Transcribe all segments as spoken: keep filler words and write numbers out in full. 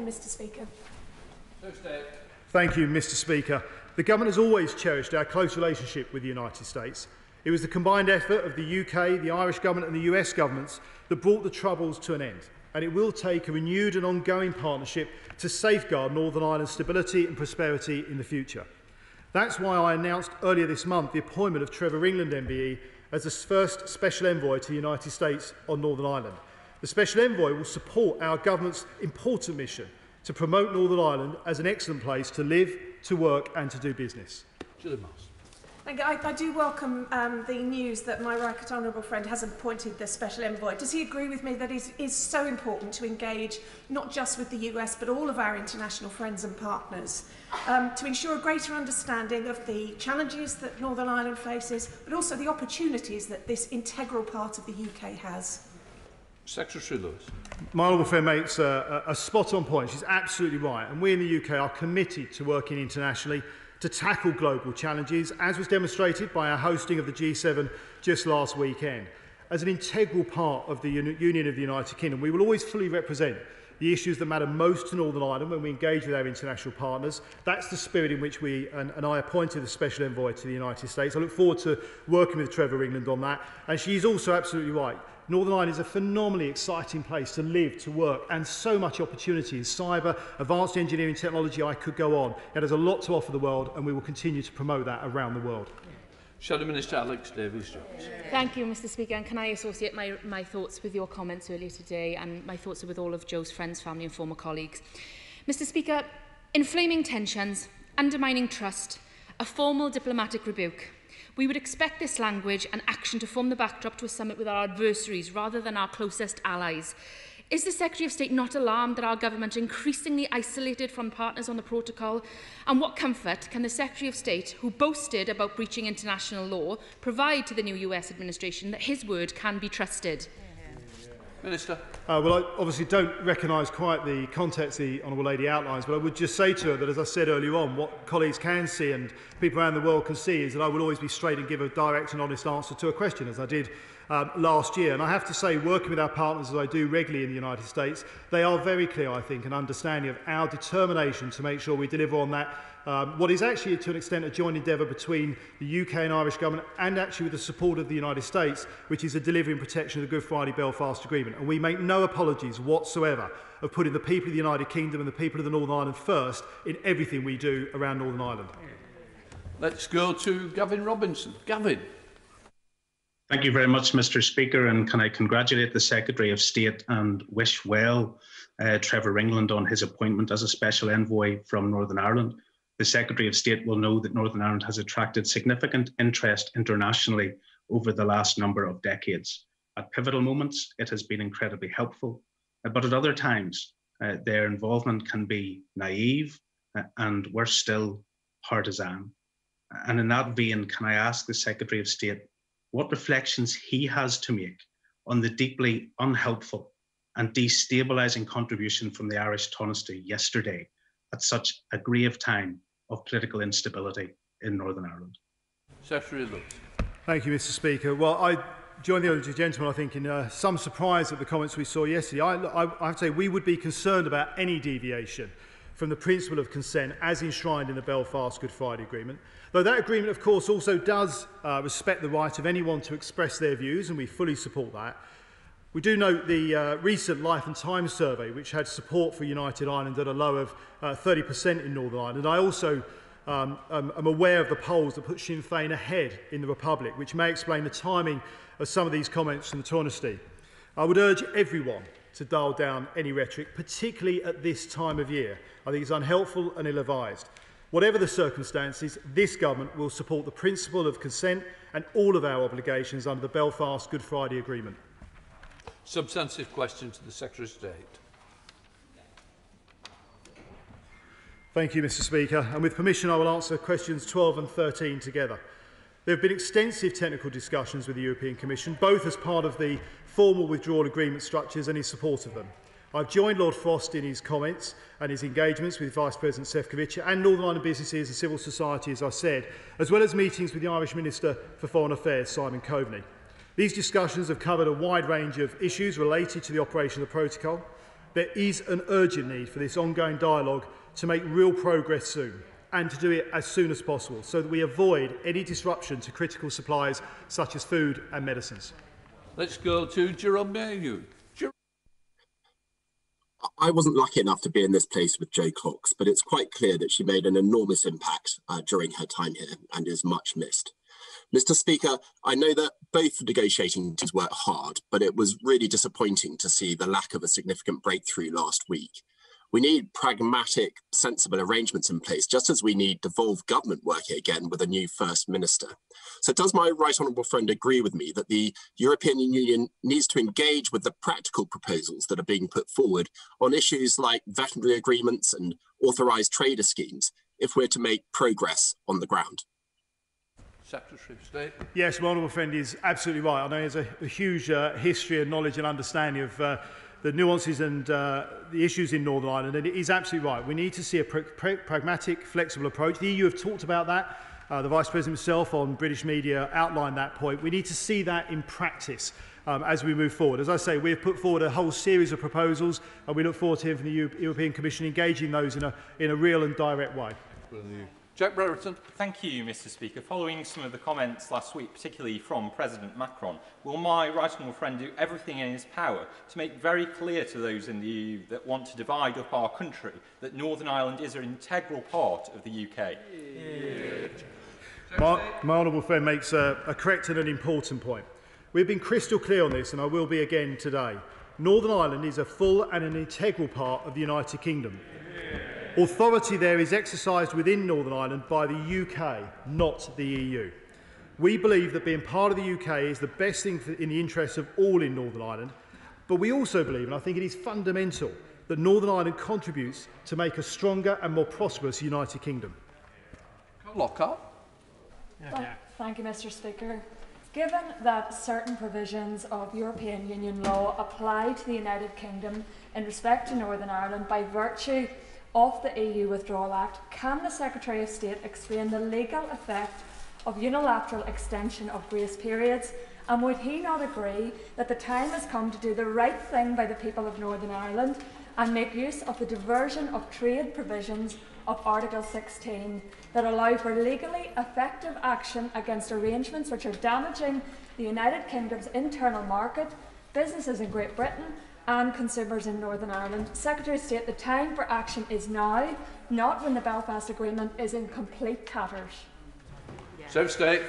And Mr Speaker. Thank you, Mr Speaker. The government has always cherished our close relationship with the United States. It was the combined effort of the U K, the Irish government and the U S governments that brought the Troubles to an end, and it will take a renewed and ongoing partnership to safeguard Northern Ireland's stability and prosperity in the future. That's why I announced earlier this month the appointment of Trevor Ringland M B E as the first Special Envoy to the United States on Northern Ireland. The Special Envoy will support our government's important mission to promote Northern Ireland as an excellent place to live, to work and to do business. Julie Moss. Thank you. I, I do welcome um, the news that my Right Honourable friend has appointed the Special Envoy. Does he agree with me that it is so important to engage not just with the U S but all of our international friends and partners um, to ensure a greater understanding of the challenges that Northern Ireland faces but also the opportunities that this integral part of the U K has? Secretary Lewis. My honourable friend makes a, a, a spot-on point. She's absolutely right, and we in the U K are committed to working internationally to tackle global challenges, as was demonstrated by our hosting of the G seven just last weekend. As an integral part of the Union of the United Kingdom, we will always fully represent the issues that matter most to Northern Ireland when we engage with our international partners. That's the spirit in which we and, and I appointed the Special Envoy to the United States. I look forward to working with Trevor Ringland on that, and she is also absolutely right. Northern Ireland is a phenomenally exciting place to live, to work, and so much opportunity in cyber, advanced engineering technology. I could go on. It has a lot to offer the world, and we will continue to promote that around the world. Shadow Minister Alex Davies-Jones. Thank you, Mr Speaker, and can I associate my, my thoughts with your comments earlier today, and my thoughts are with all of Joe's friends, family and former colleagues. Mr Speaker, inflaming tensions, undermining trust, a formal diplomatic rebuke. We would expect this language and action to form the backdrop to a summit with our adversaries rather than our closest allies. Is the Secretary of State not alarmed that our government is increasingly isolated from partners on the protocol? And what comfort can the Secretary of State, who boasted about breaching international law, provide to the new U S administration that his word can be trusted? Minister. Uh, well, I obviously don't recognise quite the context the Honourable Lady outlines, but I would just say to her that, as I said earlier on, what colleagues can see and people around the world can see is that I will always be straight and give a direct and honest answer to a question, as I did um, last year. And I have to say, working with our partners, as I do regularly in the United States, they are very clear, I think, and understanding of our determination to make sure we deliver on that. Um, what is actually, to an extent, a joint endeavour between the U K and Irish government, and actually with the support of the United States, which is the delivery and protection of the Good Friday Belfast Agreement. And we make no apologies whatsoever of putting the people of the United Kingdom and the people of the Northern Ireland first in everything we do around Northern Ireland. Let's go to Gavin Robinson. Gavin. Thank you very much, Mr Speaker, and can I congratulate the Secretary of State and wish well uh, Trevor Ringland on his appointment as a Special Envoy from Northern Ireland. The Secretary of State will know that Northern Ireland has attracted significant interest internationally over the last number of decades. At pivotal moments, it has been incredibly helpful, but at other times, uh, their involvement can be naive and, worse still, partisan. And in that vein, can I ask the Secretary of State what reflections he has to make on the deeply unhelpful and destabilising contribution from the Irish Taoiseach yesterday at such a grave time of political instability in Northern Ireland? Secretary Lewis. Thank you, Mr Speaker. Well, I join the honourable gentleman, I think, in uh, some surprise at the comments we saw yesterday. I, I, I have to say we would be concerned about any deviation from the principle of consent as enshrined in the Belfast Good Friday Agreement. Though that agreement, of course, also does uh, respect the right of anyone to express their views, and we fully support that. We do note the uh, recent Life and Time survey, which had support for United Ireland at a low of uh, thirty percent in Northern Ireland. I also um, um, am aware of the polls that put Sinn Féin ahead in the Republic, which may explain the timing of some of these comments from the Taoiseach. I would urge everyone to dial down any rhetoric, particularly at this time of year. I think it's unhelpful and ill-advised. Whatever the circumstances, this government will support the principle of consent and all of our obligations under the Belfast Good Friday Agreement. Substantive question to the Secretary of State. Thank you, Mr Speaker. And with permission, I will answer questions twelve and thirteen together. There have been extensive technical discussions with the European Commission, both as part of the formal withdrawal agreement structures and in support of them. I've joined Lord Frost in his comments and his engagements with Vice President Šefčovič and Northern Ireland businesses and civil society, as I said, as well as meetings with the Irish Minister for Foreign Affairs, Simon Coveney. These discussions have covered a wide range of issues related to the operation of the protocol, There is an urgent need for this ongoing dialogue to make real progress soon, and to do it as soon as possible, so that we avoid any disruption to critical supplies such as food and medicines. Let's go to Jerome Mayhew. Jer I wasn't lucky enough to be in this place with Joe Cox, but it's quite clear that she made an enormous impact uh, during her time here and is much missed. Mister Speaker, I know that both negotiating teams worked hard, but it was really disappointing to see the lack of a significant breakthrough last week. We need pragmatic, sensible arrangements in place, just as we need devolved government working again with a new First Minister. So does my right honourable friend agree with me that the European Union needs to engage with the practical proposals that are being put forward on issues like veterinary agreements and authorised trader schemes if we're to make progress on the ground? Secretary of State. Yes, my honourable friend is absolutely right. I know he has a, a huge uh, history and knowledge and understanding of uh, the nuances and uh, the issues in Northern Ireland, and it is absolutely right. We need to see a pr pr pragmatic, flexible approach. The E U have talked about that. Uh, the Vice President himself on British media outlined that point. We need to see that in practice um, as we move forward. As I say, we have put forward a whole series of proposals, and we look forward to hearing from the Euro European Commission engaging those in a, in a real and direct way. Jack Brereton. Thank you, Mister Speaker. Following some of the comments last week, particularly from President Macron, will my right honourable friend do everything in his power to make very clear to those in the E U that want to divide up our country that Northern Ireland is an integral part of the U K? Yeah. My, my honourable friend makes a, a correct and an important point. We've been crystal clear on this, and I will be again today. Northern Ireland is a full and an integral part of the United Kingdom. Yeah. Authority there is exercised within Northern Ireland by the U K, not the E U. We believe that being part of the U K is the best thing for, in the interests of all in Northern Ireland, but we also believe, and I think it is fundamental, that Northern Ireland contributes to make a stronger and more prosperous United Kingdom. Lockhart. Well, thank you, Mister Speaker. Given that certain provisions of European Union law apply to the United Kingdom in respect to Northern Ireland by virtue of the E U Withdrawal Act, can the Secretary of State explain the legal effect of unilateral extension of grace periods, and would he not agree that the time has come to do the right thing by the people of Northern Ireland and make use of the diversion of trade provisions of Article sixteen that allow for legally effective action against arrangements which are damaging the United Kingdom's internal market, businesses in Great Britain and consumers in Northern Ireland? Secretary of State, the time for action is now, not when the Belfast Agreement is in complete tatters. Secretary of State.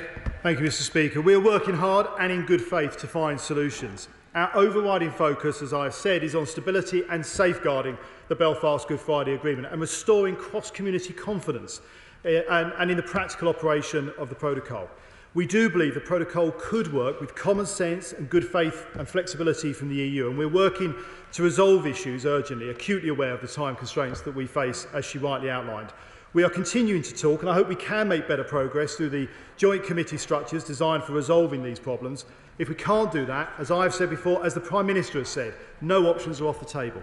Thank you, Mister Speaker. We are working hard and in good faith to find solutions. Our overriding focus, as I have said, is on stability and safeguarding the Belfast Good Friday Agreement and restoring cross-community confidence and in the practical operation of the protocol. We do believe the protocol could work with common sense and good faith and flexibility from the E U, and we're working to resolve issues urgently, acutely aware of the time constraints that we face, as she rightly outlined. We are continuing to talk, and I hope we can make better progress through the joint committee structures designed for resolving these problems. If we can't do that, as I have said before, as the Prime Minister has said, no options are off the table.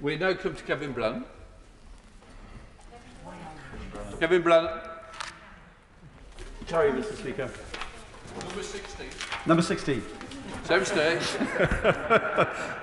We now come to Kevin Blunt. Kevin Blunt. Sorry, Mister Speaker. Number sixteen. Number sixteen. Same stage.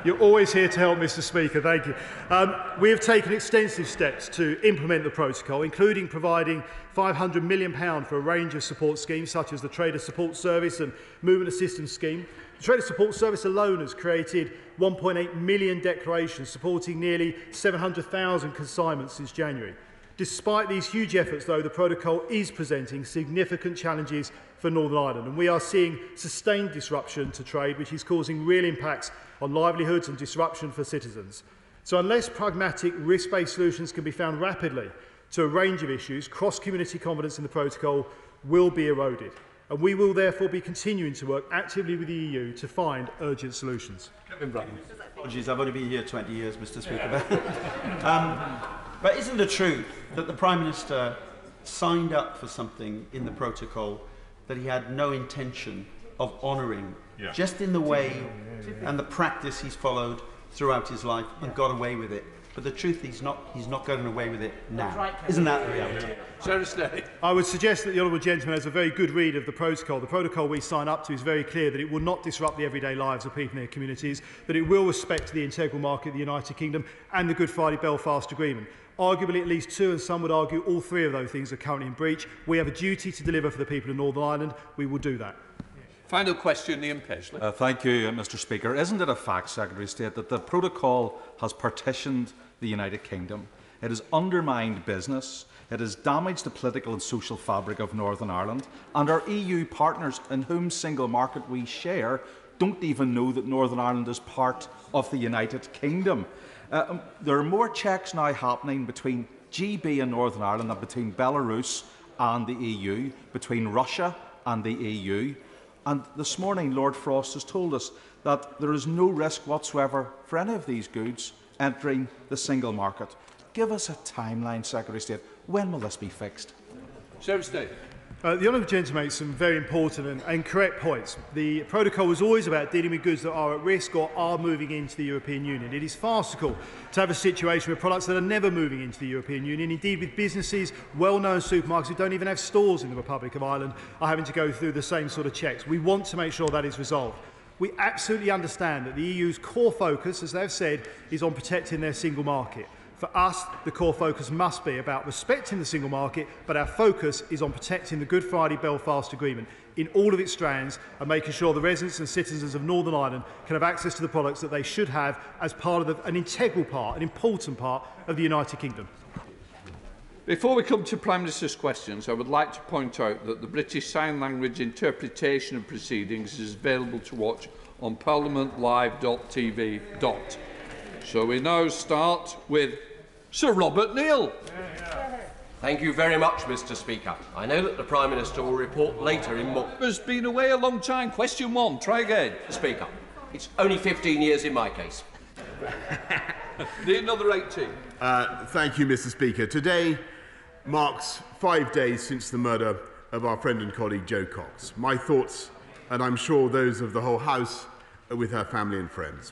You're always here to help, Mister Speaker. Thank you. Um, we have taken extensive steps to implement the protocol, including providing five hundred million pounds for a range of support schemes, such as the Trader Support Service and Movement Assistance Scheme. The Trader Support Service alone has created one point eight million declarations, supporting nearly seven hundred thousand consignments since January. Despite these huge efforts, though, the protocol is presenting significant challenges for Northern Ireland, and we are seeing sustained disruption to trade, which is causing real impacts on livelihoods and disruption for citizens. So unless pragmatic, risk-based solutions can be found rapidly to a range of issues, cross-community confidence in the protocol will be eroded, and we will therefore be continuing to work actively with the E U to find urgent solutions. Kevin Brown. Apologies, I've only been here twenty years, Mister Speaker. Yeah. um, But isn't it true that the Prime Minister signed up for something in the protocol that he had no intention of honouring, yeah. just in the way yeah, yeah, yeah. and the practice he's followed throughout his life yeah. and got away with it? But the truth is, he's not, he's not getting away with it now. Right, isn't that the reality? Seriously. I would suggest that the honourable gentleman has a very good read of the protocol. The protocol we sign up to is very clear that it will not disrupt the everyday lives of people in their communities, that it will respect the integral market of the United Kingdom and the Good Friday Belfast Agreement. Arguably, at least two, and some would argue all three of those things are currently in breach. We have a duty to deliver for the people of Northern Ireland. We will do that. Final question, Liam Paisley. Uh, thank you, Mr Speaker. Isn't it a fact, Secretary of State, that the protocol has partitioned the United Kingdom? It has undermined business, it has damaged the political and social fabric of Northern Ireland, and our E U partners, in whom single market we share, don't even know that Northern Ireland is part of the United Kingdom. Uh, there are more checks now happening between G B and Northern Ireland than between Belarus and the E U, between Russia and the E U. And this morning, Lord Frost has told us that there is no risk whatsoever for any of these goods entering the single market. Give us a timeline, Secretary of State. When will this be fixed? Secretary of State. Uh, the honourable gentleman makes some very important and, and correct points. The protocol was always about dealing with goods that are at risk or are moving into the European Union. It is farcical to have a situation with products that are never moving into the European Union. Indeed, with businesses, well-known supermarkets who don't even have stores in the Republic of Ireland are having to go through the same sort of checks. We want to make sure that is resolved. We absolutely understand that the E U's core focus, as they have said, is on protecting their single market. For us, the core focus must be about respecting the single market, but our focus is on protecting the Good Friday Belfast Agreement in all of its strands and making sure the residents and citizens of Northern Ireland can have access to the products that they should have as part of the, an integral part, an important part of the United Kingdom. Before we come to Prime Minister's questions, I would like to point out that the British Sign Language interpretation of proceedings is available to watch on parliament live dot t v. So we now start with Sir Robert Neill. Thank you very much, Mr Speaker. I know that the Prime Minister will report later in March. Has been away a long time. Question one. Try again. Speaker, it's only fifteen years in my case. Another eighteen. Uh, thank you, Mr Speaker. Today marks five days since the murder of our friend and colleague Joe Cox. My thoughts, and I'm sure those of the whole House, are with her family and friends.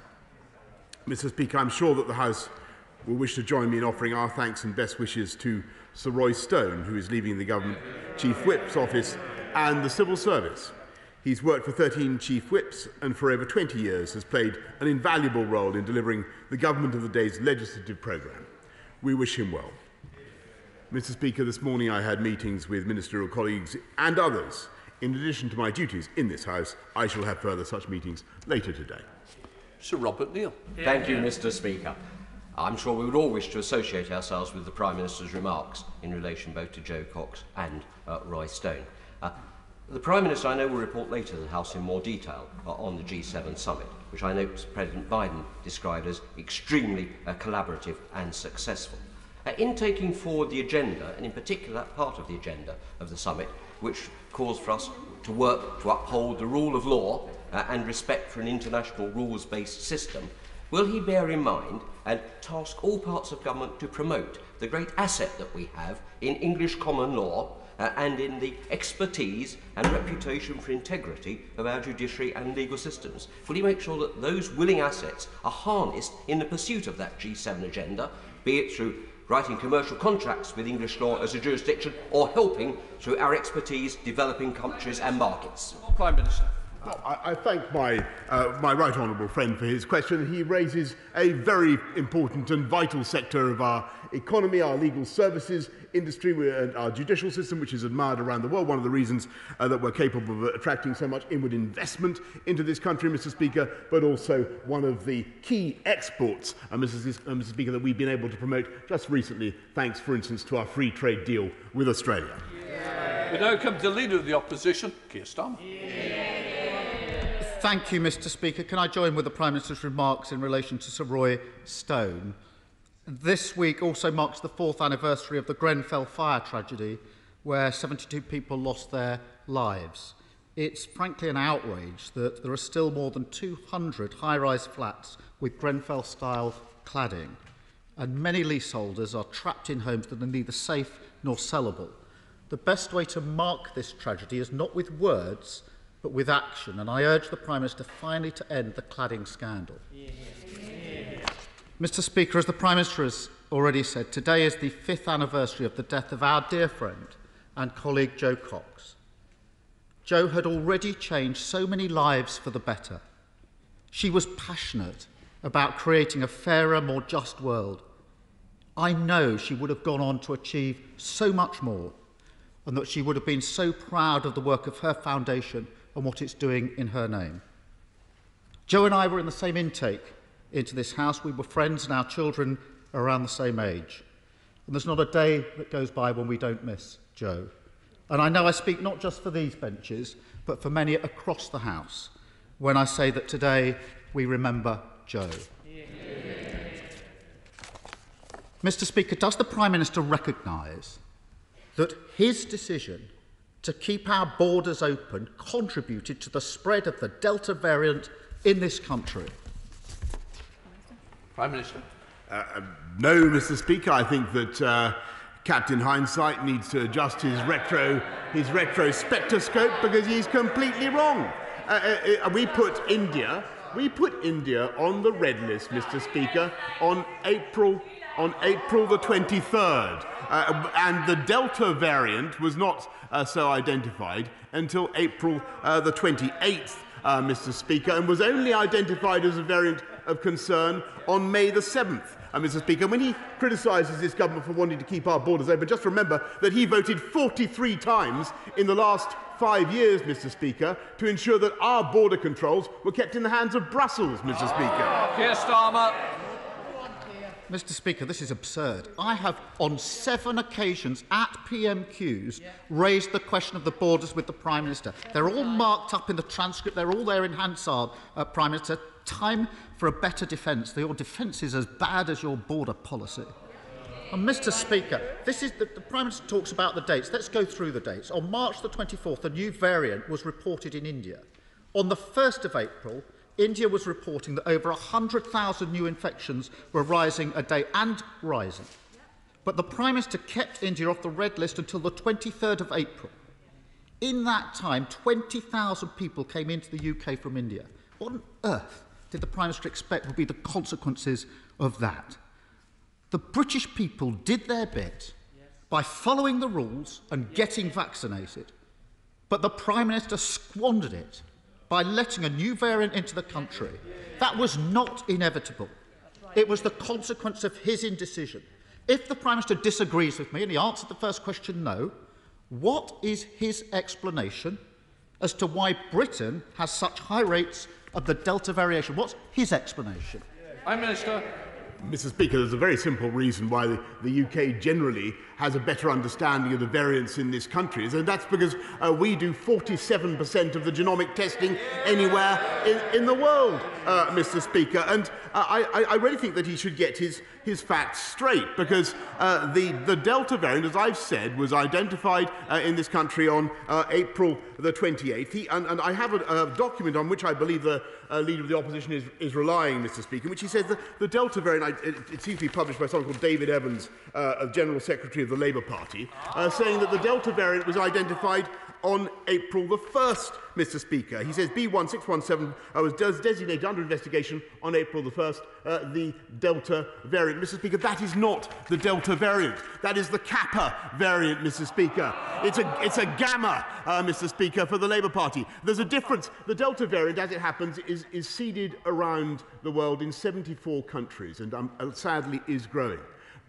Mr Speaker, I'm sure that the House will wish to join me in offering our thanks and best wishes to Sir Roy Stone, who is leaving the Government Chief Whip's office and the civil service. He's worked for thirteen Chief Whips and for over twenty years has played an invaluable role in delivering the Government of the Day's legislative programme. We wish him well. Mr Speaker, this morning I had meetings with ministerial colleagues and others. In addition to my duties in this House, I shall have further such meetings later today. Sir Robert Neill. Thank you, Mr Speaker. I'm sure we would all wish to associate ourselves with the Prime Minister's remarks in relation both to Joe Cox and uh, Roy Stone. Uh, the Prime Minister, I know, will report later to the House in more detail uh, on the G seven summit, which I know President Biden described as extremely uh, collaborative and successful. Uh, in taking forward the agenda, and in particular that part of the agenda of the summit, which calls for us to work to uphold the rule of law Uh, and respect for an international rules-based system, will he bear in mind and task all parts of government to promote the great asset that we have in English common law uh, and in the expertise and reputation for integrity of our judiciary and legal systems? Will he make sure that those willing assets are harnessed in the pursuit of that G seven agenda, be it through writing commercial contracts with English law as a jurisdiction or helping through our expertise developing countries and markets? Prime Minister. I thank my, uh, my right honourable friend for his question. He raises a very important and vital sector of our economy, our legal services industry and our judicial system, which is admired around the world. One of the reasons uh, that we're capable of attracting so much inward investment into this country, Mr Speaker, but also one of the key exports, uh, Missus Is, uh, Mister Speaker, that we've been able to promote just recently, thanks, for instance, to our free trade deal with Australia. Yeah. We now come to the Leader of the Opposition, Keir Starmer. Yeah. Thank you, Mr Speaker. Can I join with the Prime Minister's remarks in relation to Sir Roy Stone? This week also marks the fourth anniversary of the Grenfell fire tragedy, where seventy-two people lost their lives. It's frankly an outrage that there are still more than two hundred high-rise flats with Grenfell-style cladding, and many leaseholders are trapped in homes that are neither safe nor sellable. The best way to mark this tragedy is not with words, but with action, and I urge the Prime Minister finally to end the cladding scandal. Yeah. Yeah. Mister Speaker, as the Prime Minister has already said, today is the fifth anniversary of the death of our dear friend and colleague Joe Cox. Joe had already changed so many lives for the better. She was passionate about creating a fairer, more just world. I know she would have gone on to achieve so much more, and that she would have been so proud of the work of her foundation and what it's doing in her name. Joe and I were in the same intake into this house. We were friends, and our children are around the same age. And there's not a day that goes by when we don't miss Joe. And I know I speak not just for these benches, but for many across the House, when I say that today we remember Joe. Yeah. Mister Speaker, does the Prime Minister recognise that his decision to keep our borders open contributed to the spread of the Delta variant in this country? Prime Minister. Uh, no, Mister Speaker. I think that uh, Captain Hindsight needs to adjust his retro, his retrospectoscope, because he's completely wrong. Uh, uh, we put India, we put India on the red list, Mister Speaker, on April. On April the twenty-third, uh, and the Delta variant was not uh, so identified until April uh, the twenty-eighth, uh, Mister Speaker, and was only identified as a variant of concern on May the seventh, uh, Mister Speaker. When he criticises this government for wanting to keep our borders open, just remember that he voted forty-three times in the last five years, Mister Speaker, to ensure that our border controls were kept in the hands of Brussels, Mister Speaker. Keir Starmer. Mister Speaker, this is absurd. I have, on seven occasions at P M Qs, raised the question of the borders with the Prime Minister. They're all marked up in the transcript. They're all there in Hansard, uh, Prime Minister. Time for a better defence. Your defence is as bad as your border policy. And Mister Speaker, this is the, the Prime Minister talks about the dates. Let's go through the dates. On March the twenty-fourth, a new variant was reported in India. On the first of April, India was reporting that over one hundred thousand new infections were rising a day, and rising. But the Prime Minister kept India off the red list until the twenty-third of April. In that time, twenty thousand people came into the U K from India. What on earth did the Prime Minister expect would be the consequences of that? The British people did their bit by following the rules and getting vaccinated, but the Prime Minister squandered it by letting a new variant into the country. That was not inevitable. It was the consequence of his indecision. If the Prime Minister disagrees with me, and he answered the first question no, what is his explanation as to why Britain has such high rates of the Delta variation? What's his explanation? Prime Minister. Mister Speaker, there's a very simple reason why the, the U K generally has a better understanding of the variants in this country, and that's because uh, we do forty-seven percent of the genomic testing anywhere in, in the world, uh, Mister Speaker. And uh, I, I really think that he should get his, his facts straight, because uh, the, the Delta variant, as I've said, was identified uh, in this country on uh, April the twenty-eighth. He, and, and I have a, a document on which I believe the uh, Leader of the Opposition is, is relying, Mister Speaker, in which he says that the Delta variant, It, it seems to be published by someone called David Evans, uh, General Secretary of the Labour Party, uh, saying that the Delta variant was identified on April the first, Mister Speaker. He says B one six one seven uh, was designated under investigation on April the first, uh, the Delta variant. Mister Speaker, that is not the Delta variant. That is the Kappa variant, Mister Speaker. It's a, it's a gamma, uh, Mister Speaker, for the Labour Party. There's a difference. The Delta variant, as it happens, is, is seeded around the world in seventy-four countries and um, sadly is growing.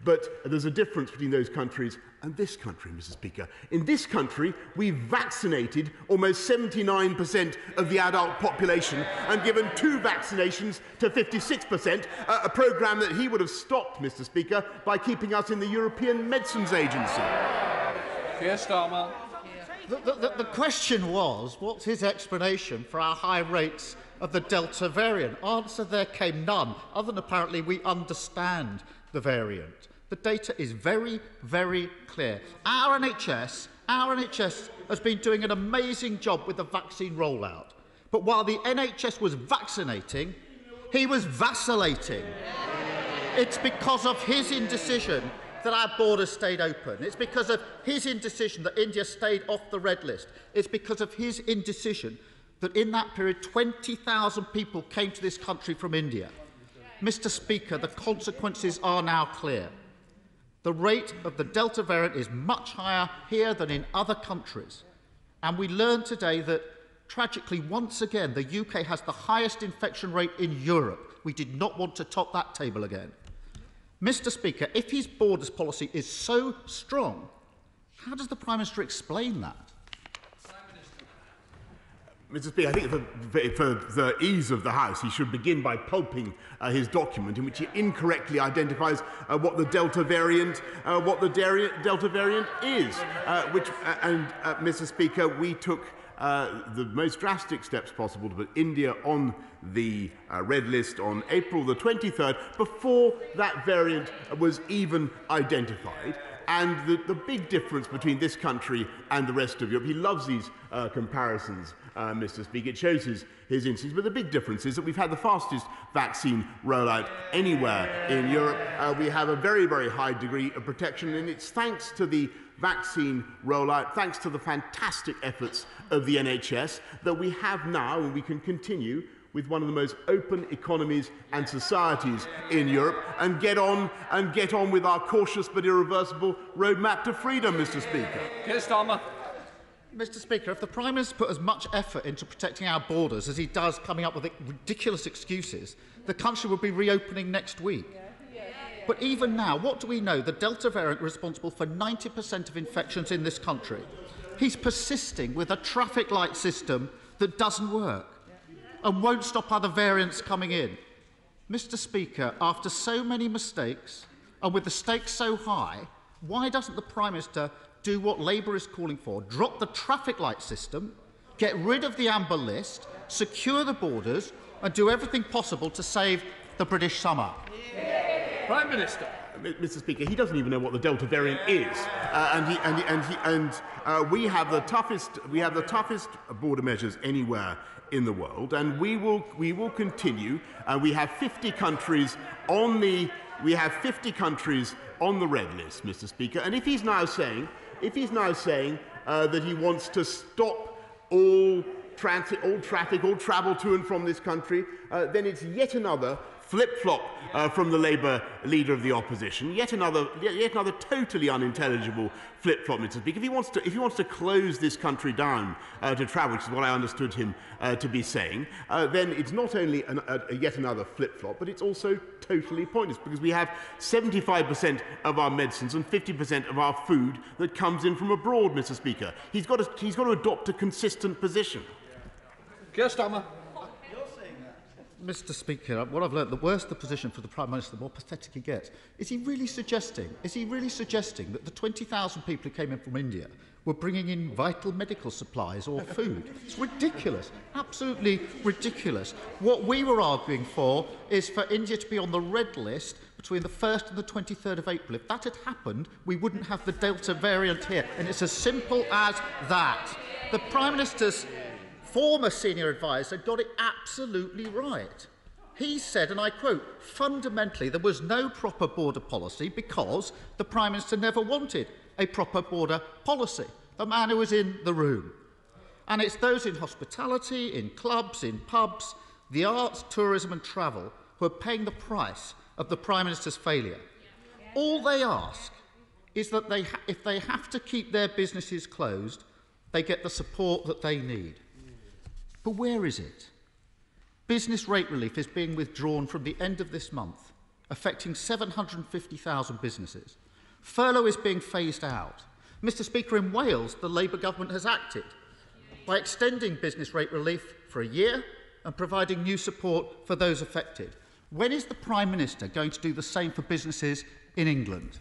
But there's a difference between those countries and this country, Mister Speaker. In this country, we vaccinated almost seventy-nine percent of the adult population and given two vaccinations to fifty-six percent, uh, a programme that he would have stopped, Mister Speaker, by keeping us in the European Medicines Agency. Keir Starmer. The, the, the question was, what's his explanation for our high rates of the Delta variant? Answer, there came none, other than apparently we understand the variant. The data is very, very clear. Our N H S, our N H S has been doing an amazing job with the vaccine rollout. But while the N H S was vaccinating, he was vacillating. It's because of his indecision that our borders stayed open. It's because of his indecision that India stayed off the red list. It's because of his indecision that in that period twenty thousand people came to this country from India. Mr Speaker, the consequences are now clear. The rate of the Delta variant is much higher here than in other countries, and we learned today that, tragically, once again, the U K has the highest infection rate in Europe. We did not want to top that table again. Mr Speaker, if his borders policy is so strong, how does the Prime Minister explain that? Mister Speaker, I think for, for the ease of the House, he should begin by pulping uh, his document in which he incorrectly identifies uh, what the Delta variant, uh, what the Delta variant is. Uh, which, uh, and, uh, Mister Speaker, we took uh, the most drastic steps possible to put India on the uh, red list on April the twenty-third, before that variant was even identified. And the, the big difference between this country and the rest of Europe, he loves these uh, comparisons, uh, Mister Speaker, it shows his, his instincts, but the big difference is that we've had the fastest vaccine rollout anywhere in Europe. Uh, we have a very, very high degree of protection, and it's thanks to the vaccine rollout, thanks to the fantastic efforts of the N H S, that we have now, and we can continue with one of the most open economies and societies in Europe, and get on and get on with our cautious but irreversible roadmap to freedom, Mister Speaker. Keir Starmer. Mister Speaker, if the Prime Minister put as much effort into protecting our borders as he does coming up with ridiculous excuses, the country would be reopening next week. But even now, what do we know? The Delta variant is responsible for ninety percent of infections in this country. He's persisting with a traffic light system that doesn't work and won't stop other variants coming in. Mister Speaker, after so many mistakes and with the stakes so high, why doesn't the Prime Minister do what Labour is calling for? Drop the traffic light system, get rid of the amber list, secure the borders and do everything possible to save the British summer? Yeah. Prime Minister. Mister Speaker, he doesn't even know what the Delta variant is, uh, and, he, and, he, and, he, and uh, we have the toughest we have the toughest border measures anywhere in the world, and we will we will continue. Uh, we have fifty countries on the we have fifty countries on the red list, Mister Speaker. And if he's now saying if he's now saying uh, that he wants to stop all transit, all traffic, all travel to and from this country, uh, then it's yet another flip-flop uh, from the Labour leader of the opposition. Yet another, yet another totally unintelligible flip-flop, Mister Speaker. If he wants to, if he wants to close this country down uh, to travel, which is what I understood him uh, to be saying, uh, then it's not only an, a, a yet another flip-flop, but it's also totally pointless, because we have seventy-five percent of our medicines and fifty percent of our food that comes in from abroad, Mister Speaker. He's got to, he's got to adopt a consistent position. Keir Starmer. Mister Speaker, what I've learned, the worse the position for the Prime Minister, the more pathetic he gets. Is he really suggesting, is he really suggesting that the twenty thousand people who came in from India were bringing in vital medical supplies or food? It's ridiculous, absolutely ridiculous. What we were arguing for is for India to be on the red list between the first and the twenty-third of April. If that had happened, we wouldn't have the Delta variant here, and it's as simple as that. The Prime Minister's former senior advisor got it absolutely right. He said, and I quote, fundamentally there was no proper border policy because the Prime Minister never wanted a proper border policy. The man who was in the room. And it's those in hospitality, in clubs, in pubs, the arts, tourism and travel who are paying the price of the Prime Minister's failure. All they ask is that they ha if they have to keep their businesses closed, they get the support that they need. But where is it? Business rate relief is being withdrawn from the end of this month, affecting seven hundred and fifty thousand businesses. Furlough is being phased out. Mr Speaker, in Wales, the Labour government has acted by extending business rate relief for a year and providing new support for those affected. When is the Prime Minister going to do the same for businesses in England?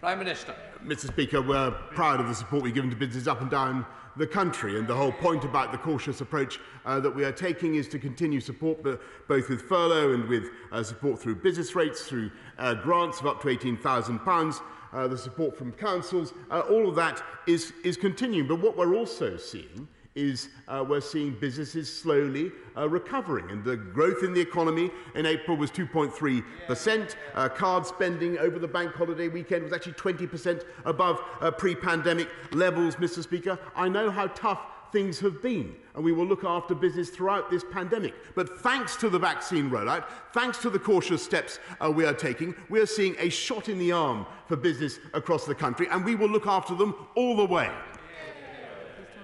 Prime Minister. Mister Speaker, we're proud of the support we've given to businesses up and down the country, and the whole point about the cautious approach uh, that we are taking is to continue support both with furlough and with uh, support through business rates, through uh, grants of up to eighteen thousand pounds, uh, the support from councils, uh, all of that is, is continuing. But what we're also seeing is uh, we're seeing businesses slowly uh, recovering, and the growth in the economy in April was two point three percent. Uh, card spending over the bank holiday weekend was actually twenty percent above uh, pre-pandemic levels, Mister Speaker. I know how tough things have been, and we will look after business throughout this pandemic. But thanks to the vaccine rollout, thanks to the cautious steps uh, we are taking, we are seeing a shot in the arm for business across the country, and we will look after them all the way.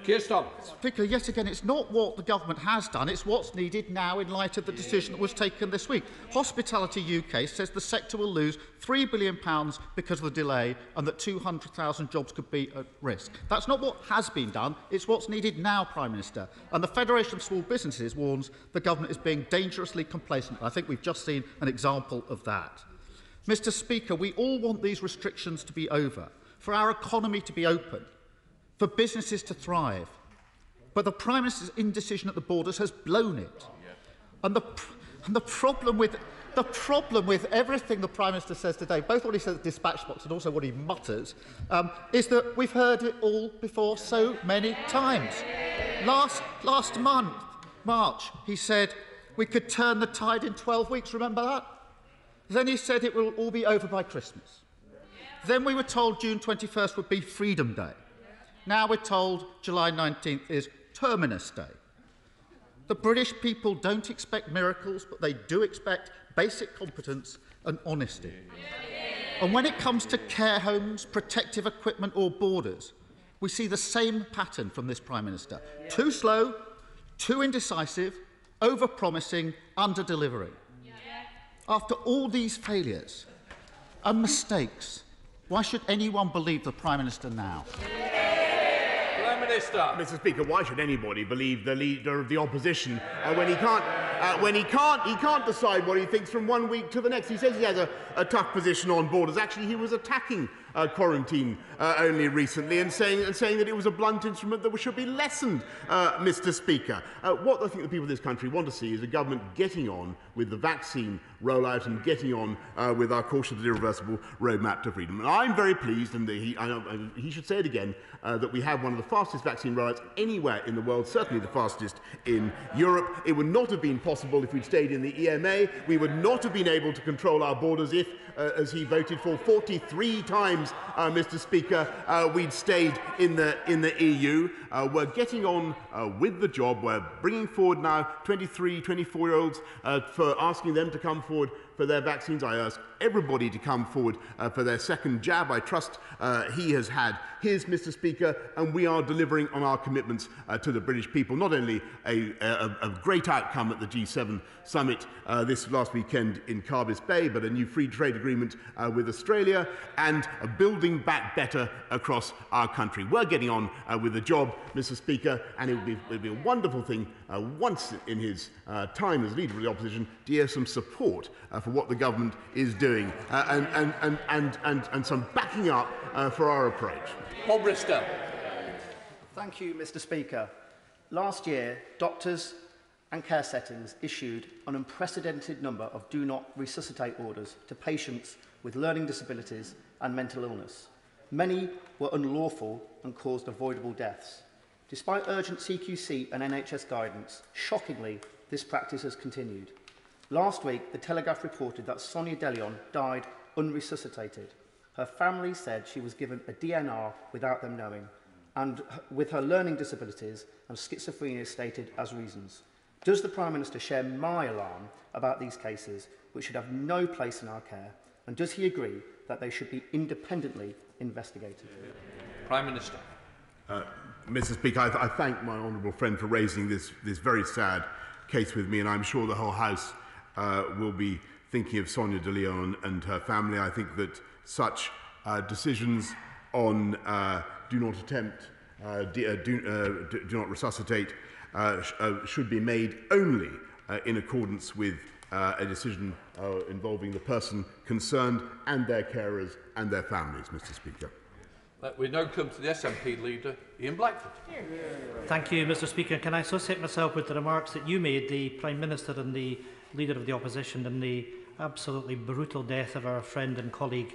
Keir Starmer. Speaker, yet again, it's not what the government has done, it's what's needed now in light of the decision that was taken this week. Hospitality U K says the sector will lose three billion pounds because of the delay and that two hundred thousand jobs could be at risk. That's not what has been done, it's what's needed now, Prime Minister. And the Federation of Small Businesses warns the government is being dangerously complacent. I think we've just seen an example of that. Mister Speaker, we all want these restrictions to be over, for our economy to be open, for businesses to thrive. But the Prime Minister's indecision at the borders has blown it. And the, and the, problem, with, the problem with everything the Prime Minister says today, both what he says at the dispatch box and also what he mutters, um, is that we've heard it all before so many times. Last, last month, March, he said we could turn the tide in twelve weeks. Remember that? Then he said it will all be over by Christmas. Then we were told June twenty-first would be Freedom Day. Now we're told July nineteenth is Terminus Day. The British people don't expect miracles, but they do expect basic competence and honesty. And when it comes to care homes, protective equipment or borders, we see the same pattern from this Prime Minister. Too slow, too indecisive, over-promising, under-delivering. After all these failures and mistakes, why should anyone believe the Prime Minister now? Minister. Mister Speaker, why should anybody believe the leader of the opposition uh, when he can't, uh, when he can't, he can't decide what he thinks from one week to the next? He says he has a, a tough position on borders. Actually, he was attacking uh, quarantine uh, only recently and saying and saying that it was a blunt instrument that should be lessened. Uh, Mister Speaker, uh, what I think the people of this country want to see is a government getting on with the vaccine rollout and getting on uh, with our cautious and irreversible roadmap to freedom. And I'm very pleased, and he, I, he should say it again, uh, that we have one of the fastest vaccine rollouts anywhere in the world, certainly the fastest in Europe. It would not have been possible if we'd stayed in the E M A. We would not have been able to control our borders if, uh, as he voted for forty-three times, uh, Mister Speaker, uh, we'd stayed in the, in the E U. Uh, we're getting on uh, with the job. We're bringing forward now twenty-three, twenty-four-year-olds uh, for asking them to come forward for their vaccines. I ask everybody to come forward uh, for their second jab. I trust uh, he has had his, Mister Speaker, and we are delivering on our commitments uh, to the British people. Not only a, a, a great outcome at the G seven summit uh, this last weekend in Carbis Bay, but a new free trade agreement uh, with Australia and a building back better across our country. We're getting on uh, with the job, Mister Speaker, and it would be, it would be a wonderful thing uh, once in his uh, time as leader of the opposition to hear some support uh, for what the government is doing uh, and, and, and, and, and, and some backing up uh, for our approach. Bob Bristow. Thank you, Mister Speaker. Last year, doctors and care settings issued an unprecedented number of do not resuscitate orders to patients with learning disabilities and mental illness. Many were unlawful and caused avoidable deaths. Despite urgent C Q C and N H S guidance, shockingly, this practice has continued. Last week, The Telegraph reported that Sonia Deleon died unresuscitated. Her family said she was given a D N R without them knowing, and with her learning disabilities and schizophrenia stated as reasons. Does the Prime Minister share my alarm about these cases, which should have no place in our care, and does he agree that they should be independently investigated? Prime Minister. Uh, Mister Speaker, I, th I thank my honourable friend for raising this, this very sad case with me, and I'm sure the whole House Uh, will be thinking of Sonia de Leon and her family. I think that such uh, decisions on uh, do not attempt, uh, do, uh, do, uh, do not resuscitate uh, sh uh, should be made only uh, in accordance with uh, a decision uh, involving the person concerned and their carers and their families, Mister Speaker. We now come to the S N P leader, Ian Blackford. Thank you, Mister Speaker. Can I associate myself with the remarks that you made, the Prime Minister and the Leader of the Opposition, and the absolutely brutal death of our friend and colleague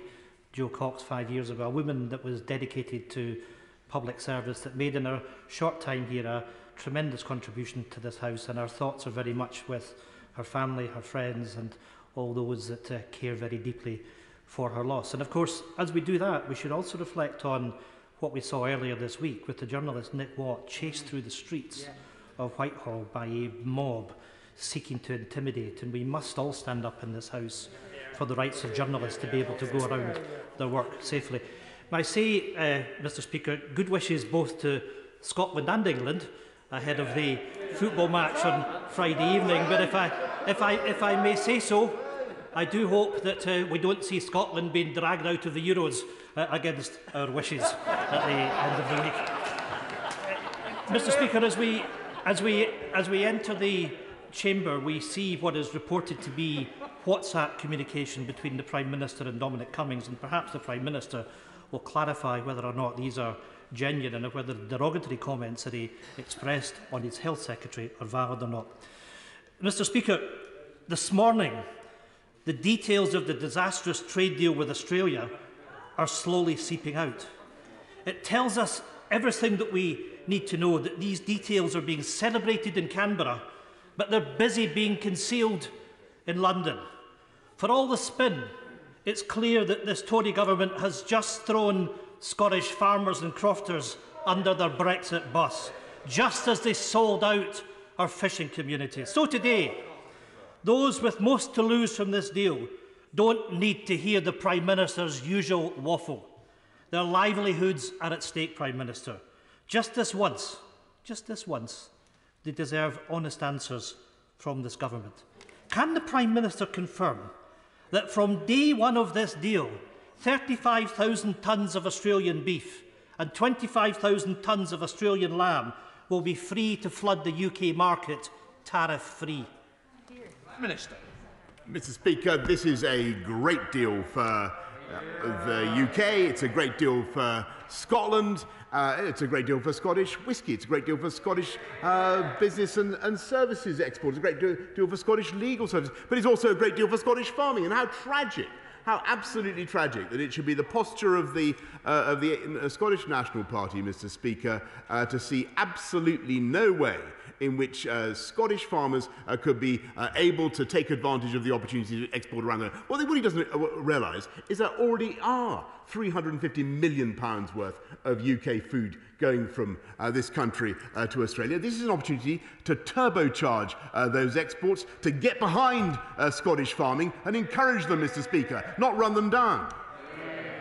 Joe Cox five years ago, a woman that was dedicated to public service, that made in her short time here a tremendous contribution to this House, and our thoughts are very much with her family, her friends and all those that uh, care very deeply for her loss. And of course, as we do that, we should also reflect on what we saw earlier this week with the journalist Nick Watt chased through the streets of Whitehall by a mob seeking to intimidate. And we must all stand up in this House for the rights of journalists to be able to go around their work safely. May I say, uh, Mister Speaker, good wishes both to Scotland and England ahead of the football match on Friday evening. But if I, if I, if I may say so, I do hope that uh, we don't see Scotland being dragged out of the Euros uh, against our wishes at the end of the week. Uh, Mister Speaker, as we, as we, as we enter the Chamber, we see what is reported to be WhatsApp communication between the Prime Minister and Dominic Cummings, and perhaps the Prime Minister will clarify whether or not these are genuine and whether the derogatory comments that he expressed on his Health Secretary are valid or not. Mister Speaker, this morning the details of the disastrous trade deal with Australia are slowly seeping out. It tells us everything that we need to know, that these details are being celebrated in Canberra, but they're busy being concealed in London. For all the spin, it's clear that this Tory government has just thrown Scottish farmers and crofters under their Brexit bus, just as they sold out our fishing community. So today, those with most to lose from this deal don't need to hear the Prime Minister's usual waffle. Their livelihoods are at stake, Prime Minister. Just this once, just this once, they deserve honest answers from this government. Can the Prime Minister confirm that from day one of this deal, thirty-five thousand tonnes of Australian beef and twenty-five thousand tonnes of Australian lamb will be free to flood the U K market tariff-free? Minister. Mister Speaker, this is a great deal for uh, the U K. It's a great deal for Scotland. Uh, it's a great deal for Scottish whisky. It's a great deal for Scottish uh, business and, and services exports. It's a great deal, deal for Scottish legal services. But it's also a great deal for Scottish farming. And how tragic, how absolutely tragic that it should be the posture of the, uh, of the uh, Scottish National Party, Mister Speaker, uh, to see absolutely no way in which uh, Scottish farmers uh, could be uh, able to take advantage of the opportunity to export around the world. What he doesn't realise is there already are three hundred and fifty million pounds worth of U K food going from uh, this country uh, to Australia. This is an opportunity to turbocharge uh, those exports, to get behind uh, Scottish farming and encourage them, Mister Speaker, not run them down.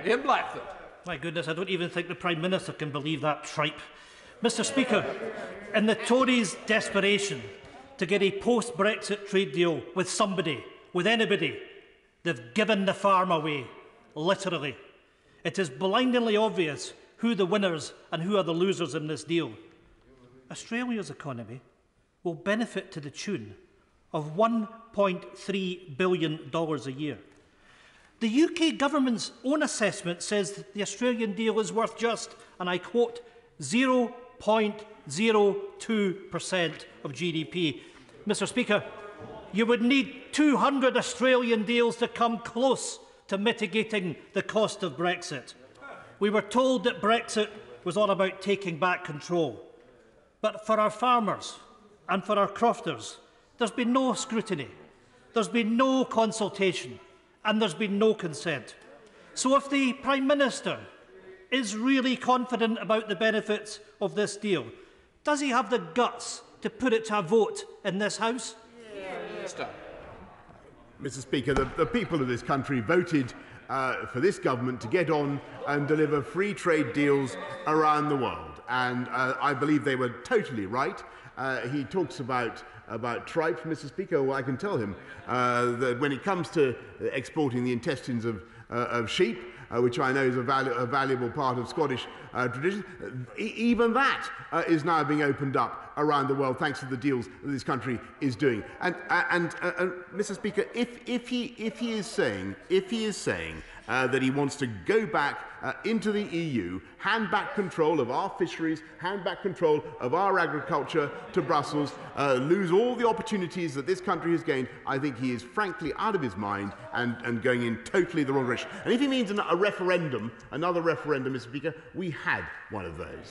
Ian Blackford. My goodness, I don't even think the Prime Minister can believe that tripe. Mister Speaker, in the Tories' desperation to get a post-Brexit trade deal with somebody, with anybody, they've given the farm away, literally. It is blindingly obvious who the winners and who are the losers in this deal. Australia's economy will benefit to the tune of one point three billion dollars a year. The U K government's own assessment says the Australian deal is worth just, and I quote, zero point zero two percent of G D P. Mister Speaker, you would need two hundred Australian deals to come close to mitigating the cost of Brexit. We were told that Brexit was all about taking back control. But for our farmers and for our crofters, there's been no scrutiny, there's been no consultation, and there's been no consent. So if the Prime Minister is really confident about the benefits of this deal, does he have the guts to put it to a vote in this House? Yeah. Mister Speaker, the, the people of this country voted uh, for this government to get on and deliver free trade deals around the world. And uh, I believe they were totally right. Uh, he talks about about tripe, Mister Speaker. Well, I can tell him uh, that when it comes to exporting the intestines of, uh, of sheep, Uh, which I know is a, valu a valuable part of Scottish uh, tradition. E even that uh, is now being opened up around the world thanks to the deals that this country is doing. And, uh, and uh, uh, Mister Speaker, if, if, he, if he is saying, if he is saying uh, that he wants to go back uh, into the E U, hand back control of our fisheries, hand back control of our agriculture to Brussels, uh, lose all the opportunities that this country has gained, I think he is frankly out of his mind and, and going in totally the wrong direction. And if he means an, a referendum, another referendum, Mister Speaker, we had one of those.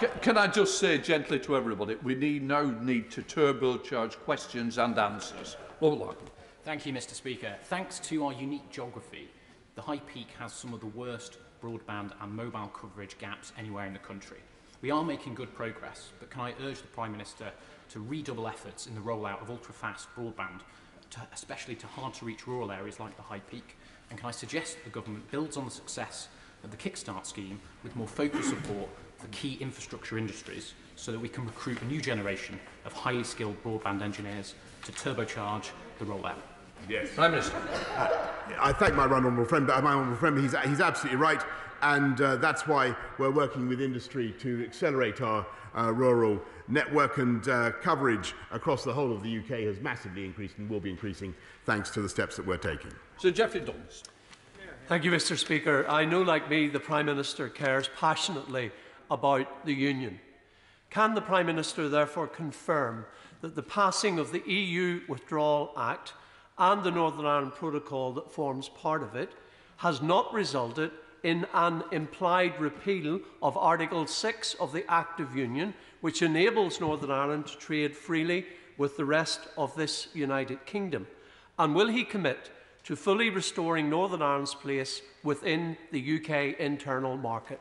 Can, can I just say gently to everybody, we need no need to turbocharge questions and answers. Lord Lock. Thank you, Mister Speaker. Thanks to our unique geography, the high peak has some of the worst broadband and mobile coverage gaps anywhere in the country. We are making good progress, but can I urge the Prime Minister to redouble efforts in the rollout of ultra-fast broadband, to, especially to hard-to-reach rural areas like the high peak? And can I suggest that the government builds on the success of the Kickstart scheme with more focused support for key infrastructure industries, so that we can recruit a new generation of highly skilled broadband engineers to turbocharge the rollout? Yes. Prime Minister. Uh, I thank my honourable friend, but my honourable friend, he's, he's absolutely right, and uh, that's why we're working with industry to accelerate our uh, rural network, and uh, coverage across the whole of the U K has massively increased and will be increasing thanks to the steps that we're taking. Sir Geoffrey Dons. Thank you, Mr Speaker. I know, like me, the Prime Minister cares passionately about the Union. Can the Prime Minister therefore confirm that the passing of the E U Withdrawal Act and the Northern Ireland Protocol that forms part of it has not resulted in an implied repeal of Article six of the Act of Union, which enables Northern Ireland to trade freely with the rest of this United Kingdom? And will he commit to fully restoring Northern Ireland's place within the U K internal market?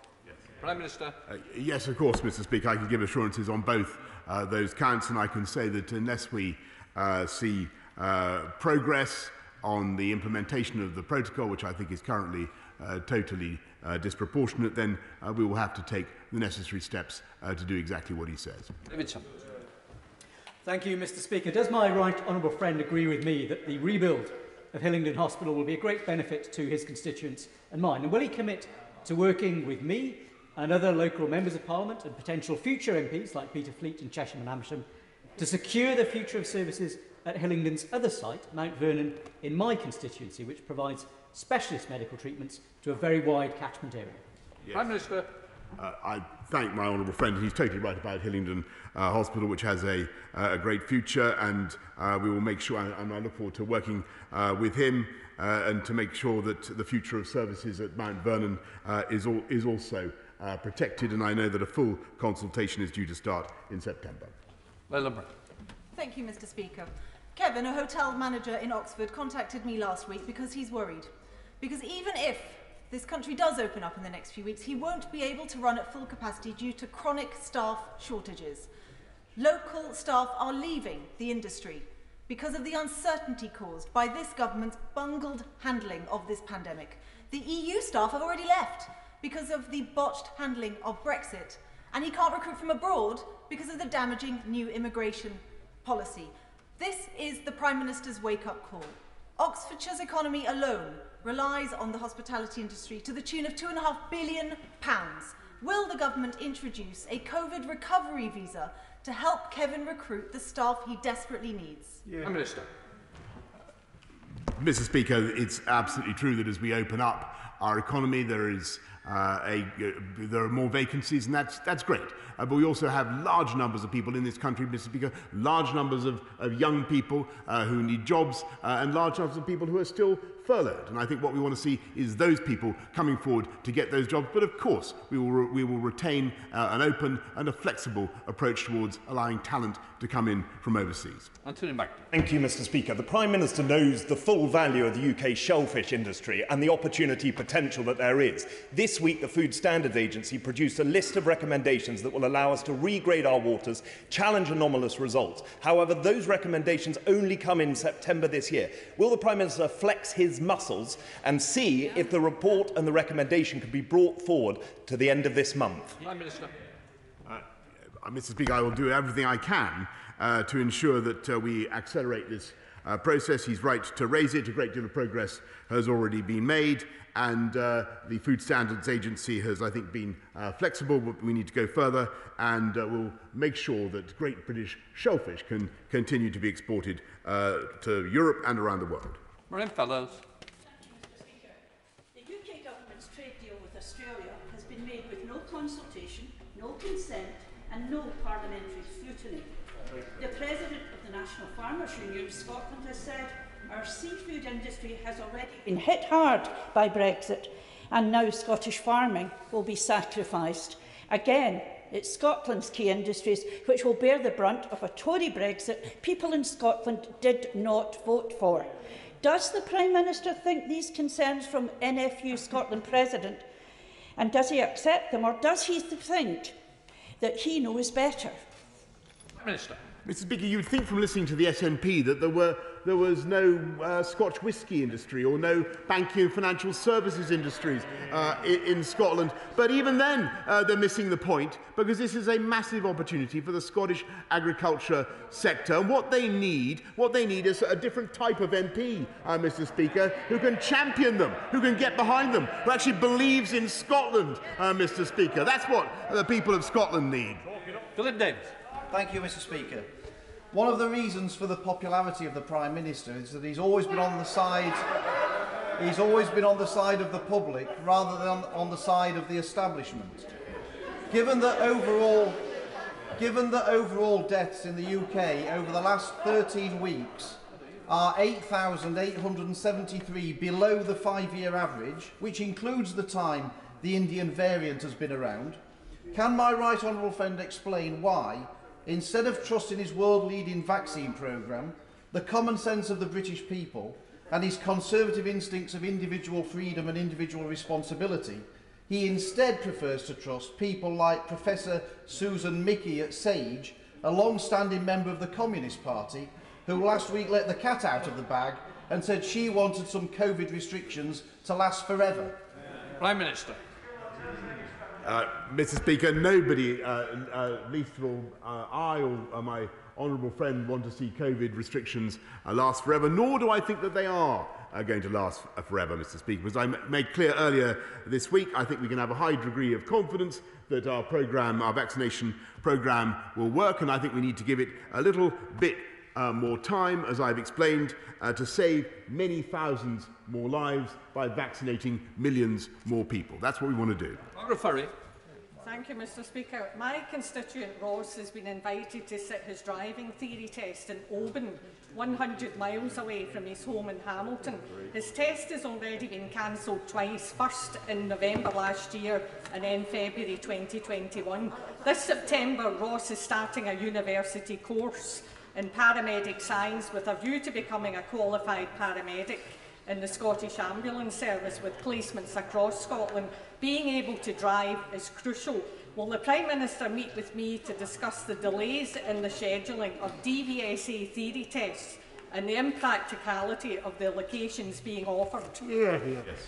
Prime Minister. Uh, yes, of course, Mr Speaker. I can give assurances on both uh, those counts, and I can say that unless we uh, see uh, progress on the implementation of the protocol, which I think is currently uh, totally uh, disproportionate, then uh, we will have to take the necessary steps uh, to do exactly what he says. Thank you, Mr Speaker. Does my right honourable friend agree with me that the rebuild of Hillingdon Hospital will be a great benefit to his constituents and mine? And will he commit to working with me and other local members of Parliament and potential future M Ps like Peter Fleet in Chesham and Amersham to secure the future of services at Hillingdon's other site, Mount Vernon, in my constituency, which provides specialist medical treatments to a very wide catchment area? Yes. Prime Minister. Uh, I thank my honourable friend. He's totally right about Hillingdon uh, Hospital, which has a, uh, a great future, and uh, we will make sure, and I look forward to working uh, with him uh, and to make sure that the future of services at Mount Vernon uh, is, all, is also Uh, protected, and I know that a full consultation is due to start in September. Thank you, Mr Speaker. Kevin, a hotel manager in Oxford, contacted me last week because he's worried. Because even if this country does open up in the next few weeks, he won't be able to run at full capacity due to chronic staff shortages. Local staff are leaving the industry because of the uncertainty caused by this government's bungled handling of this pandemic. The E U staff have already left because of the botched handling of Brexit, and he can't recruit from abroad because of the damaging new immigration policy. This is the Prime Minister's wake-up call. Oxfordshire's economy alone relies on the hospitality industry to the tune of two point five billion pounds. Will the government introduce a COVID recovery visa to help Kevin recruit the staff he desperately needs? Yeah. Minister. Mr Speaker, it's absolutely true that as we open up our economy, there is Uh, a, uh, there are more vacancies, and that's, that's great. Uh, but we also have large numbers of people in this country, Mr Speaker, large numbers of, of young people uh, who need jobs, uh, and large numbers of people who are still furloughed. And I think what we want to see is those people coming forward to get those jobs. But of course, we will, re we will retain uh, an open and a flexible approach towards allowing talent to come in from overseas. Anthony Mac. Thank you, Mr Speaker. The Prime Minister knows the full value of the U K shellfish industry and the opportunity potential that there is. This week, the Food Standards Agency produced a list of recommendations that will allow us to regrade our waters, challenge anomalous results. However, those recommendations only come in September this year. Will the Prime Minister flex his muscles and see if the report and the recommendation can be brought forward to the end of this month? Prime Minister. Uh, Mr Speaker, I will do everything I can uh, to ensure that uh, we accelerate this uh, process. He's right to raise it. A great deal of progress has already been made, and uh, the Food Standards Agency has, I think, been uh, flexible, but we need to go further, and uh, we'll make sure that great British shellfish can continue to be exported uh, to Europe and around the world. Marine Fellows. Thank you, Mr Speaker. The U K government's trade deal with Australia has been made with no consultation, no consent and no parliamentary scrutiny. The President of the National Farmers Union of Scotland has said our seafood industry has already been hit hard by Brexit, and now Scottish farming will be sacrificed. Again, it's Scotland's key industries which will bear the brunt of a Tory Brexit people in Scotland did not vote for. Does the Prime Minister think these concerns from N F U Scotland President, and does he accept them, or does he think that he knows better? Minister. Mr Speaker, you would think from listening to the S N P that there, were, there was no uh, Scotch whisky industry or no banking and financial services industries uh, in, in Scotland. But even then, uh, they're missing the point, because this is a massive opportunity for the Scottish agriculture sector. And what they need, what they need is a different type of M P, uh, Mr Speaker, who can champion them, who can get behind them, who actually believes in Scotland, uh, Mr Speaker. That's what the people of Scotland need. Philip Davis. Thank you, Mr Speaker. One of the reasons for the popularity of the Prime Minister is that he's always been on the side, he's always been on the side of the public rather than on the side of the establishment. Given that overall, given that overall deaths in the U K over the last thirteen weeks are eight thousand eight hundred seventy-three below the five-year average, which includes the time the Indian variant has been around, can my right honourable friend explain why, instead of trusting his world-leading vaccine programme, the common sense of the British people and his conservative instincts of individual freedom and individual responsibility, he instead prefers to trust people like Professor Susan Mickey at Sage, a long-standing member of the Communist Party, who last week let the cat out of the bag and said she wanted some COVID restrictions to last forever? Prime Minister. Uh, Mr Speaker, nobody, uh, uh, least of all uh, I or uh, my honourable friend, want to see COVID restrictions uh, last forever, nor do I think that they are uh, going to last uh, forever, Mr Speaker. As I made clear earlier this week, I think we can have a high degree of confidence that our programme, our vaccination programme will work, and I think we need to give it a little bit Uh, more time, as I've explained, uh, to save many thousands more lives by vaccinating millions more people. That's what we want to do. Ferry. Thank you, Mr Speaker. My constituent Ross has been invited to sit his driving theory test in Oban, one hundred miles away from his home in Hamilton. His test has already been cancelled twice, first in November last year and then February twenty twenty-one. This September, Ross is starting a university course in paramedic science with a view to becoming a qualified paramedic in the Scottish Ambulance Service with placements across Scotland. Being able to drive is crucial. Will the Prime Minister meet with me to discuss the delays in the scheduling of D V S A theory tests and the impracticality of the locations being offered? Yeah, yeah. Yes.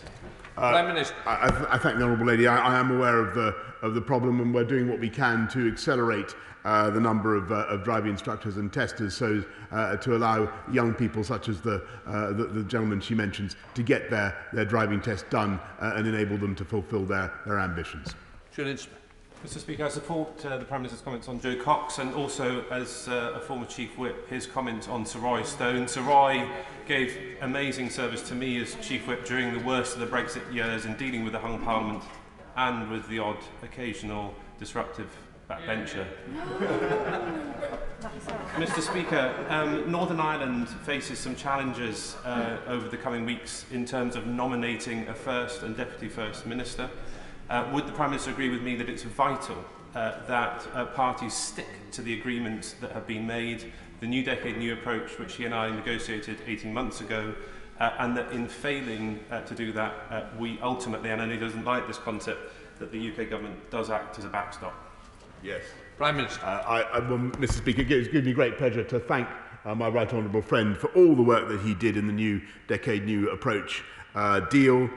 Uh, Prime Minister. I, th I thank the Honourable Lady. I, I am aware of the, of the problem, and we're doing what we can to accelerate Uh, the number of, uh, of driving instructors and testers, so uh, to allow young people such as the, uh, the, the gentleman she mentions to get their, their driving test done uh, and enable them to fulfil their, their ambitions. Mister Speaker, I support uh, the Prime Minister's comments on Joe Cox, and also, as uh, a former Chief Whip, his comment on Sarai Stone. Sarai gave amazing service to me as Chief Whip during the worst of the Brexit years in dealing with the hung Parliament and with the odd occasional disruptive backbencher. Mr Speaker, um, Northern Ireland faces some challenges uh, over the coming weeks in terms of nominating a First and Deputy First Minister. Uh, would the Prime Minister agree with me that it's vital uh, that uh, parties stick to the agreements that have been made, the New Decade, New Approach, which he and I negotiated eighteen months ago, uh, and that in failing uh, to do that, uh, we ultimately, and I know he doesn't like this concept, that the U K Government does act as a backstop? Yes. Prime Minister. Uh, I, I, well, Mr Speaker, it gives me great pleasure to thank uh, my right honourable friend for all the work that he did in the New Decade, New Approach uh, deal, uh,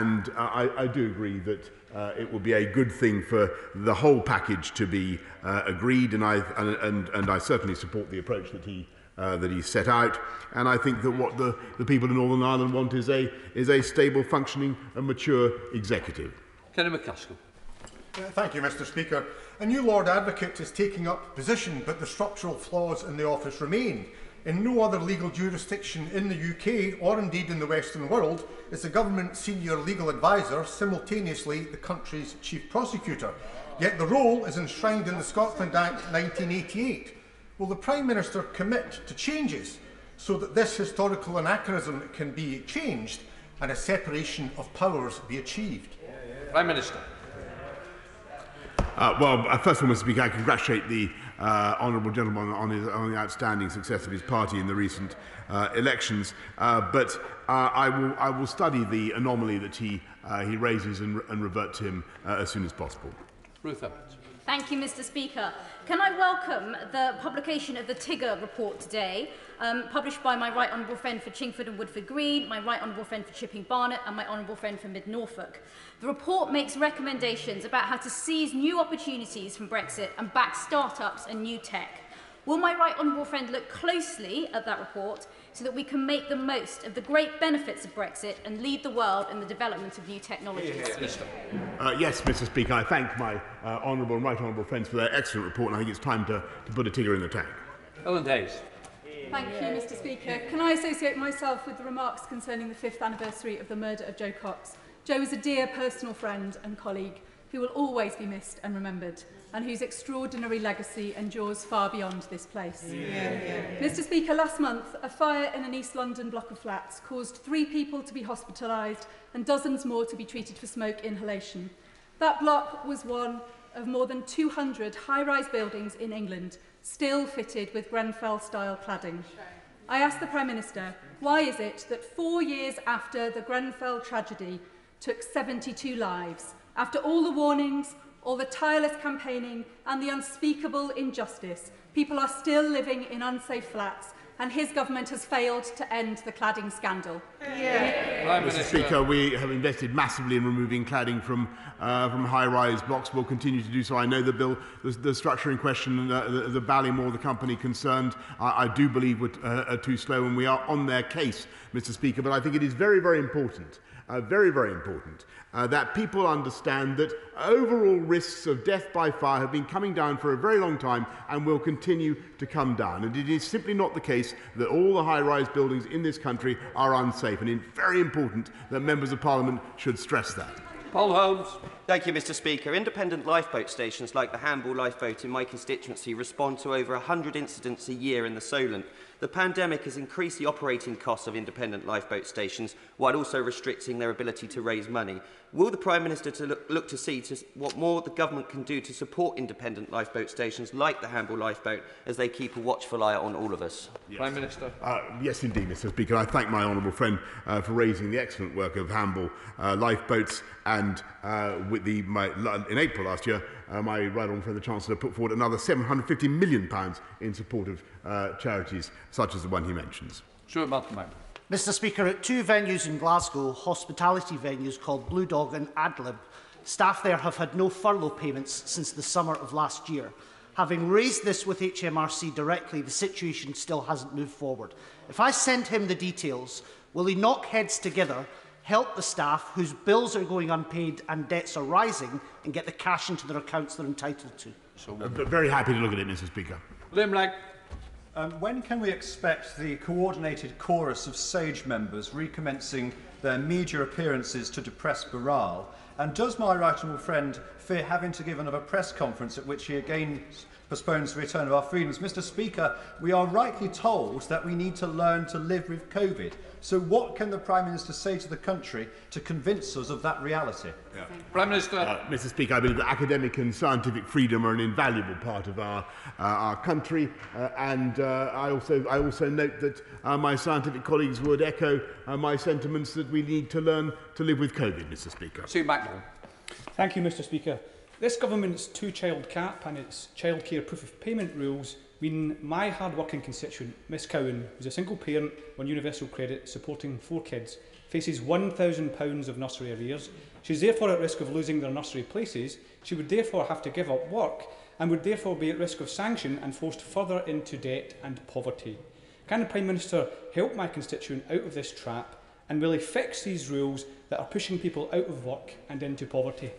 and uh, I, I do agree that uh, it will be a good thing for the whole package to be uh, agreed, and I, and, and, and I certainly support the approach that he Uh, that he's set out, and I think that what the, the people in Northern Ireland want is a is a stable, functioning, and mature executive. Kenny McCaskill. Thank you, Mr Speaker. A new Lord Advocate is taking up position, but the structural flaws in the office remain. In no other legal jurisdiction in the U K, or indeed in the Western world, is the government's senior legal advisor simultaneously the country's chief prosecutor. Yet the role is enshrined in the Scotland Act nineteen eighty-eight. Will the Prime Minister commit to changes so that this historical anachronism can be changed and a separation of powers be achieved? Prime Minister. Uh, well, first of all, Mister Speaker, I congratulate the uh, honourable gentleman on, his, on the outstanding success of his party in the recent uh, elections. Uh, but uh, I will I will study the anomaly that he uh, he raises and, and revert to him uh, as soon as possible. Ruth Evans. Thank you, Mr Speaker. Can I welcome the publication of the Tigger report today, um, published by my right honourable friend for Chingford and Woodford Green, my right honourable friend for Chipping Barnet and my honourable friend for Mid-Norfolk. The report makes recommendations about how to seize new opportunities from Brexit and back start-ups and new tech. Will my right honourable friend look closely at that report so that we can make the most of the great benefits of Brexit and lead the world in the development of new technologies? Uh, yes, Mr Speaker, I thank my uh, honourable and right honourable friends for their excellent report, and I think it's time to, to put a Tigger in the tank. Ellen Davies. Thank you, Mr Speaker. Can I associate myself with the remarks concerning the fifth anniversary of the murder of Joe Cox? Joe was a dear personal friend and colleague who will always be missed and remembered, and whose extraordinary legacy endures far beyond this place. Yeah, yeah, yeah. Mr Speaker, last month, a fire in an East London block of flats caused three people to be hospitalised and dozens more to be treated for smoke inhalation. That block was one of more than two hundred high-rise buildings in England, still fitted with Grenfell-style cladding. I asked the Prime Minister, why is it that four years after the Grenfell tragedy took seventy-two lives, after all the warnings, all the tireless campaigning and the unspeakable injustice, people are still living in unsafe flats, and his government has failed to end the cladding scandal? Yeah. Mister Speaker, we have invested massively in removing cladding from, uh, from high-rise blocks. We'll continue to do so. I know the bill, the, the structure in question, uh, the, the Ballymore, the company concerned, I, I do believe we're uh, are too slow, and we are on their case, Mister Speaker. But I think it is very, very important. Uh, very, very important uh, that people understand that overall risks of death by fire have been coming down for a very long time and will continue to come down. And it is simply not the case that all the high-rise buildings in this country are unsafe, and it's very important that members of Parliament should stress that. Paul Holmes. Thank you, Mr Speaker. Independent lifeboat stations like the Hamble Lifeboat in my constituency respond to over one hundred incidents a year in the Solent. The pandemic has increased the operating costs of independent lifeboat stations while also restricting their ability to raise money. Will the Prime Minister to look, look to see to what more the government can do to support independent lifeboat stations like the Hamble Lifeboat as they keep a watchful eye on all of us? Yes. Prime Minister. Uh, yes, indeed, Mr Speaker. I thank my honourable friend uh, for raising the excellent work of Hamble uh, Lifeboats, and uh, with the, my, in April last year, Uh, my right honourable friend the Chancellor put forward another seven hundred and fifty million pounds in support of uh, charities such as the one he mentions. Stuart Martin. Mr Speaker, at two venues in Glasgow, hospitality venues called Blue Dog and Adlib, staff there have had no furlough payments since the summer of last year. Having raised this with H M R C directly, the situation still hasn't moved forward. If I send him the details, will he knock heads together, help the staff whose bills are going unpaid and debts are rising, and get the cash into their accounts they're entitled to? So, uh, very happy to look at it, Mr Speaker. Liam Legg. Um, when can we expect the coordinated chorus of SAGE members recommencing their media appearances to depress morale? And does my right honourable friend fear having to give another press conference at which he again postpones the return of our freedoms? Mr Speaker, we are rightly told that we need to learn to live with COVID. So what can the Prime Minister say to the country to convince us of that reality? Yeah. Prime Minister. Uh, Mr Speaker, I believe that academic and scientific freedom are an invaluable part of our, uh, our country. Uh, and uh, I, also, I also note that uh, my scientific colleagues would echo uh, my sentiments that we need to learn to live with COVID, Mr Speaker. Sue Macmillan. Thank you, Mr Speaker. This government's two-child cap and its childcare proof-of-payment rules mean my hard-working constituent, Miss Cowan, who's a single parent on universal credit supporting four kids, faces one thousand pounds of nursery arrears. She's therefore at risk of losing their nursery places. She would therefore have to give up work and would therefore be at risk of sanction and forced further into debt and poverty. Can the Prime Minister help my constituent out of this trap, and will he fix these rules that are pushing people out of work and into poverty?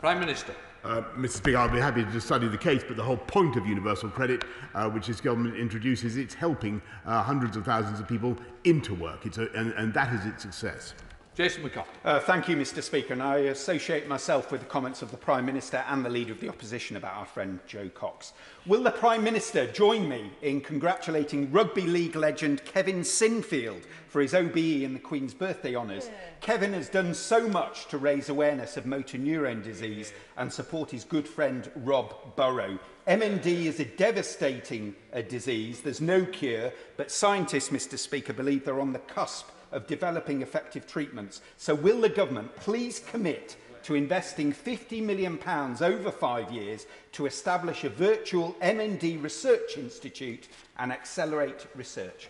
Prime Minister. Uh, Mr Speaker, I'll be happy to study the case, but the whole point of universal credit, uh, which this government introduces, it's helping uh, hundreds of thousands of people into work, it's a, and, and that is its success. Jason McCarthy. Uh, thank you, Mr Speaker. And I associate myself with the comments of the Prime Minister and the Leader of the Opposition about our friend Joe Cox. Will the Prime Minister join me in congratulating rugby league legend Kevin Sinfield for his O B E in the Queen's Birthday Honours? Yeah. Kevin has done so much to raise awareness of motor neurone disease and support his good friend Rob Burrow. M N D is a devastating uh, disease. There's no cure, but scientists, Mr Speaker, believe they're on the cusp of developing effective treatments. So will the government please commit to investing fifty million pounds over five years to establish a virtual M N D research institute and accelerate research?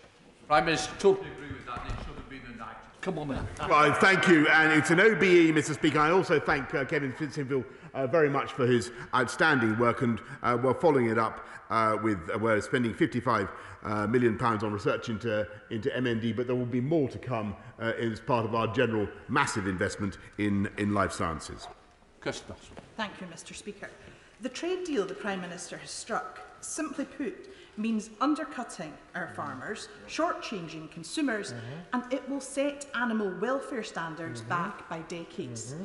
Prime Minister, totally agree with that. It should have been enacted. Come on, then. Well, thank you, and it's an O B E, Mr Speaker. I also thank uh, Kevin Sinfield uh, very much for his outstanding work, and uh, we're following it up uh, with uh, we're spending fifty-five. Uh, million pounds on research into, into M N D, but there will be more to come uh, as part of our general massive investment in, in life sciences. Thank you, Mr Speaker. The trade deal the Prime Minister has struck, simply put, means undercutting our farmers, shortchanging consumers, mm-hmm. and it will set animal welfare standards mm-hmm. back by decades. Mm-hmm.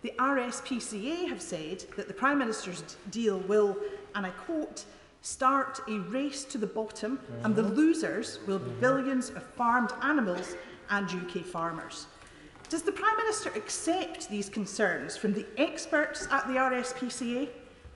The R S P C A have said that the Prime Minister's deal will, and I quote, start a race to the bottom, mm-hmm. and the losers will be billions of farmed animals and U K farmers. Does the Prime Minister accept these concerns from the experts at the R S P C A,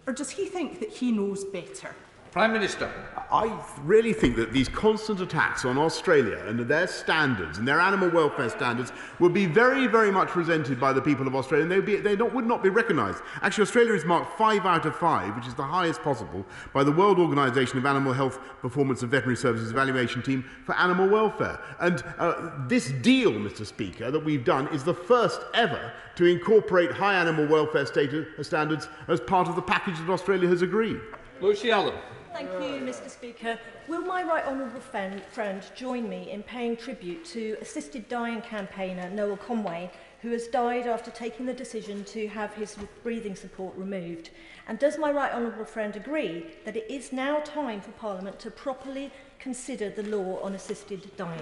or does he think that he knows better? Prime Minister. I really think that these constant attacks on Australia and their standards and their animal welfare standards would be very, very much resented by the people of Australia, and they would, be, they not, would not be recognised. Actually, Australia is marked five out of five, which is the highest possible, by the World Organisation of Animal Health Performance and Veterinary Services Evaluation Team for Animal Welfare. And uh, this deal, Mr Speaker, that we've done is the first ever to incorporate high animal welfare standards as part of the package that Australia has agreed. Lucy Allen. Thank you, Mr Speaker. Will my right honourable friend join me in paying tribute to assisted dying campaigner Noel Conway, who has died after taking the decision to have his breathing support removed? And does my right honourable friend agree that it is now time for Parliament to properly consider the law on assisted dying?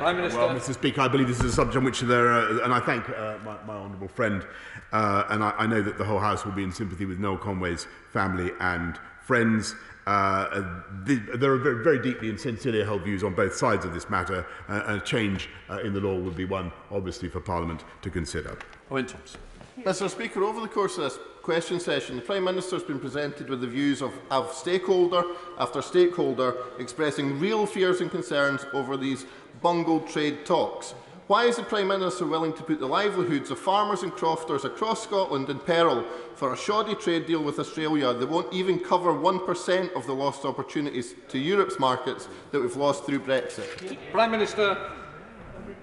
Prime Minister. Well, Mr Speaker, I believe this is a subject on which there are, and I thank uh, my, my honourable friend, uh, and I, I know that the whole House will be in sympathy with Noel Conway's family and friends. Uh, the, there are very, very deeply and sincerely held views on both sides of this matter, uh, and a change uh, in the law would be one, obviously, for Parliament to consider. Owen Thompson. Mister Speaker, over the course of this question session, the Prime Minister has been presented with the views of, of stakeholder after stakeholder expressing real fears and concerns over these bungled trade talks. Why is the Prime Minister willing to put the livelihoods of farmers and crofters across Scotland in peril for a shoddy trade deal with Australia that won't even cover one percent of the lost opportunities to Europe's markets that we've lost through Brexit? Prime Minister.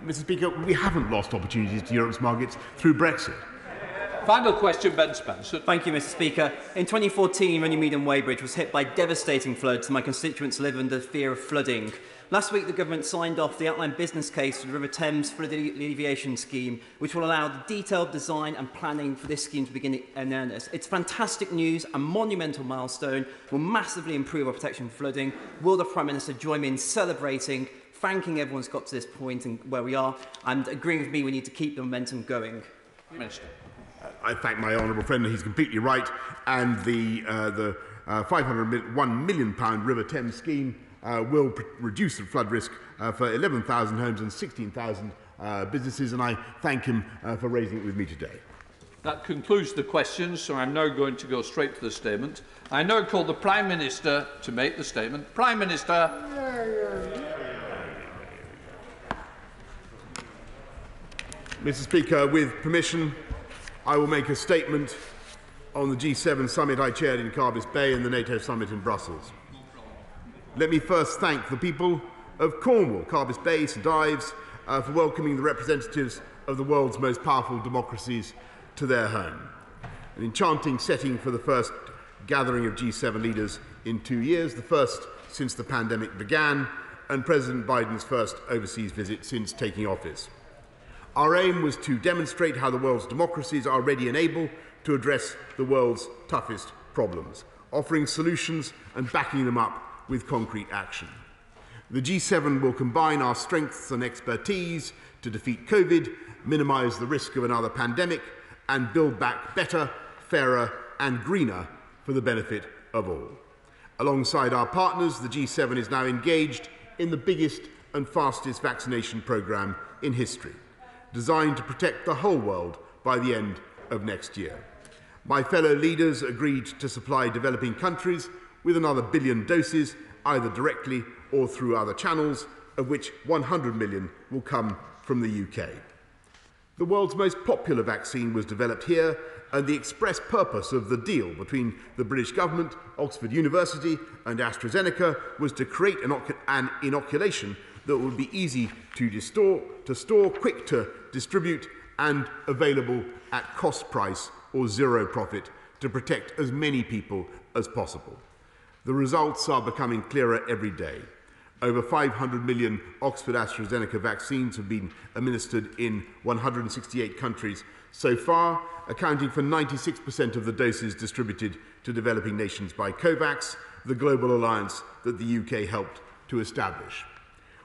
Mr Speaker, we haven't lost opportunities to Europe's markets through Brexit. Final question, Ben Spencer. Thank you, Mr Speaker. In twenty fourteen, Runnymede and Weybridge was hit by devastating floods, and my constituents live under fear of flooding. Last week, the government signed off the outline business case for the River Thames Flood Alleviation Scheme, which will allow the detailed design and planning for this scheme to begin in earnest. It's fantastic news, a monumental milestone, will massively improve our protection from flooding. Will the Prime Minister join me in celebrating, thanking everyone's got to this point and where we are, and agreeing with me we need to keep the momentum going? Minister. I thank my honourable friend, he's completely right, and the, uh, the uh, five hundred and one million pounds River Thames scheme Uh, will reduce the flood risk uh, for eleven thousand homes and sixteen thousand uh, businesses, and I thank him uh, for raising it with me today. That concludes the questions, so I'm now going to go straight to the statement. I now call the Prime Minister to make the statement. Prime Minister. Mr Speaker, with permission, I will make a statement on the G seven summit I chaired in Carbis Bay and the NATO summit in Brussels. Let me first thank the people of Cornwall, Carbis Bay, Saint Ives, uh, for welcoming the representatives of the world's most powerful democracies to their home. An enchanting setting for the first gathering of G seven leaders in two years, the first since the pandemic began, and President Biden's first overseas visit since taking office. Our aim was to demonstrate how the world's democracies are ready and able to address the world's toughest problems, offering solutions and backing them up with concrete action. The G seven will combine our strengths and expertise to defeat COVID, minimise the risk of another pandemic, and build back better, fairer and greener for the benefit of all. Alongside our partners, the G seven is now engaged in the biggest and fastest vaccination programme in history, designed to protect the whole world by the end of next year. My fellow leaders agreed to supply developing countries with another billion doses, either directly or through other channels, of which one hundred million will come from the U K. The world's most popular vaccine was developed here, and the express purpose of the deal between the British government, Oxford University and AstraZeneca was to create an, an inoculation that would be easy to store, to store, quick to distribute and available at cost price or zero profit to protect as many people as possible. The results are becoming clearer every day. Over five hundred million Oxford AstraZeneca vaccines have been administered in one hundred sixty-eight countries so far, accounting for ninety-six percent of the doses distributed to developing nations by COVAX, the global alliance that the U K helped to establish.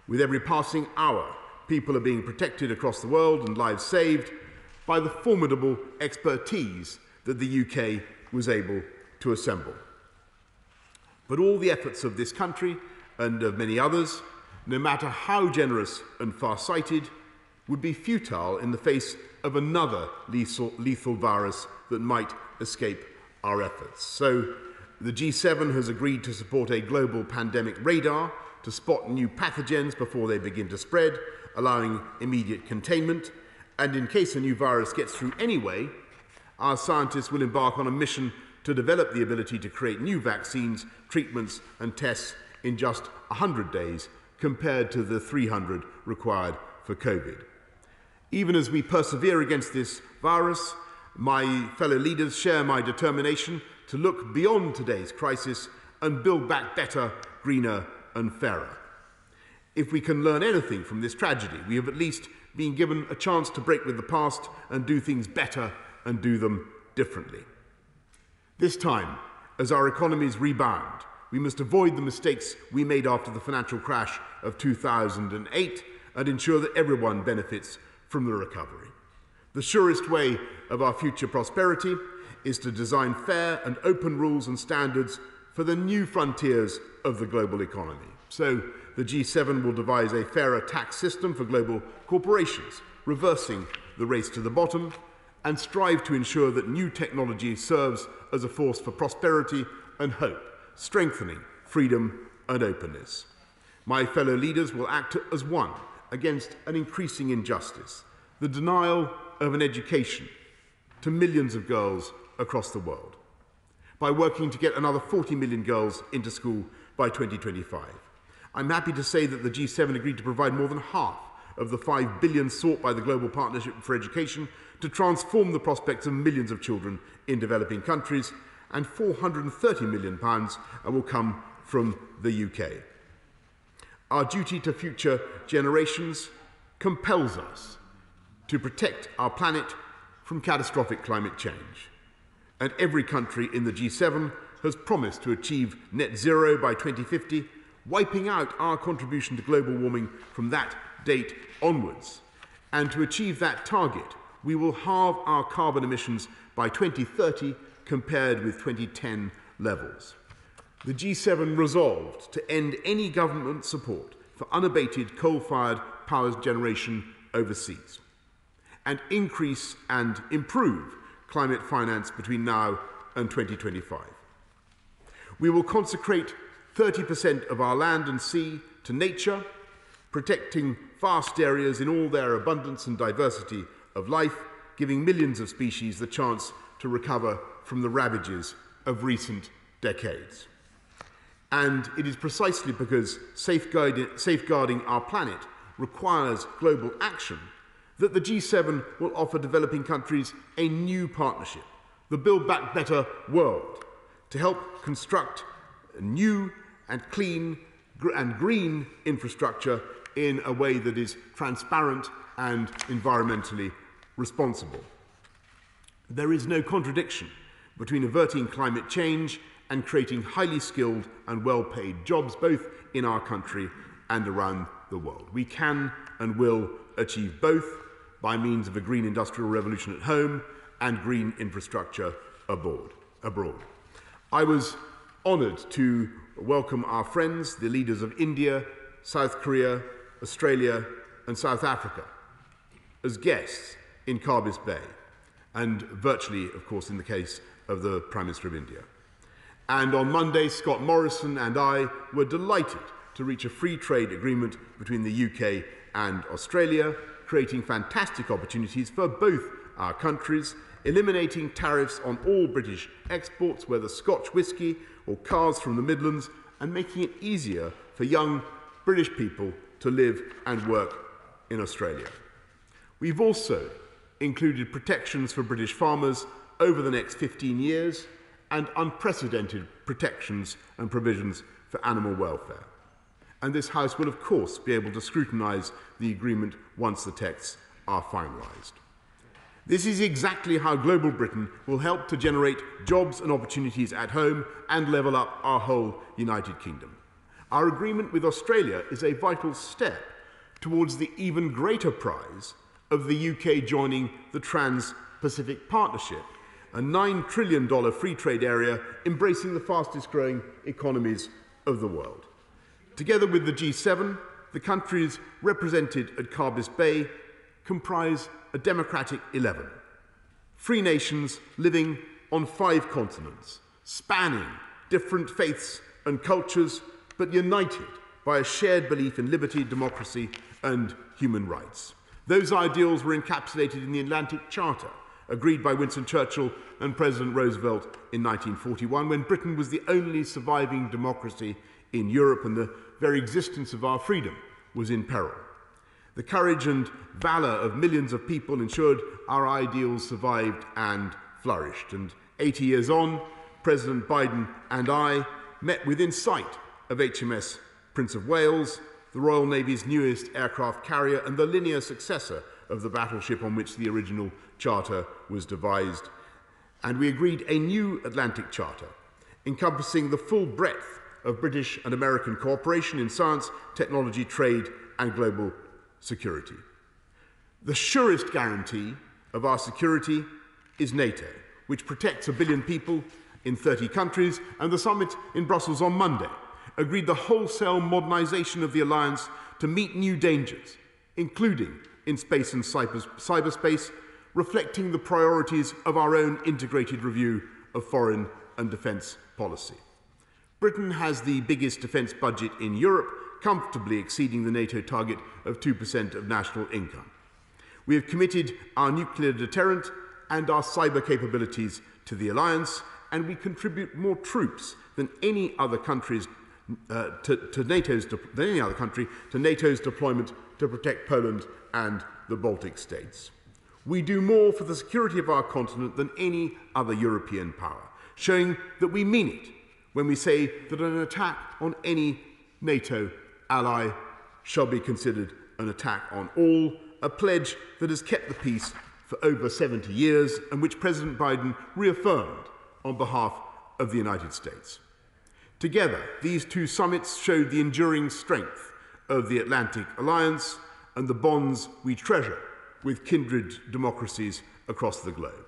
With every passing hour, people are being protected across the world and lives saved by the formidable expertise that the U K was able to assemble. But all the efforts of this country and of many others, no matter how generous and far-sighted, would be futile in the face of another lethal, lethal virus that might escape our efforts. So the G seven has agreed to support a global pandemic radar to spot new pathogens before they begin to spread, allowing immediate containment. And in case a new virus gets through anyway, our scientists will embark on a mission to develop the ability to create new vaccines, treatments and tests in just one hundred days compared to the three hundred required for COVID. Even as we persevere against this virus, my fellow leaders share my determination to look beyond today's crisis and build back better, greener and fairer. If we can learn anything from this tragedy, we have at least been given a chance to break with the past and do things better and do them differently. This time, as our economies rebound, we must avoid the mistakes we made after the financial crash of two thousand eight and ensure that everyone benefits from the recovery. The surest way of our future prosperity is to design fair and open rules and standards for the new frontiers of the global economy. So the G seven will devise a fairer tax system for global corporations, reversing the race to the bottom, and strive to ensure that new technology serves as a force for prosperity and hope, strengthening freedom and openness. My fellow leaders will act as one against an increasing injustice, the denial of an education to millions of girls across the world, by working to get another forty million girls into school by twenty twenty-five. I'm happy to say that the G seven agreed to provide more than half of the five billion dollars sought by the Global Partnership for Education to transform the prospects of millions of children in developing countries, and four hundred thirty million pounds will come from the U K. Our duty to future generations compels us to protect our planet from catastrophic climate change. And every country in the G seven has promised to achieve net zero by twenty fifty, wiping out our contribution to global warming from that date onwards. And to achieve that target, we will halve our carbon emissions by twenty thirty compared with twenty ten levels. The G seven resolved to end any government support for unabated coal-fired power generation overseas, and increase and improve climate finance between now and twenty twenty-five. We will consecrate thirty percent of our land and sea to nature, protecting vast areas in all their abundance and diversity of life, giving millions of species the chance to recover from the ravages of recent decades. And it is precisely because safeguarding our planet requires global action that the G seven will offer developing countries a new partnership, the Build Back Better World, to help construct a new and clean and green infrastructure in a way that is transparent and environmentally responsible. There is no contradiction between averting climate change and creating highly skilled and well-paid jobs, both in our country and around the world. We can and will achieve both by means of a green industrial revolution at home and green infrastructure abroad. abroad. I was honoured to welcome our friends, the leaders of India, South Korea, Australia and South Africa, as guests in Carbis Bay, and virtually, of course, in the case of the Prime Minister of India. And on Monday, Scott Morrison and I were delighted to reach a free trade agreement between the U K and Australia, creating fantastic opportunities for both our countries, eliminating tariffs on all British exports, whether Scotch whisky or cars from the Midlands, and making it easier for young British people to live and work in Australia. We've also included protections for British farmers over the next fifteen years and unprecedented protections and provisions for animal welfare. And this House will, of course, be able to scrutinise the agreement once the texts are finalised. This is exactly how global Britain will help to generate jobs and opportunities at home and level up our whole United Kingdom. Our agreement with Australia is a vital step towards the even greater prize of the U K joining the Trans-Pacific Partnership, a nine trillion dollars free trade area embracing the fastest-growing economies of the world. Together with the G seven, the countries represented at Carbis Bay comprise a democratic eleven, free nations living on five continents, spanning different faiths and cultures, but united by a shared belief in liberty, democracy and human rights. Those ideals were encapsulated in the Atlantic Charter, agreed by Winston Churchill and President Roosevelt in nineteen forty-one, when Britain was the only surviving democracy in Europe and the very existence of our freedom was in peril. The courage and valour of millions of people ensured our ideals survived and flourished. And eighty years on, President Biden and I met within sight of H M S Prince of Wales, the Royal Navy's newest aircraft carrier and the linear successor of the battleship on which the original charter was devised. And we agreed a new Atlantic Charter, encompassing the full breadth of British and American cooperation in science, technology, trade and global security. The surest guarantee of our security is NATO, which protects a billion people in thirty countries, and the summit in Brussels on Monday agreed the wholesale modernisation of the alliance to meet new dangers, including in space and cyberspace, reflecting the priorities of our own integrated review of foreign and defence policy. Britain has the biggest defence budget in Europe, comfortably exceeding the NATO target of two percent of national income. We have committed our nuclear deterrent and our cyber capabilities to the alliance, and we contribute more troops than any other country's Uh, to, to NATO's than any other country to NATO's deployment to protect Poland and the Baltic states. We do more for the security of our continent than any other European power, showing that we mean it when we say that an attack on any NATO ally shall be considered an attack on all, a pledge that has kept the peace for over seventy years and which President Biden reaffirmed on behalf of the United States. Together, these two summits showed the enduring strength of the Atlantic Alliance and the bonds we treasure with kindred democracies across the globe.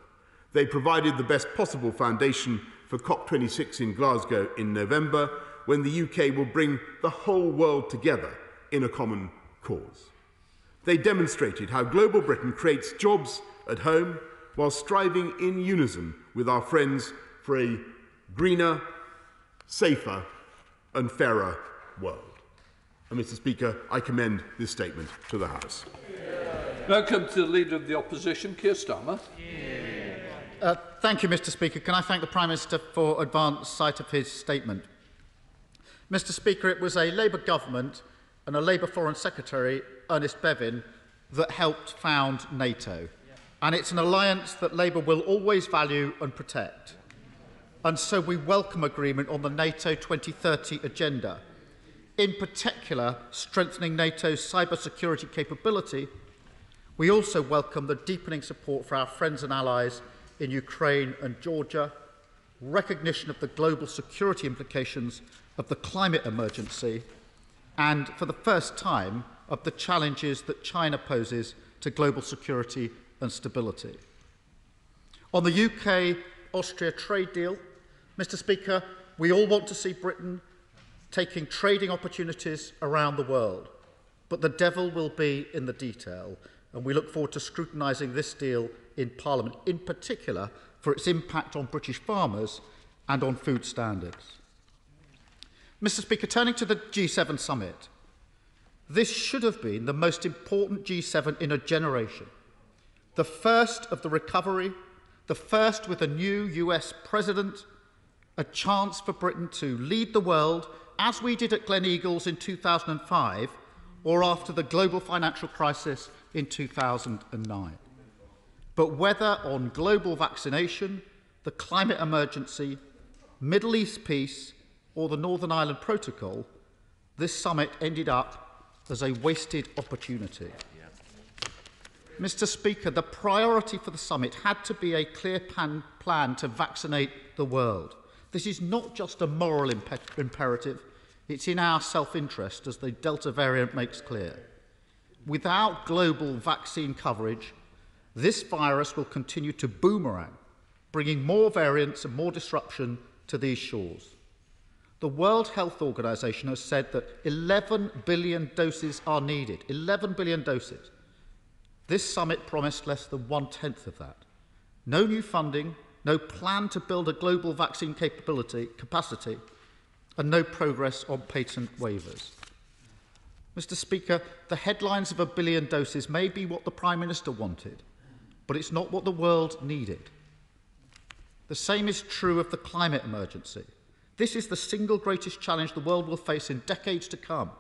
They provided the best possible foundation for COP twenty-six in Glasgow in November, when the U K will bring the whole world together in a common cause. They demonstrated how global Britain creates jobs at home while striving in unison with our friends for a greener, safer and fairer world. And Mister Speaker, I commend this statement to the House. Yeah. Now comes the Leader of the Opposition, Keir Starmer. Yeah. Uh, thank you, Mister Speaker. Can I thank the Prime Minister for advanced sight of his statement? Mister Speaker, it was a Labour government and a Labour Foreign Secretary, Ernest Bevin, that helped found NATO. Yeah. And it's an alliance that Labour will always value and protect. And so we welcome agreement on the NATO twenty thirty agenda, in particular strengthening NATO's cybersecurity capability. We also welcome the deepening support for our friends and allies in Ukraine and Georgia, recognition of the global security implications of the climate emergency, and for the first time of the challenges that China poses to global security and stability. On the U K Austria trade deal, Mister Speaker, we all want to see Britain taking trading opportunities around the world, but the devil will be in the detail, and we look forward to scrutinising this deal in Parliament, in particular for its impact on British farmers and on food standards. Mister Speaker, turning to the G seven summit, this should have been the most important G seven in a generation, the first of the recovery, the first with a new U S president, a chance for Britain to lead the world, as we did at Gleneagles in two thousand five or after the global financial crisis in two thousand nine. But whether on global vaccination, the climate emergency, Middle East peace or the Northern Ireland Protocol, this summit ended up as a wasted opportunity. Yeah. Mister Speaker, the priority for the summit had to be a clear pan plan to vaccinate the world. This is not just a moral imp imperative, it's in our self-interest, as the Delta variant makes clear. Without global vaccine coverage, this virus will continue to boomerang, bringing more variants and more disruption to these shores. The World Health Organization has said that eleven billion doses are needed, eleven billion doses. This summit promised less than one-tenth of that. No new funding, no plan to build a global vaccine capability, capacity, and no progress on patent waivers. Mister Speaker, the headlines of a billion doses may be what the Prime Minister wanted, but it's not what the world needed. The same is true of the climate emergency. This is the single greatest challenge the world will face in decades to come.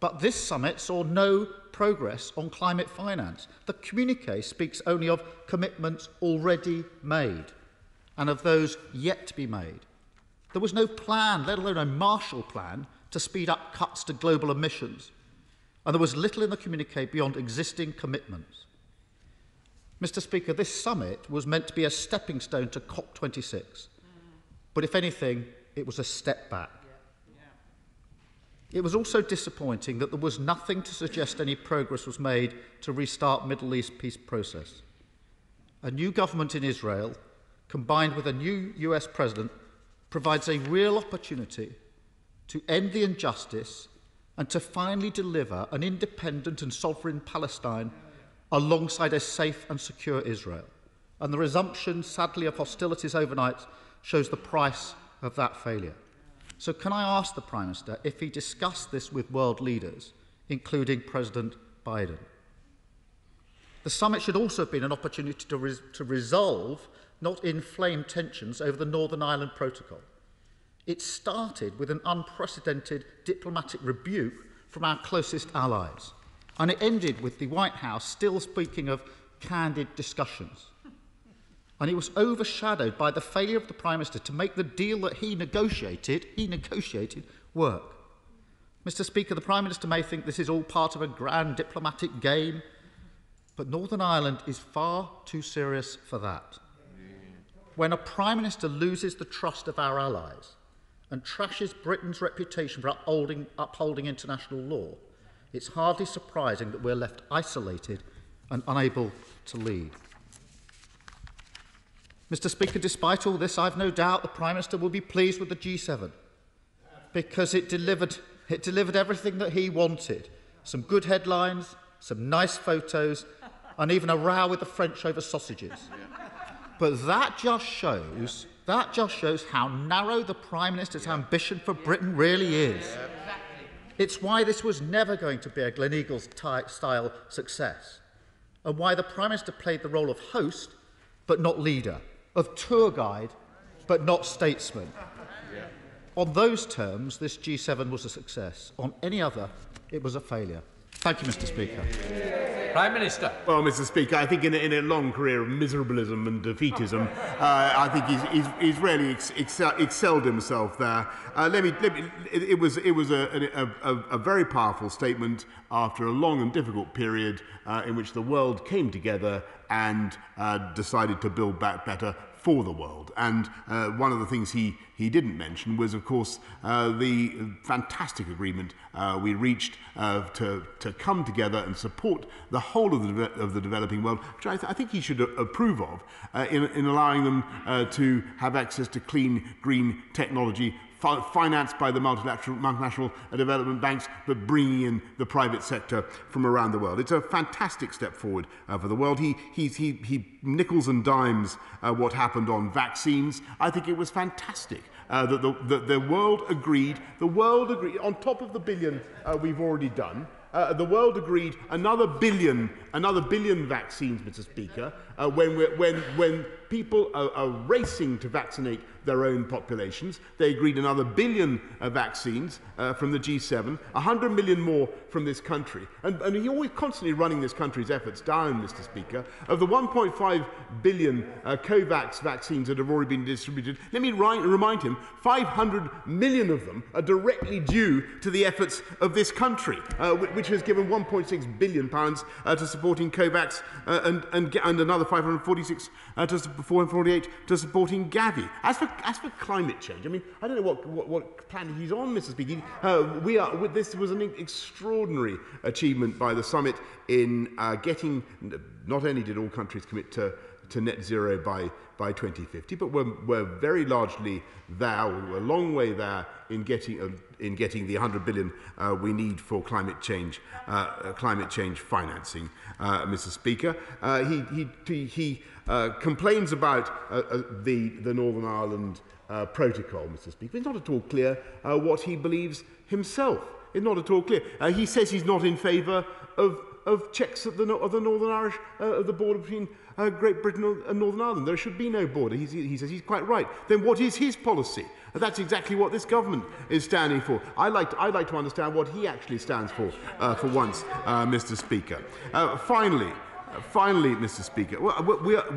But this summit saw no progress on climate finance. The communiqué speaks only of commitments already made and of those yet to be made. There was no plan, let alone a Marshall Plan, to speed up cuts to global emissions, and there was little in the communiqué beyond existing commitments. Mister Speaker, this summit was meant to be a stepping stone to COP twenty-six, but if anything, it was a step back. It was also disappointing that there was nothing to suggest any progress was made to restart Middle East peace process. A new government in Israel, combined with a new U S president, provides a real opportunity to end the injustice and to finally deliver an independent and sovereign Palestine alongside a safe and secure Israel. And the resumption, sadly, of hostilities overnight shows the price of that failure. So can I ask the Prime Minister if he discussed this with world leaders, including President Biden? The summit should also have been an opportunity to, res to resolve, not inflame tensions over the Northern Ireland Protocol. It started with an unprecedented diplomatic rebuke from our closest allies, and it ended with the White House still speaking of candid discussions. And it was overshadowed by the failure of the Prime Minister to make the deal that he negotiated, he negotiated, work. Mister Speaker, the Prime Minister may think this is all part of a grand diplomatic game, but Northern Ireland is far too serious for that. When a Prime Minister loses the trust of our allies and trashes Britain's reputation for upholding, upholding international law, it's hardly surprising that we're left isolated and unable to lead. Mister Speaker, despite all this, I've no doubt the Prime Minister will be pleased with the G seven because it delivered, it delivered everything that he wanted. Some good headlines, some nice photos, and even a row with the French over sausages. Yeah. But that just shows, that just shows how narrow the Prime Minister's yeah. ambition for yeah. Britain really is. Yeah. Exactly. It's why this was never going to be a Gleneagles-style success, and why the Prime Minister played the role of host but not leader, of tour guide, but not statesman. Yeah. On those terms, this G seven was a success. On any other, it was a failure. Thank you, Mister Speaker. Prime Minister. Well, Mister Speaker, I think in a, in a long career of miserableism and defeatism, uh, I think he's, he's, he's really ex excel excelled himself there. Uh, let me, let me, it was, it was a, a, a, a very powerful statement after a long and difficult period uh, in which the world came together and uh, decided to build back better for the world. And uh, one of the things he, he didn't mention was, of course, uh, the fantastic agreement uh, we reached uh, to, to come together and support the whole of the, of the developing world, which I, th I think he should approve of, uh, in, in allowing them uh, to have access to clean, green technology financed by the multilateral, multinational development banks, but bringing in the private sector from around the world. It's a fantastic step forward uh, for the world. He, he, he, he nickels and dimes uh, what happened on vaccines. I think it was fantastic uh, that the, the, the world agreed, the world agreed, on top of the billion uh, we've already done, Uh, the world agreed another billion, another billion vaccines, Mister Speaker, uh, when, we're, when, when people are, are racing to vaccinate their own populations. They agreed another billion uh, vaccines uh, from the G seven, one hundred million more from this country. And, and he's always constantly running this country's efforts down, Mister Speaker. Of the one point five billion uh, COVAX vaccines that have already been distributed, let me remind him, five hundred million of them are directly due to the efforts of this country, uh, which has given one point six billion pounds uh, to supporting COVAX uh, and, and, and another five hundred forty-six uh, to four hundred forty-eight to supporting Gavi. As for, as for climate change, I mean, I don't know what, what, what plan he's on, Mister Speaker. Uh, we are, this was an extraordinary achievement by the summit in uh, getting, not only did all countries commit to, to net zero by, by twenty fifty, but we're, we're very largely there, we're a long way there in getting, uh, in getting the one hundred billion uh, we need for climate change, uh, climate change financing, uh, Mister Speaker. Uh, he he, he uh, complains about uh, uh, the, the Northern Ireland uh, protocol, Mister Speaker. It's not at all clear uh, what he believes himself. It's not at all clear. Uh, he says he's not in favour of, of checks at the, of the Northern Irish, uh, of the border between Uh, Great Britain and Northern Ireland. There should be no border. He's, he says he's quite right. Then what is his policy? That's exactly what this government is standing for. I like to, I'd like to understand what he actually stands for, uh, for once, uh, Mister Speaker. Uh, finally, uh, finally, Mister Speaker, we,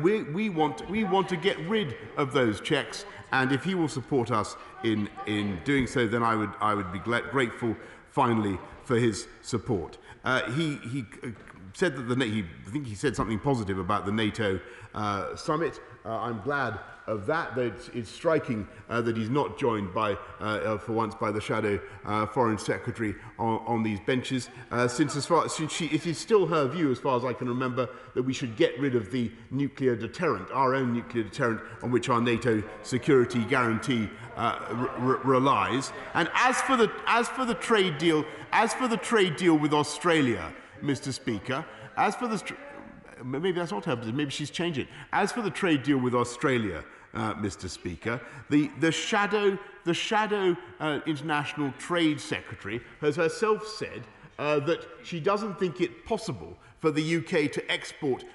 we, we, want, we want to get rid of those checks, and if he will support us in, in doing so, then I would, I would be grateful, finally, for his support. Uh, he... he uh, Said that the, he, I think he said something positive about the NATO uh, summit. Uh, I'm glad of that. Though it's, it's striking uh, that he's not joined by, uh, uh, for once, by the shadow uh, foreign secretary on, on these benches. Uh, since, as far since she, it is still her view, as far as I can remember, that we should get rid of the nuclear deterrent, our own nuclear deterrent, on which our NATO security guarantee uh, relies. And as for the as for the trade deal, as for the trade deal with Australia, Mister Speaker, as for the maybe that's not her position. Maybe she's changed it. As for the trade deal with Australia, uh, Mister Speaker, the the shadow the shadow uh, international trade secretary has herself said uh, that she doesn't think it possible for the U K to export uh,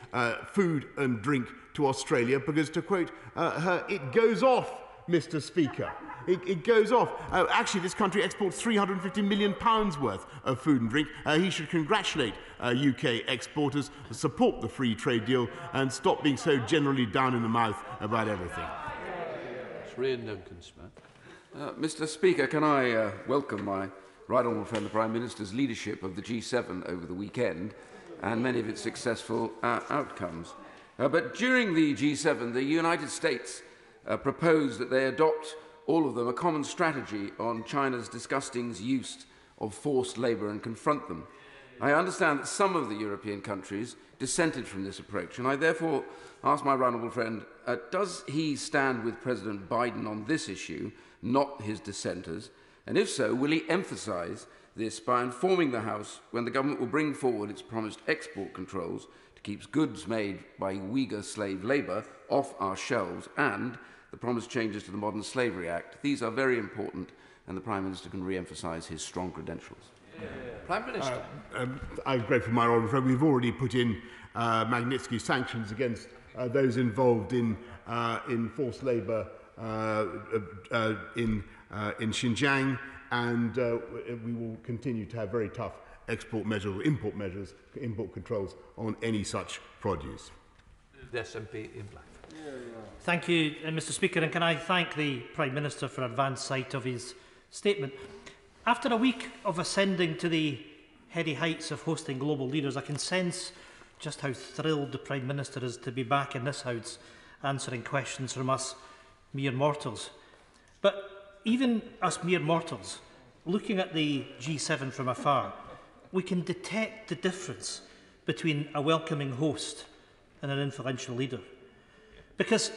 food and drink to Australia because, to quote uh, her, it goes off, Mister Speaker. It, it goes off. Uh, actually, this country exports three hundred fifty million pounds worth of food and drink. Uh, he should congratulate uh, U K exporters, support the free trade deal, and stop being so generally down in the mouth about everything. Uh, Mister Speaker, can I uh, welcome my right honourable friend, the Prime Minister's leadership of the G seven over the weekend and many of its successful uh, outcomes. Uh, but during the G seven, the United States uh, proposed that they adopt, all of them, a common strategy on China's disgusting use of forced labour and confront them. I understand that some of the European countries dissented from this approach, and I therefore ask my honourable friend, uh, does he stand with President Biden on this issue, not his dissenters? And if so, will he emphasise this by informing the House when the government will bring forward its promised export controls to keep goods made by Uyghur slave labour off our shelves and the promised changes to the Modern Slavery Act? These are very important, and the Prime Minister can re-emphasise his strong credentials. Yeah. Prime Minister. Uh, um, I'm grateful, my honourable friend. We've already put in uh, Magnitsky sanctions against uh, those involved in, uh, in forced labour uh, uh, in, uh, in Xinjiang, and uh, we will continue to have very tough export measures, or import measures, import controls on any such produce. The S N P in black. Thank you, Mister Speaker, and can I thank the Prime Minister for advance sight of his statement. After a week of ascending to the heady heights of hosting global leaders, I can sense just how thrilled the Prime Minister is to be back in this House answering questions from us mere mortals. But even us mere mortals, looking at the G seven from afar, we can detect the difference between a welcoming host and an influential leader. Because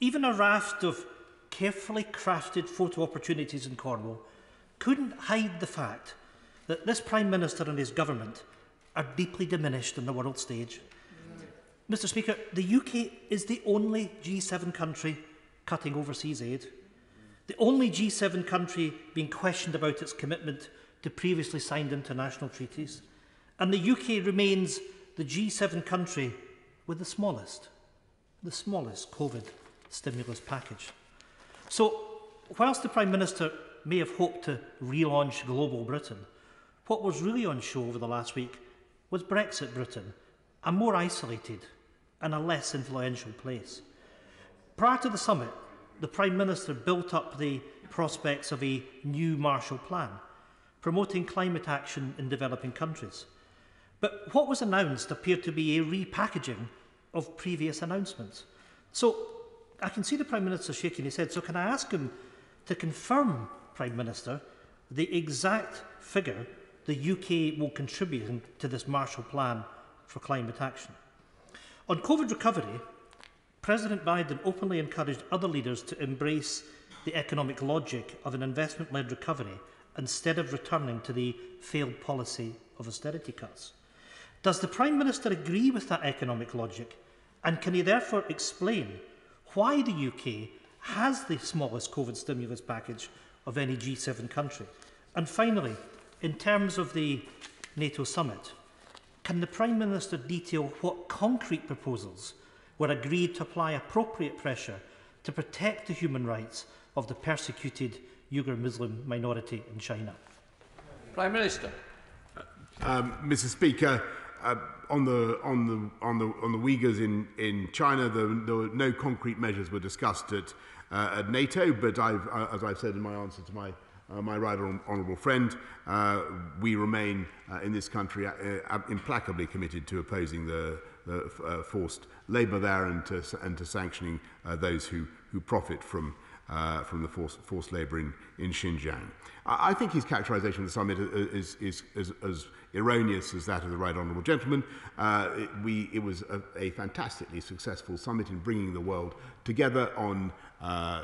even a raft of carefully crafted photo opportunities in Cornwall couldn't hide the fact that this Prime Minister and his government are deeply diminished on the world stage. Mm. Mister Speaker, the U K is the only G seven country cutting overseas aid, the only G seven country being questioned about its commitment to previously signed international treaties, and the U K remains the G seven country with the smallest, the smallest COVID stimulus package. So, whilst the Prime Minister may have hoped to relaunch global Britain, what was really on show over the last week was Brexit Britain, a more isolated and a less influential place. Prior to the summit, the Prime Minister built up the prospects of a new Marshall Plan, promoting climate action in developing countries. But what was announced appeared to be a repackaging of previous announcements. So, I can see the Prime Minister shaking his head, so can I ask him to confirm, Prime Minister, the exact figure the U K will contribute to this Marshall Plan for climate action? On COVID recovery, President Biden openly encouraged other leaders to embrace the economic logic of an investment-led recovery instead of returning to the failed policy of austerity cuts. Does the Prime Minister agree with that economic logic, and can he therefore explain why the U K has the smallest COVID stimulus package of any G seven country? And finally, in terms of the NATO summit, can the Prime Minister detail what concrete proposals were agreed to apply appropriate pressure to protect the human rights of the persecuted Uyghur Muslim minority in China? Prime Minister. Uh, um, Mr Speaker, uh, on the on the on the on the Uyghurs in in China, the, the, no concrete measures were discussed at uh, at NATO. But I've, uh, as I've said in my answer to my uh, my right honourable friend, uh, we remain uh, in this country uh, implacably committed to opposing the, the uh, forced labour there and to and to sanctioning uh, those who who profit from. Uh, from the forced, forced labour in, in Xinjiang. I, I think his characterisation of the summit is, is, is, is as erroneous as that of the right honourable gentleman. Uh, it, we, it was a, a fantastically successful summit in bringing the world together on, uh,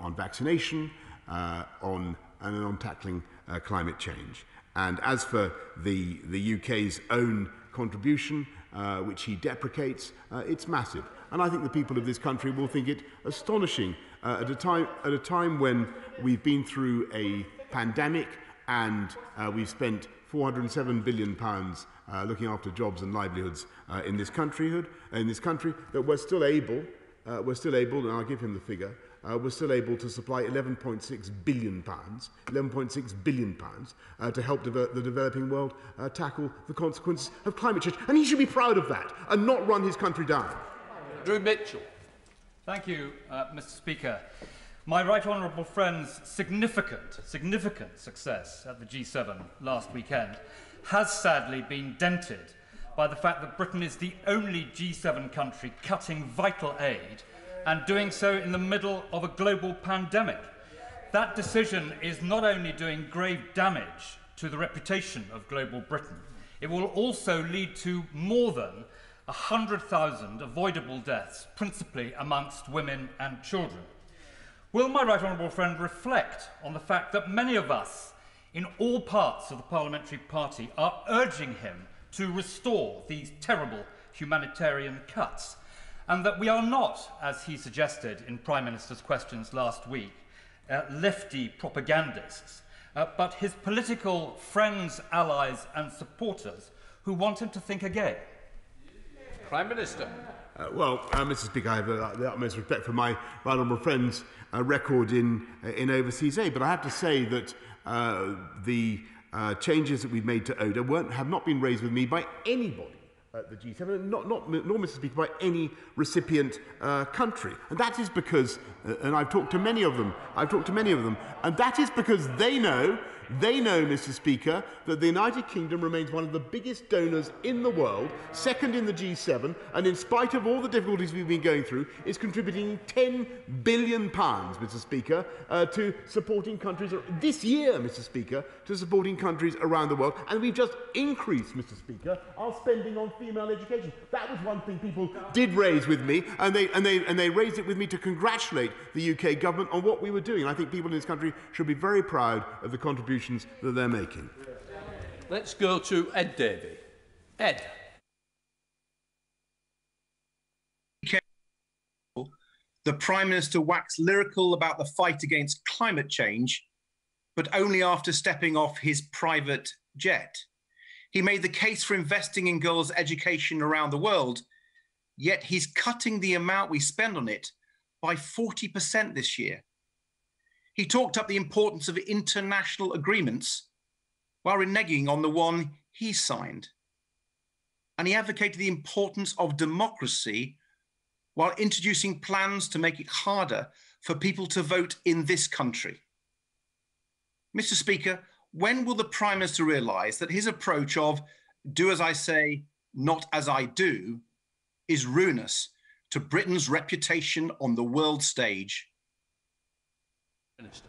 on vaccination uh, on, and on tackling uh, climate change. And as for the, the U K's own contribution, uh, which he deprecates, uh, it's massive. And I think the people of this country will think it astonishing uh, at a time at a time when we've been through a pandemic and uh, we've spent four hundred and seven billion pounds uh, looking after jobs and livelihoods uh, in this countryhood in this country that we're still able uh, we're still able, and I'll give him the figure, uh, we're still able to supply eleven point six billion pounds eleven point six billion pounds uh, to help de the developing world uh, tackle the consequences of climate change, and he should be proud of that and not run his country down. Drew Mitchell. Thank you, uh, Mister Speaker. My right honourable friend's significant, significant success at the G seven last weekend has sadly been dented by the fact that Britain is the only G seven country cutting vital aid and doing so in the middle of a global pandemic. That decision is not only doing grave damage to the reputation of global Britain, it will also lead to more than one hundred thousand avoidable deaths, principally amongst women and children. Will my right honourable friend reflect on the fact that many of us in all parts of the parliamentary party are urging him to restore these terrible humanitarian cuts, and that we are not, as he suggested in Prime Minister's questions last week, uh, lefty propagandists, uh, but his political friends, allies and supporters who want him to think again? Prime Minister. Uh, well, uh, Mister Speaker, I have uh, the utmost respect for my right honourable friend's uh, record in, uh, in overseas aid, but I have to say that uh, the uh, changes that we've made to O D A weren't, have not been raised with me by anybody at the G seven, not, not, nor, Mister Speaker, by any recipient uh, country. And that is because, uh, and I've talked to many of them, I've talked to many of them, and that is because they know They know, Mister Speaker, that the United Kingdom remains one of the biggest donors in the world, second in the G seven, and in spite of all the difficulties we've been going through, is contributing ten billion pounds, Mister Speaker, uh, to supporting countries this year, Mister Speaker, to supporting countries around the world. And we've just increased, Mister Speaker, our spending on female education. That was one thing people did raise with me, and they, and they, and they raised it with me to congratulate the U K government on what we were doing. I think people in this country should be very proud of the contributions that they're making. Let's go to Ed Davey. Ed. The Prime Minister waxed lyrical about the fight against climate change, but only after stepping off his private jet. He made the case for investing in girls' education around the world, yet he's cutting the amount we spend on it by forty percent this year. He talked up the importance of international agreements while reneging on the one he signed. And he advocated the importance of democracy while introducing plans to make it harder for people to vote in this country. Mister Speaker, when will the Prime Minister realise that his approach of do as I say, not as I do, is ruinous to Britain's reputation on the world stage?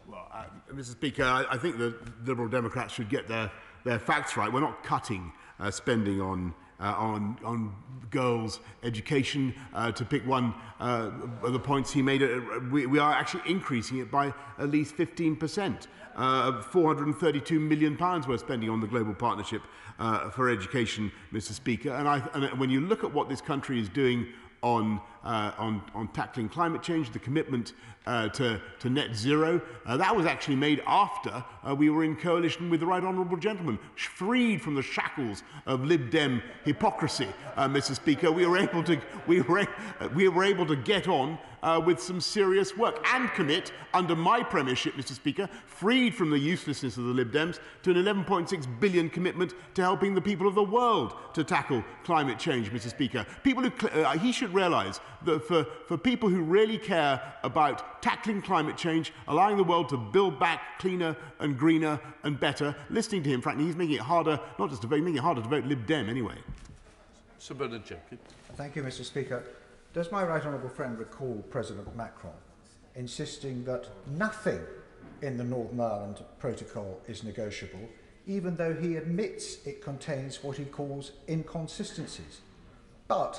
Well, uh, Mister Speaker, I, I think the Liberal Democrats should get their, their facts right. We're not cutting uh, spending on Uh, on, on girls' education, uh, to pick one uh, of the points he made. Uh, we, we are actually increasing it by at least fifteen percent. Uh, four hundred thirty-two million pounds we're spending on the Global Partnership uh, for Education, Mister Speaker. And, I, and when you look at what this country is doing on, uh, on, on tackling climate change, the commitment uh, to, to net zero, uh, that was actually made after uh, we were in coalition with the Right Honourable Gentleman, freed from the shackles of Lib Dem hypocrisy, uh, Mister Speaker. We were able to, we were, we were able to get on Uh, with some serious work and commit, under my premiership, Mister Speaker, freed from the uselessness of the Lib Dems, to an eleven point six billion pounds commitment to helping the people of the world to tackle climate change, Mister Speaker. People who uh, he should realise that for, for people who really care about tackling climate change, allowing the world to build back cleaner and greener and better, listening to him, frankly, he's making it harder, not just to vote, making it harder to vote Lib Dem anyway. Sir Bernard Jenkins. Thank you, Mister Speaker. Does my right honourable friend recall President Macron insisting that nothing in the Northern Ireland Protocol is negotiable, even though he admits it contains what he calls inconsistencies? But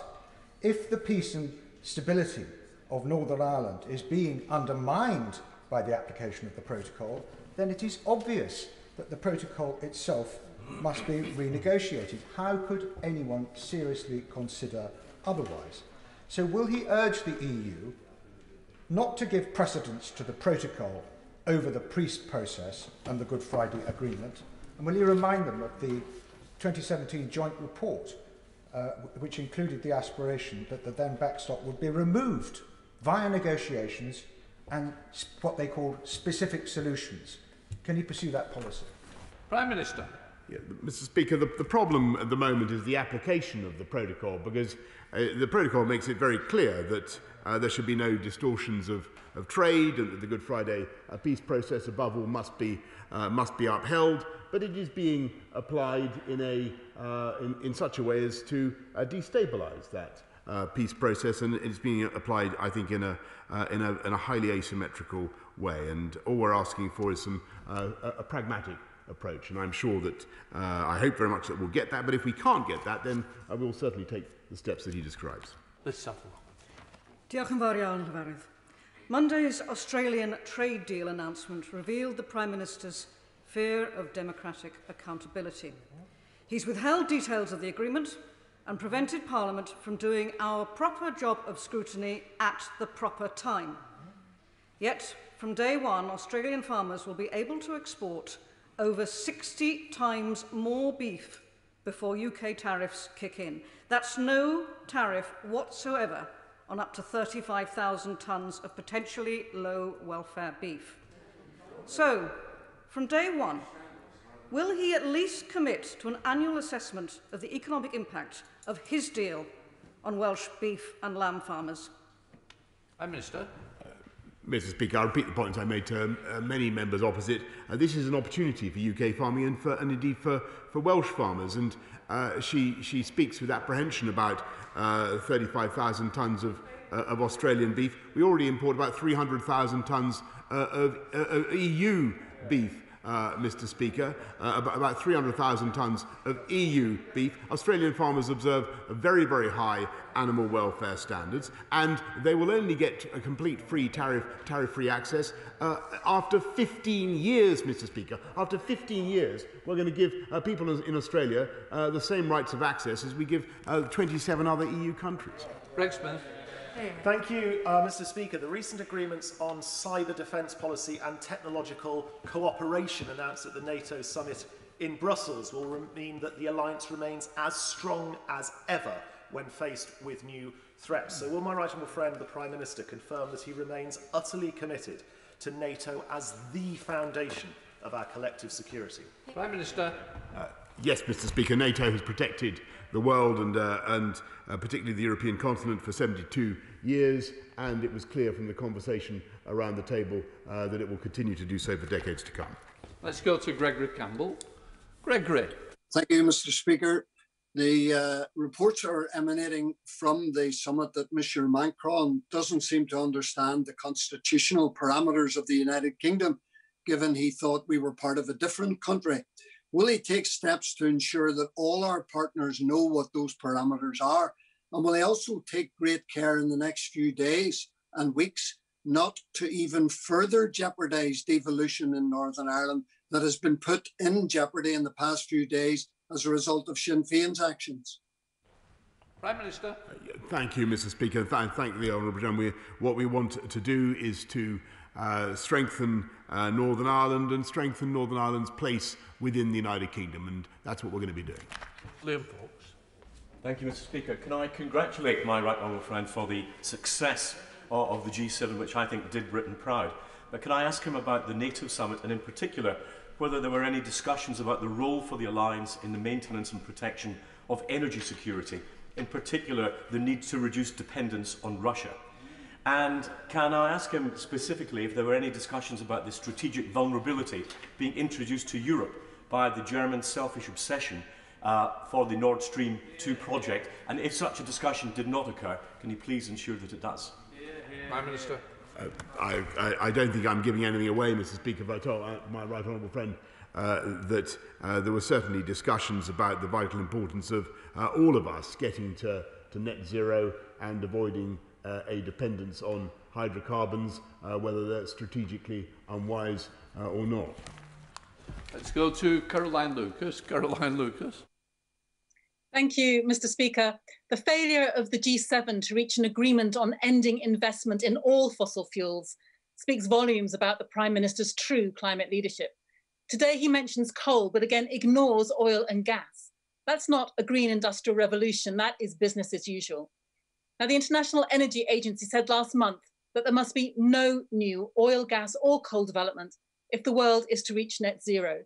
if the peace and stability of Northern Ireland is being undermined by the application of the protocol, then it is obvious that the protocol itself must be renegotiated. How could anyone seriously consider otherwise? So will he urge the E U not to give precedence to the protocol over the peace process and the Good Friday Agreement? And will he remind them of the twenty seventeen joint report, uh, which included the aspiration that the then backstop would be removed via negotiations and what they called specific solutions? Can he pursue that policy? Prime Minister. Yeah, Mister Speaker, the, the problem at the moment is the application of the protocol, because uh, the protocol makes it very clear that uh, there should be no distortions of, of trade, and that the Good Friday uh, peace process, above all, must be uh, must be upheld. But it is being applied in a uh, in, in such a way as to uh, destabilise that uh, peace process, and it's being applied, I think, in a uh, in a in a highly asymmetrical way. And all we're asking for is some uh, a, a pragmatic approach, and I'm sure that uh, I hope very much that we'll get that. But if we can't get that, then I will certainly take the steps that he describes. Monday's Australian trade deal announcement revealed the Prime Minister's fear of democratic accountability. He's withheld details of the agreement and prevented Parliament from doing our proper job of scrutiny at the proper time. Yet, from day one, Australian farmers will be able to export over sixty times more beef before U K tariffs kick in. That's no tariff whatsoever on up to thirty-five thousand tonnes of potentially low welfare beef. So, from day one, will he at least commit to an annual assessment of the economic impact of his deal on Welsh beef and lamb farmers? Prime Minister. Mister Speaker, I repeat the points I made to uh, many members opposite. Uh, this is an opportunity for U K farming and, for, and indeed for, for Welsh farmers. And uh, she, she speaks with apprehension about uh, thirty-five thousand tonnes of, uh, of Australian beef. We already import about three hundred thousand tonnes uh, of, uh, of E U beef, uh, Mister Speaker, uh, about, about three hundred thousand tonnes of E U beef. Australian farmers observe a very, very high animal welfare standards, and they will only get a complete free tariff, tariff-free access uh, after fifteen years, Mister Speaker. After fifteen years, we're going to give uh, people in Australia uh, the same rights of access as we give uh, twenty-seven other E U countries. Greg Smith. Thank you, uh, Mister Speaker. The recent agreements on cyber defence policy and technological cooperation announced at the NATO summit in Brussels will mean that the alliance remains as strong as ever when faced with new threats. So will my right honourable friend, the Prime Minister, confirm that he remains utterly committed to NATO as the foundation of our collective security? Prime Minister. Uh, yes, Mister Speaker, NATO has protected the world and, uh, and uh, particularly the European continent for seventy-two years, and it was clear from the conversation around the table uh, that it will continue to do so for decades to come. Let's go to Gregory Campbell. Gregory. Thank you, Mister Speaker. The uh, reports are emanating from the summit that Mister Macron doesn't seem to understand the constitutional parameters of the United Kingdom, given he thought we were part of a different country. Will he take steps to ensure that all our partners know what those parameters are? And will he also take great care in the next few days and weeks not to even further jeopardise devolution in Northern Ireland that has been put in jeopardy in the past few days as a result of Sinn Féin's actions? Prime Minister. Thank you, Mister Speaker. Thank, thank the Honourable Gentleman. What we want to do is to uh, strengthen uh, Northern Ireland and strengthen Northern Ireland's place within the United Kingdom, and that's what we're going to be doing. Liam Fox. Thank you, Mister Speaker. Can I congratulate my right honourable friend for the success of the G seven, which I think did Britain proud. But can I ask him about the NATO summit, and in particular, whether there were any discussions about the role for the alliance in the maintenance and protection of energy security, in particular the need to reduce dependence on Russia? And can I ask him specifically if there were any discussions about the strategic vulnerability being introduced to Europe by the German selfish obsession uh, for the Nord Stream two project? And if such a discussion did not occur, can you please ensure that it does? Prime Minister. Uh, I, I, I don't think I'm giving anything away, Mister Speaker, if I told my right honourable friend uh, that uh, there were certainly discussions about the vital importance of uh, all of us getting to, to net zero and avoiding uh, a dependence on hydrocarbons, uh, whether that's strategically unwise uh, or not. Let's go to Caroline Lucas. Caroline Lucas. Thank you, Mister Speaker. The failure of the G seven to reach an agreement on ending investment in all fossil fuels speaks volumes about the Prime Minister's true climate leadership. Today he mentions coal, but again ignores oil and gas. That's not a green industrial revolution, that is business as usual. Now, the International Energy Agency said last month that there must be no new oil, gas or coal development if the world is to reach net zero.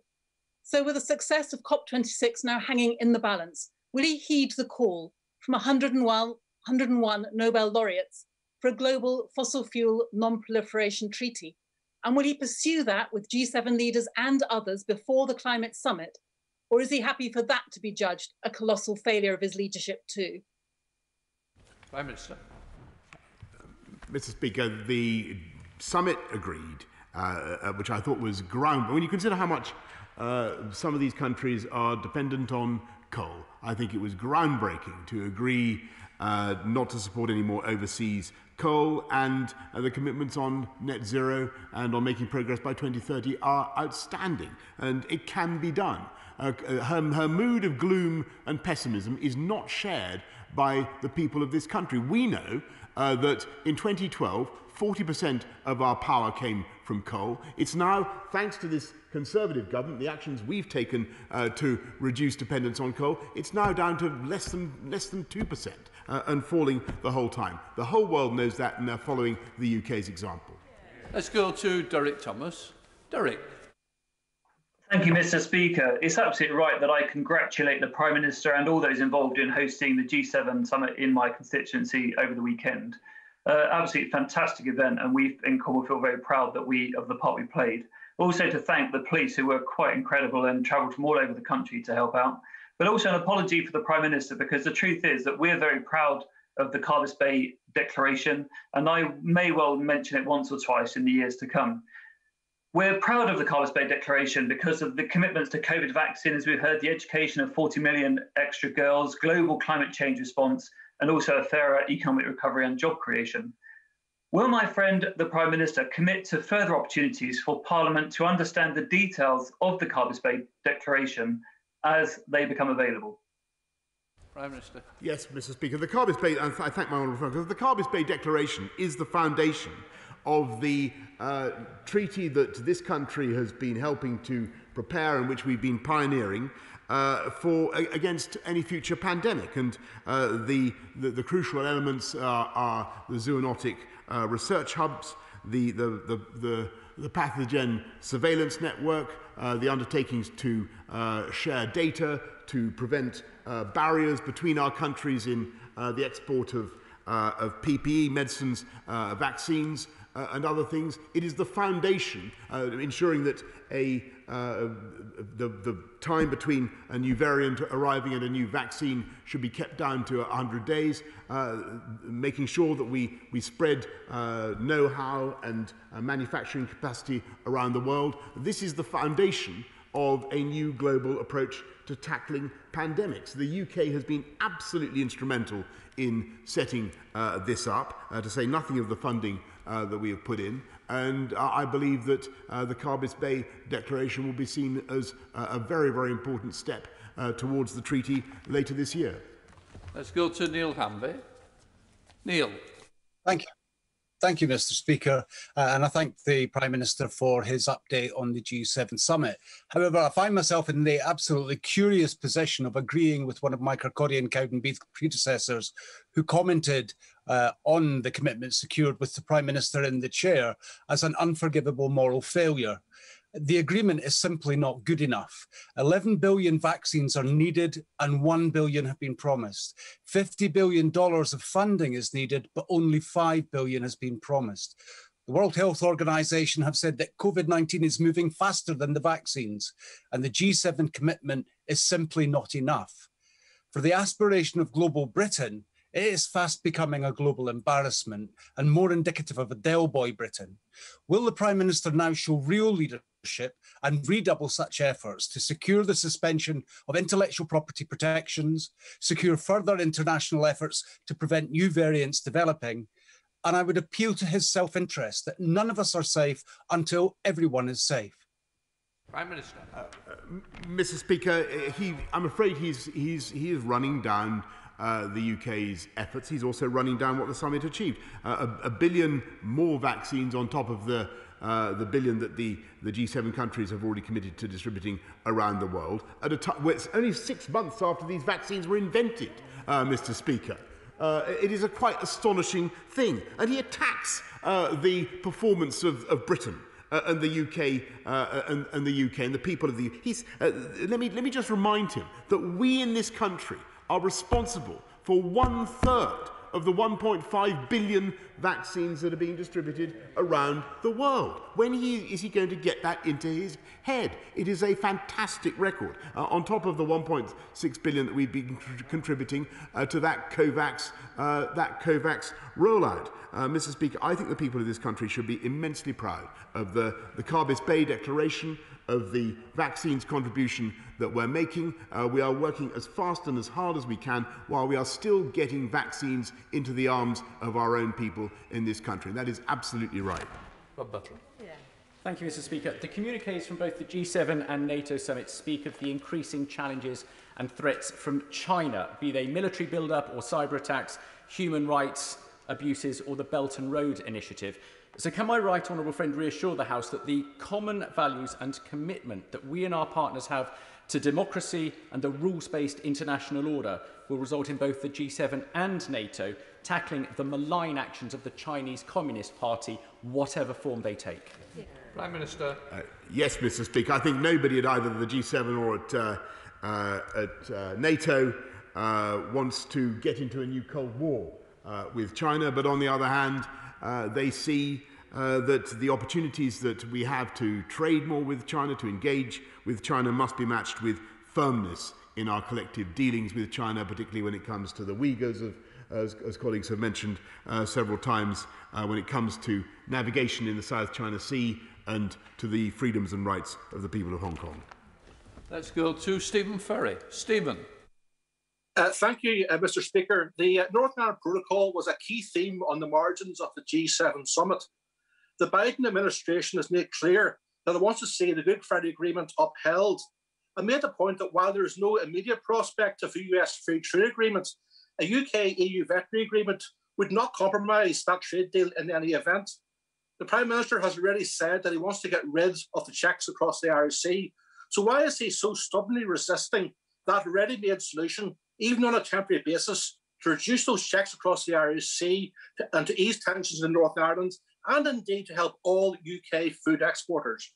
So with the success of COP twenty-six now hanging in the balance, will he heed the call from one hundred and one Nobel laureates for a global fossil fuel non-proliferation treaty? And will he pursue that with G seven leaders and others before the climate summit? Or is he happy for that to be judged a colossal failure of his leadership too? Prime Minister. Mister Speaker, the summit agreed, uh, which I thought was ground. But when you consider how much uh, some of these countries are dependent on coal, I think it was groundbreaking to agree uh, not to support any more overseas coal, and uh, the commitments on net zero and on making progress by twenty thirty are outstanding, and it can be done. Uh, her, her mood of gloom and pessimism is not shared by the people of this country. We know uh, that in twenty twelve, forty percent of our power came from coal. It's now, thanks to this Conservative government, the actions we've taken uh, to reduce dependence on coal, it's now down to less than less than two percent uh, and falling the whole time. The whole world knows that, and they're following the U K's example. Let's go to Derek Thomas. Derek. Thank you, Mister Speaker. It's absolutely right that I congratulate the Prime Minister and all those involved in hosting the G seven summit in my constituency over the weekend. Uh, absolutely fantastic event, and we in Cornwall feel very proud that we of the part we played. Also to thank the police, who were quite incredible and travelled from all over the country to help out. But also an apology for the Prime Minister, because the truth is that we're very proud of the Carbis Bay Declaration, and I may well mention it once or twice in the years to come. We're proud of the Carbis Bay Declaration because of the commitments to COVID vaccines, we've heard, the education of forty million extra girls, global climate change response, and also a fairer economic recovery and job creation. Will my friend, the Prime Minister, commit to further opportunities for Parliament to understand the details of the Carbis Bay Declaration as they become available? Prime Minister. Yes, Mister Speaker. The Carbis Bay, and I thank my honourable friend, because the Carbis Bay Declaration is the foundation of the uh, treaty that this country has been helping to prepare and which we've been pioneering uh, for against any future pandemic. And uh, the, the, the crucial elements are, are the zoonotic uh, research hubs, the, the, the, the, the pathogen surveillance network, uh, the undertakings to uh, share data, to prevent uh, barriers between our countries in uh, the export of, uh, of P P E, medicines, uh, vaccines, Uh, and other things. It is the foundation, uh, ensuring that a, uh, the, the time between a new variant arriving and a new vaccine should be kept down to one hundred days, uh, making sure that we, we spread uh, know-how and uh, manufacturing capacity around the world. This is the foundation of a new global approach to tackling pandemics. The U K has been absolutely instrumental in setting uh, this up, uh, to say nothing of the funding Uh, that we have put in, and uh, I believe that uh, the Carbis Bay Declaration will be seen as uh, a very, very important step uh, towards the treaty later this year. Let's go to Neil Hamby. Neil. Thank you. Thank you, Mister Speaker, uh, and I thank the Prime Minister for his update on the G seven summit. However, I find myself in the absolutely curious position of agreeing with one of my Kirkcaldian Cowdenbeath predecessors, who commented uh, on the commitment secured with the Prime Minister in the chair as an unforgivable moral failure. The agreement is simply not good enough. eleven billion vaccines are needed and one billion have been promised. fifty billion dollars of funding is needed, but only five billion has been promised. The World Health Organization have said that COVID nineteen is moving faster than the vaccines, and the G seven commitment is simply not enough. For the aspiration of global Britain, it is fast becoming a global embarrassment and more indicative of a Del Boy Britain. Will the Prime Minister now show real leadership and redouble such efforts to secure the suspension of intellectual property protections, secure further international efforts to prevent new variants developing? And I would appeal to his self-interest that none of us are safe until everyone is safe. Prime Minister. Uh, uh, Mister Speaker, he, I'm afraid he's, he's, he is running down Uh, the U K's efforts. He's also running down what the summit achieved. Uh, a, a billion more vaccines on top of the, uh, the billion that the, the G seven countries have already committed to distributing around the world. At a time where it's only six months after these vaccines were invented, uh, Mister Speaker. Uh, it is a quite astonishing thing. And he attacks uh, the performance of, of Britain. Uh, and the U K uh, and, and the U K and the people of the U K. He's, uh, let me let me just remind him that we in this country are responsible for one third of the one point five billion vaccines that are being distributed around the world. When he, is he going to get that into his head? It is a fantastic record. Uh, on top of the one point six billion that we've been contributing uh, to that COVAX, uh, that COVAX rollout. Uh, Mister Speaker, I think the people of this country should be immensely proud of the, the Carbis Bay Declaration, of the vaccines contribution that we're making. Uh, we are working as fast and as hard as we can while we are still getting vaccines into the arms of our own people in this country. That is absolutely right. Rob Butler. Yeah. Thank you, Mister Speaker. The communiques from both the G seven and NATO summits speak of the increasing challenges and threats from China, be they military build-up or cyber attacks, human rights abuses or the Belt and Road Initiative. So can my right honourable friend reassure the House that the common values and commitment that we and our partners have to democracy and the rules-based international order will result in both the G seven and NATO tackling the malign actions of the Chinese Communist Party, whatever form they take? Yeah. Prime Minister. Uh, yes, Mister Speaker. I think nobody at either the G seven or at, uh, uh, at uh, NATO uh, wants to get into a new Cold War. uh, with China, but on the other hand, uh, they see uh, that the opportunities that we have to trade more with China, to engage with China, must be matched with firmness in our collective dealings with China, particularly when it comes to the Uyghurs, of, as, as colleagues have mentioned uh, several times, uh, when it comes to navigation in the South China Sea and to the freedoms and rights of the people of Hong Kong. Let's go to Stephen Ferry. Stephen. Uh, thank you, uh, Mister Speaker. The uh, Northern Ireland Protocol was a key theme on the margins of the G seven summit. The Biden administration has made clear that it wants to see the Good Friday Agreement upheld, and made the point that while there is no immediate prospect of a U S free trade agreement, a U K E U veterinary agreement would not compromise that trade deal in any event. The Prime Minister has already said that he wants to get rid of the checks across the Irish Sea. So why is he so stubbornly resisting that ready-made solution, even on a temporary basis, to reduce those checks across the Irish Sea and to ease tensions in Northern Ireland, and indeed to help all U K food exporters?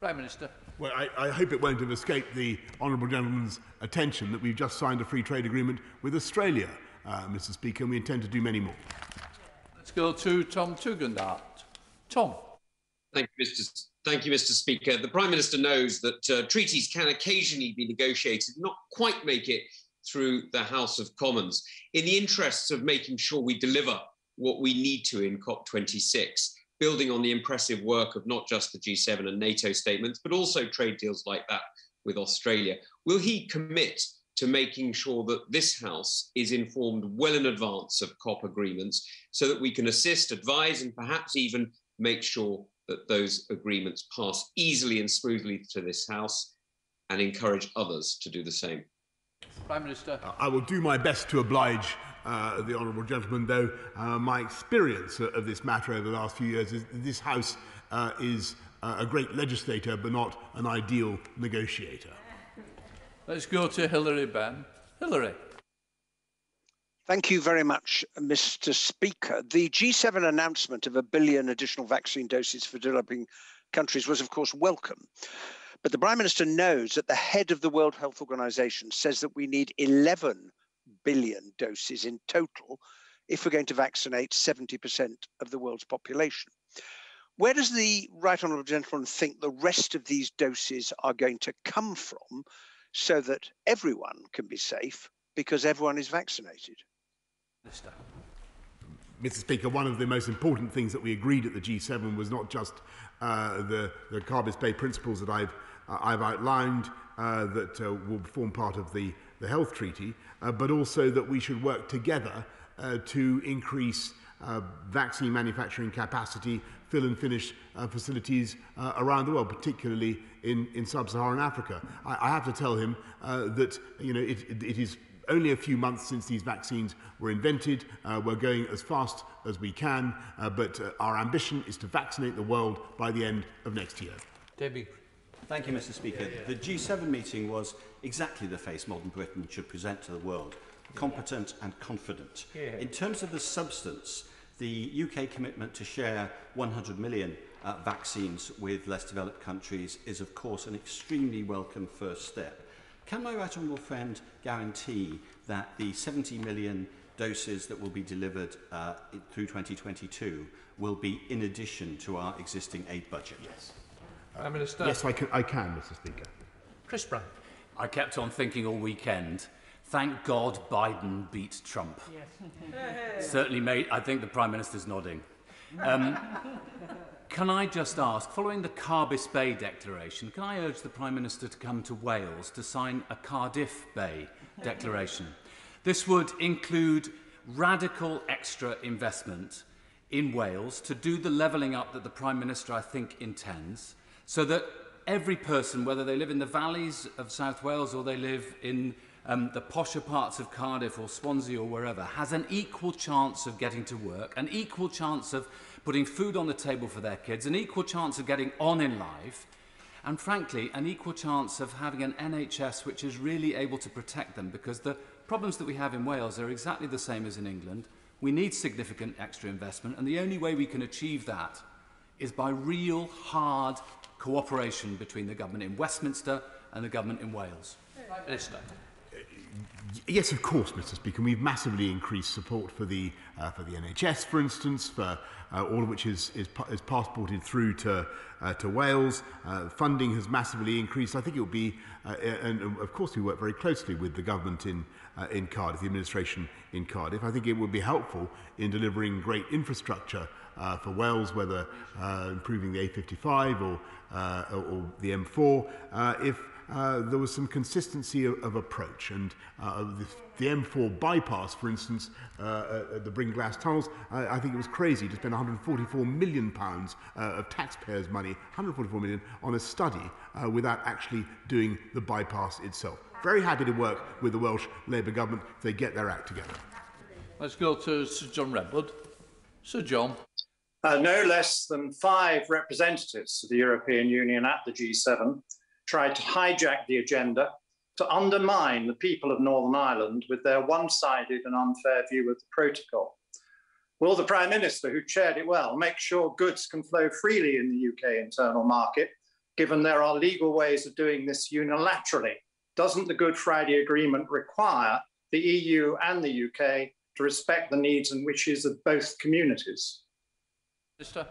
Prime Minister. Well, I, I hope it won't have escaped the honourable gentleman's attention that we've just signed a free trade agreement with Australia, uh, Mister Speaker, and we intend to do many more. Let's go to Tom Tugendhat. Tom. Thank you, Mister Thank you, Mister Speaker. The Prime Minister knows that uh, treaties can occasionally be negotiated, not quite make it through the House of Commons, in the interests of making sure we deliver what we need to in COP twenty-six, building on the impressive work of not just the G seven and NATO statements, but also trade deals like that with Australia. Will he commit to making sure that this House is informed well in advance of COP agreements so that we can assist, advise, and perhaps even make sure that those agreements pass easily and smoothly to this House, and encourage others to do the same? Prime Minister. I will do my best to oblige uh, the honourable gentleman, though uh, my experience of this matter over the last few years is that this House uh, is uh, a great legislator, but not an ideal negotiator. Let's go to Hilary Benn. Hilary. Thank you very much, Mister Speaker. The G seven announcement of a billion additional vaccine doses for developing countries was, of course, welcome. But the Prime Minister knows that the head of the World Health Organization says that we need eleven billion doses in total if we're going to vaccinate seventy percent of the world's population. Where does the Right Honourable Gentleman think the rest of these doses are going to come from so that everyone can be safe because everyone is vaccinated? Mister Speaker, one of the most important things that we agreed at the G seven was not just uh, the, the Carbis Bay principles that I've, uh, I've outlined uh, that uh, will form part of the, the health treaty, uh, but also that we should work together uh, to increase uh, vaccine manufacturing capacity, fill and finish uh, facilities uh, around the world, particularly in, in sub-Saharan Africa. I, I have to tell him uh, that you know, it, it, it is only a few months since these vaccines were invented. Uh, we're going as fast as we can, uh, but uh, our ambition is to vaccinate the world by the end of next year. Davey. Thank you, Mister Speaker. Yeah, yeah. The G seven meeting was exactly the face modern Britain should present to the world, competent and confident. Yeah, yeah. In terms of the substance, the U K commitment to share one hundred million uh, vaccines with less developed countries is, of course, an extremely welcome first step. Can my right honourable friend guarantee that the seventy million doses that will be delivered uh, through twenty twenty-two will be in addition to our existing aid budget? Yes. Prime Minister. Yes, I can, I can, Mister Speaker. Chris Brown. I kept on thinking all weekend, thank God Biden beat Trump. Yes. Certainly made, I think the Prime Minister's nodding. Um, Can I just ask, following the Carbis Bay Declaration, can I urge the Prime Minister to come to Wales to sign a Cardiff Bay Declaration? This would include radical extra investment in Wales to do the levelling up that the Prime Minister, I think, intends, so that every person, whether they live in the valleys of South Wales or they live in um, the posher parts of Cardiff or Swansea or wherever, has an equal chance of getting to work, an equal chance of putting food on the table for their kids, an equal chance of getting on in life, and frankly, an equal chance of having an N H S which is really able to protect them, because the problems that we have in Wales are exactly the same as in England. We need significant extra investment, and the only way we can achieve that is by real hard cooperation between the government in Westminster and the government in Wales. Minister. Yes, of course, Mister Speaker. We've massively increased support for the uh, for the N H S, for instance, for uh, all of which is is, is passported through to uh, to Wales. Uh, funding has massively increased. I think it will be, uh, and of course we work very closely with the government in uh, in Cardiff, the administration in Cardiff. I think it would be helpful in delivering great infrastructure uh, for Wales, whether uh, improving the A fifty-five or uh, or the M four, uh, if. Uh, there was some consistency of, of approach, and uh, the, the M four bypass, for instance, uh, at the Bringlass tunnels, uh, I think it was crazy to spend one hundred forty-four million pounds uh, of taxpayers' money, one hundred forty-four million pounds, on a study uh, without actually doing the bypass itself. Very happy to work with the Welsh Labour government if they get their act together. Let's go to Sir John Redwood. Sir John. Uh, no less than five representatives of the European Union at the G seven tried to hijack the agenda to undermine the people of Northern Ireland with their one-sided and unfair view of the protocol. Will the Prime Minister, who chaired it well, make sure goods can flow freely in the U K internal market, given there are legal ways of doing this unilaterally? Doesn't the Good Friday Agreement require the E U and the U K to respect the needs and wishes of both communities? Mister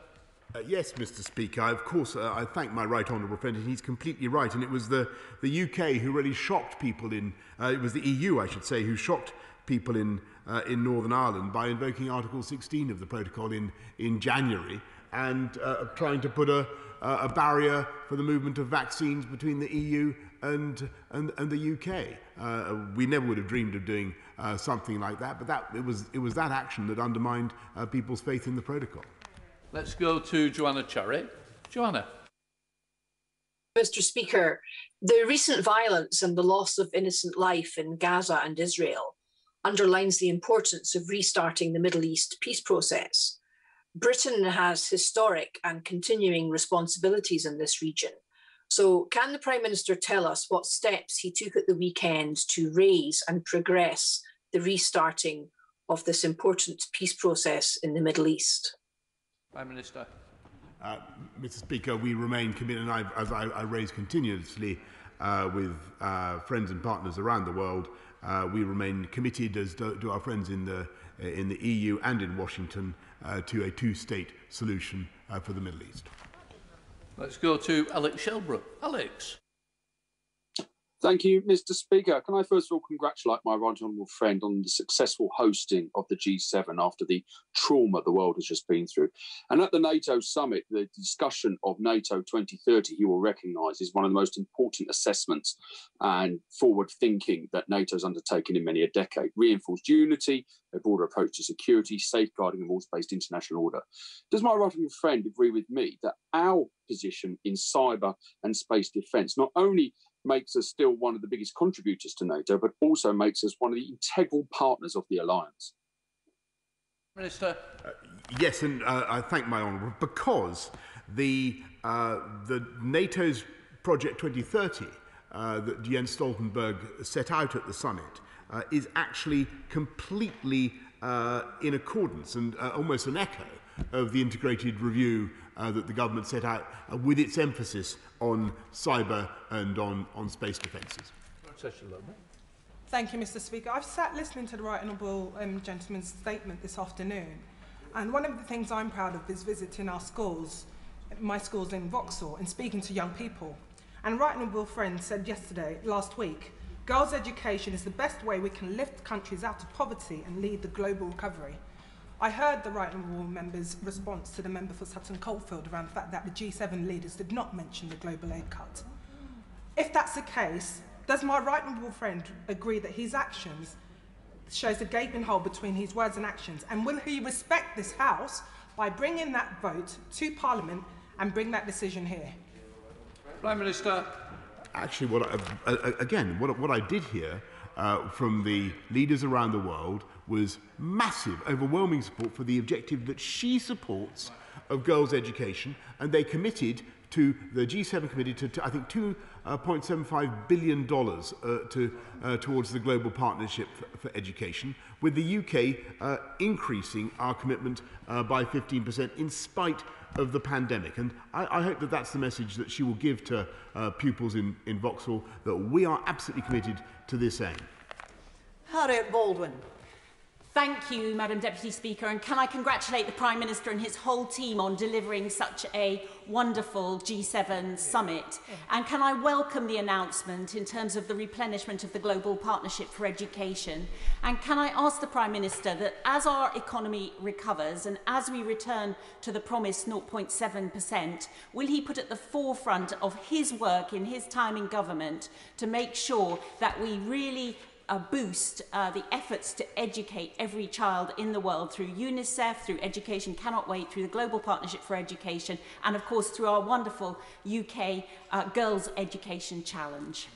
Uh, yes, Mister Speaker. I, of course, uh, I thank my right honourable friend, and he's completely right. And it was the, the U K who really shocked people in, uh, it was the E U, I should say, who shocked people in, uh, in Northern Ireland by invoking Article sixteen of the Protocol in, in January and uh, trying to put a, a barrier for the movement of vaccines between the E U and, and, and the U K. Uh, we never would have dreamed of doing uh, something like that, but that, it, was, it was that action that undermined uh, people's faith in the Protocol. Let's go to Joanna Cherry. Joanna. Mister Speaker, the recent violence and the loss of innocent life in Gaza and Israel underlines the importance of restarting the Middle East peace process. Britain has historic and continuing responsibilities in this region. So can the Prime Minister tell us what steps he took at the weekend to raise and progress the restarting of this important peace process in the Middle East? Prime Minister. Uh, Mister Speaker, we remain committed, and I, as I, I raise continuously uh, with uh, friends and partners around the world, uh, we remain committed, as do, do our friends in the, uh, in the E U and in Washington, uh, to a two-state solution uh, for the Middle East. Let's go to Alex Shelbrook. Alex. Thank you, Mister Speaker. Can I first of all congratulate my right honourable friend on the successful hosting of the G seven after the trauma the world has just been through? And at the NATO summit, the discussion of NATO twenty thirty, you will recognise, is one of the most important assessments and forward thinking that NATO has undertaken in many a decade. Reinforced unity, a broader approach to security, safeguarding a rules-based international order. Does my right honourable friend agree with me that our position in cyber and space defence not only makes us still one of the biggest contributors to NATO, but also makes us one of the integral partners of the alliance? Minister. Uh, yes, and uh, I thank my honourable, because the, uh, the NATO's Project twenty thirty uh, that Jens Stoltenberg set out at the summit uh, is actually completely uh, in accordance and uh, almost an echo of the integrated review uh, that the government set out, uh, with its emphasis on cyber and on, on space defences. Thank you, Mister Speaker. I've sat listening to the Right Honourable um, Gentleman's statement this afternoon, and one of the things I'm proud of is visiting our schools, my schools in Vauxhall, and speaking to young people. And Right Honourable Friend said yesterday, last week, girls' education is the best way we can lift countries out of poverty and lead the global recovery. I heard the Right Honourable Member's response to the Member for Sutton Coldfield around the fact that the G seven leaders did not mention the global aid cut. If that's the case, does my Right Honourable Friend agree that his actions shows a gaping hole between his words and actions? And will he respect this House by bringing that vote to Parliament and bring that decision here? Prime Minister. Actually, what I, again, what, what I did hear uh, from the leaders around the world was massive, overwhelming support for the objective that she supports of girls' education, and they committed to, the G seven committed to, to I think, two point seven five billion dollars uh, to, uh, towards the Global Partnership for, for Education, with the U K uh, increasing our commitment uh, by fifteen percent in spite of the pandemic. And I, I hope that that's the message that she will give to uh, pupils in, in Vauxhall, that we are absolutely committed to this aim. Harriet Baldwin. Thank you, Madam Deputy Speaker, and can I congratulate the Prime Minister and his whole team on delivering such a wonderful G seven summit? And can I welcome the announcement in terms of the replenishment of the Global Partnership for Education? And can I ask the Prime Minister that as our economy recovers and as we return to the promised zero point seven percent, will he put at the forefront of his work in his time in government to make sure that we really Uh, boost uh, the efforts to educate every child in the world through UNICEF, through Education Cannot Wait, through the Global Partnership for Education, and of course through our wonderful U K uh, Girls Education Challenge?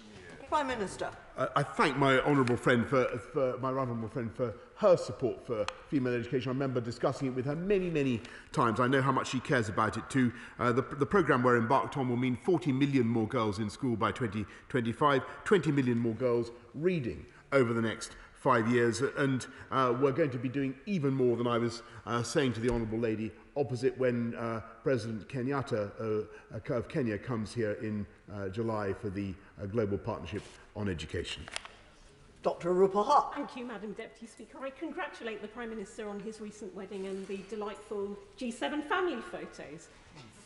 Prime Minister. Uh, I thank my honourable friend for, for my honourable friend for her support for female education. I remember discussing it with her many, many times. I know how much she cares about it too. Uh, the, the programme we're embarked on will mean forty million more girls in school by twenty twenty-five, twenty million more girls reading over the next five years, and uh, we're going to be doing even more than I was uh, saying to the Honourable Lady opposite when uh, President Kenyatta uh, of Kenya comes here in uh, July for the uh, Global Partnership on Education. Doctor Rupa Hart. Thank you, Madam Deputy Speaker. I congratulate the Prime Minister on his recent wedding and the delightful G seven family photos.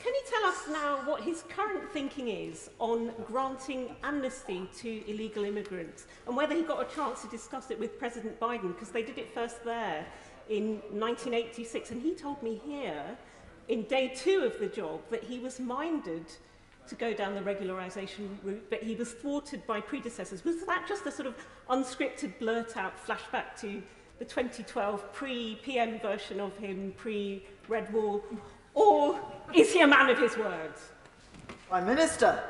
Can you tell us now what his current thinking is on granting amnesty to illegal immigrants and whether he got a chance to discuss it with President Biden, because they did it first there in nineteen eighty-six, and he told me here in day two of the job that he was minded to go down the regularisation route, but he was thwarted by predecessors. Was that just a sort of unscripted blurt-out flashback to the twenty twelve pre-P M version of him, pre-Red Wall? Or is he a man of his words? Prime Minister.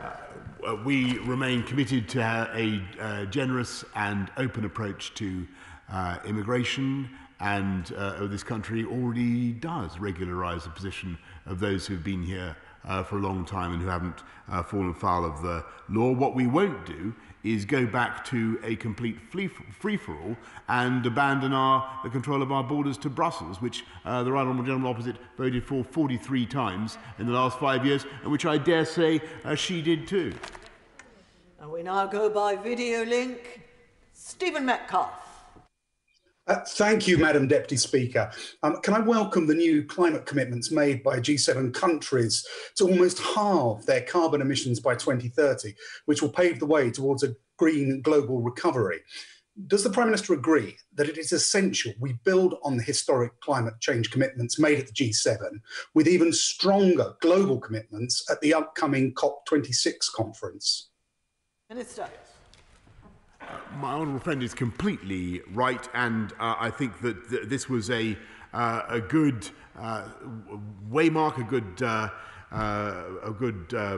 Uh, we remain committed to a, a generous and open approach to uh, immigration, and uh, this country already does regularise the position of those who have been here uh, for a long time and who haven't uh, fallen foul of the law. What we won't do is go back to a complete free-for-all and abandon our, the control of our borders to Brussels, which uh, the Right Honourable General opposite voted for forty-three times in the last five years, and which I dare say uh, she did too. And we now go by video link. Stephen Metcalfe. Uh, thank you, Madam Deputy Speaker. Um, can I welcome the new climate commitments made by G seven countries to almost halve their carbon emissions by twenty thirty, which will pave the way towards a green global recovery? Does the Prime Minister agree that it is essential we build on the historic climate change commitments made at the G seven with even stronger global commitments at the upcoming COP twenty-six conference? Minister. My honourable friend is completely right, and uh, I think that th this was a, uh, a good uh, waymark, a good, uh, uh, a good. Uh,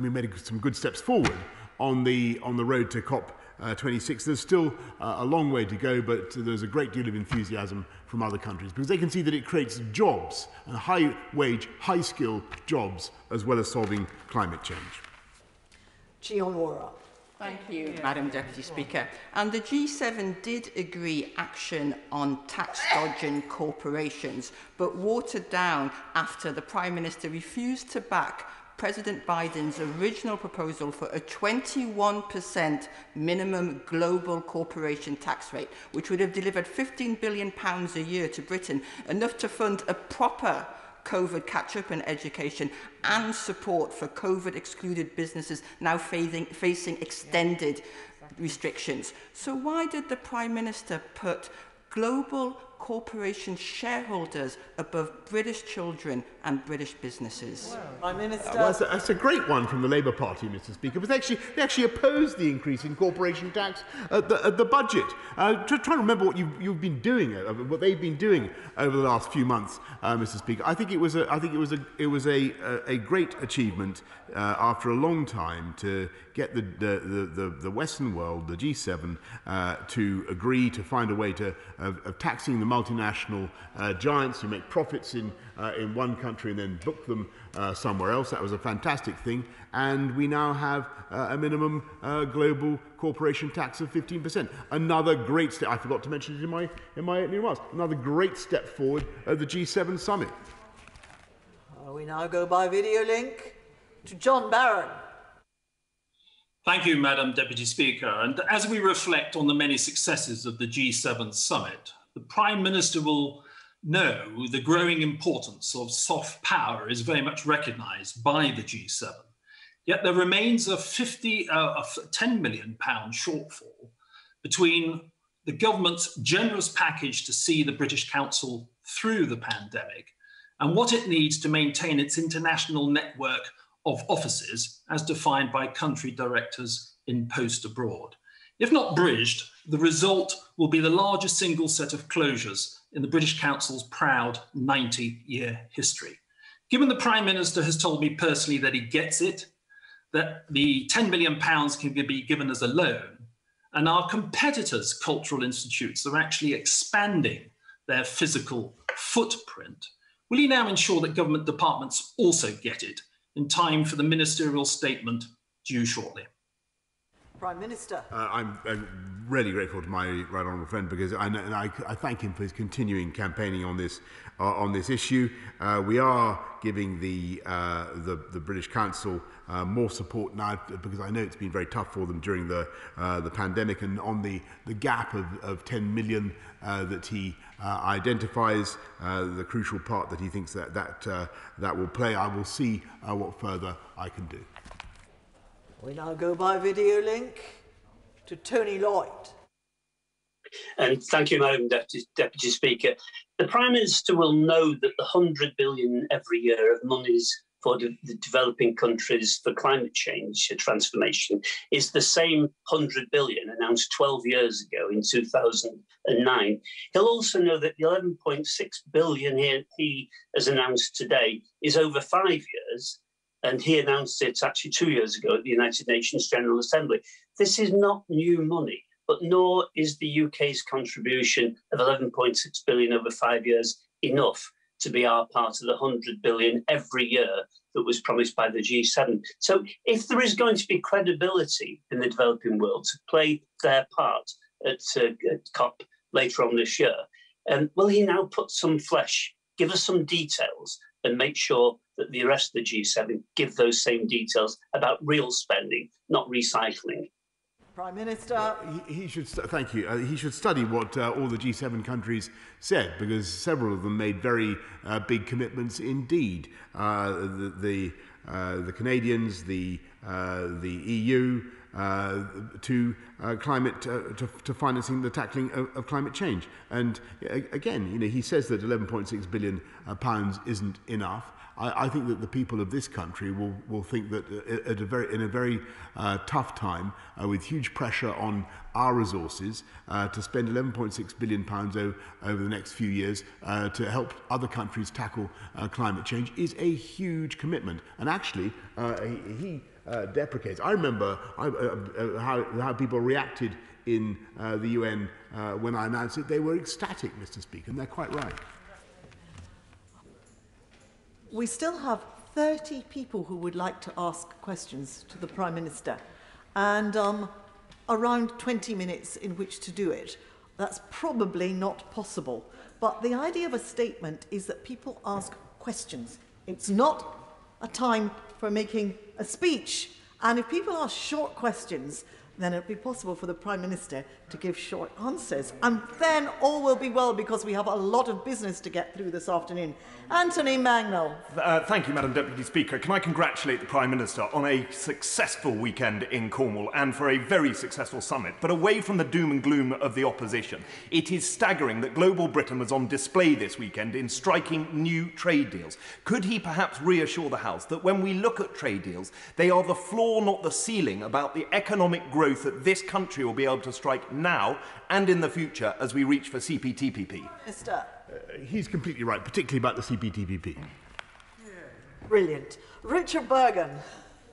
we made some good steps forward on the on the road to COP twenty-six. There's still uh, a long way to go, but there's a great deal of enthusiasm from other countries because they can see that it creates jobs, and high-wage, high-skill jobs, as well as solving climate change. Gion Wara. Thank you, yeah. Madam Deputy Speaker. And the G seven did agree action on tax-dodging corporations, but watered down after the Prime Minister refused to back President Biden's original proposal for a twenty-one percent minimum global corporation tax rate, which would have delivered fifteen billion pounds a year to Britain, enough to fund a proper COVID catch-up in education and support for COVID-excluded businesses now facing, facing extended restrictions. So why did the Prime Minister put global corporation shareholders above British children and British businesses? Prime Minister. Uh, well, that's, a, that's a great one from the Labour Party, Mister Speaker, but they actually, they actually opposed the increase in corporation tax at the, at the budget. Uh, try, try to remember what you've, you've been doing, uh, what they've been doing over the last few months, uh, Mister Speaker. I think it was a, I think it was a, it was a, a, a great achievement uh, after a long time to get the, the, the, the, the Western world, the G seven, uh, to agree to find a way to of, of taxing the multinational uh, giants who make profits in uh, in one country and then book them uh, somewhere else. That was a fantastic thing, and we now have uh, a minimum uh, global corporation tax of fifteen percent. Another great step. I forgot to mention it in my in my opening remarks. Another great step forward at the G seven summit. Uh, we now go by video link to John Barron. Thank you, Madam Deputy Speaker. And as we reflect on the many successes of the G seven summit, the Prime Minister will know the growing importance of soft power is very much recognised by the G seven. Yet there remains a fifty, uh, a ten million pounds shortfall between the government's generous package to see the British Council through the pandemic and what it needs to maintain its international network of offices as defined by country directors in post abroad. If not bridged, the result will be the largest single set of closures in the British Council's proud ninety year history. Given the Prime Minister has told me personally that he gets it, that the ten million pounds can be given as a loan, and our competitors' cultural institutes are actually expanding their physical footprint, will he now ensure that government departments also get it in time for the ministerial statement due shortly? Prime Minister. Uh, I'm, I'm really grateful to my right honourable friend because I, and I, I thank him for his continuing campaigning on this uh, on this issue. Uh, we are giving the uh, the, the British Council uh, more support now because I know it's been very tough for them during the uh, the pandemic, and on the the gap of, of ten million uh, that he uh, identifies, uh, the crucial part that he thinks that that uh, that will play. I will see uh, what further I can do. We now go by video link to Tony Lloyd. And thank you, Madam Deputy, Deputy Speaker. The Prime Minister will know that the one hundred billion pounds every year of monies for de the developing countries for climate change transformation is the same one hundred billion pounds announced twelve years ago in two thousand nine. He'll also know that the eleven point six billion pounds he has announced today is over five years. And he announced it actually two years ago at the United Nations General Assembly. This is not new money, but nor is the U K's contribution of eleven point six billion pounds over five years enough to be our part of the one hundred billion pounds every year that was promised by the G seven. So if there is going to be credibility in the developing world to play their part at, uh, at COP later on this year, um, will he now put some flesh, give us some details, and make sure that the rest of the G seven give those same details about real spending, not recycling? Prime Minister. Uh, he, he should thank you. Uh, he should study what uh, all the G seven countries said, because several of them made very uh, big commitments indeed. Uh, the the, uh, the Canadians, the uh, the E U, Uh, to uh, climate, uh, to, to financing the tackling of, of climate change, and uh, again, you know, he says that eleven point six billion pounds uh, pounds isn't enough. I, I think that the people of this country will will think that uh, at a very in a very uh, tough time, uh, with huge pressure on our resources, uh, to spend eleven point six billion pounds pounds over the next few years uh, to help other countries tackle uh, climate change is a huge commitment. And actually, uh, he. he Uh, deprecates. I remember I, uh, uh, how, how people reacted in uh, the U N uh, when I announced it. They were ecstatic, Mister Speaker, and they're quite right. We still have thirty people who would like to ask questions to the Prime Minister, and um, around twenty minutes in which to do it. That's probably not possible. But the idea of a statement is that people ask questions. It's not a time for making a speech, and if people ask short questions, then it'll be possible for the Prime Minister to give short answers, and then all will be well because we have a lot of business to get through this afternoon. Anthony Mangnall. Uh, thank you, Madam Deputy Speaker. Can I congratulate the Prime Minister on a successful weekend in Cornwall and for a very successful summit, but away from the doom and gloom of the opposition. It is staggering that global Britain was on display this weekend in striking new trade deals. Could he perhaps reassure the House that when we look at trade deals, they are the floor, not the ceiling, about the economic growth that this country will be able to strike now and in the future as we reach for C P T P P? Mister Uh, he's completely right, particularly about the C P T P P. Yeah. Brilliant. Richard Bergen.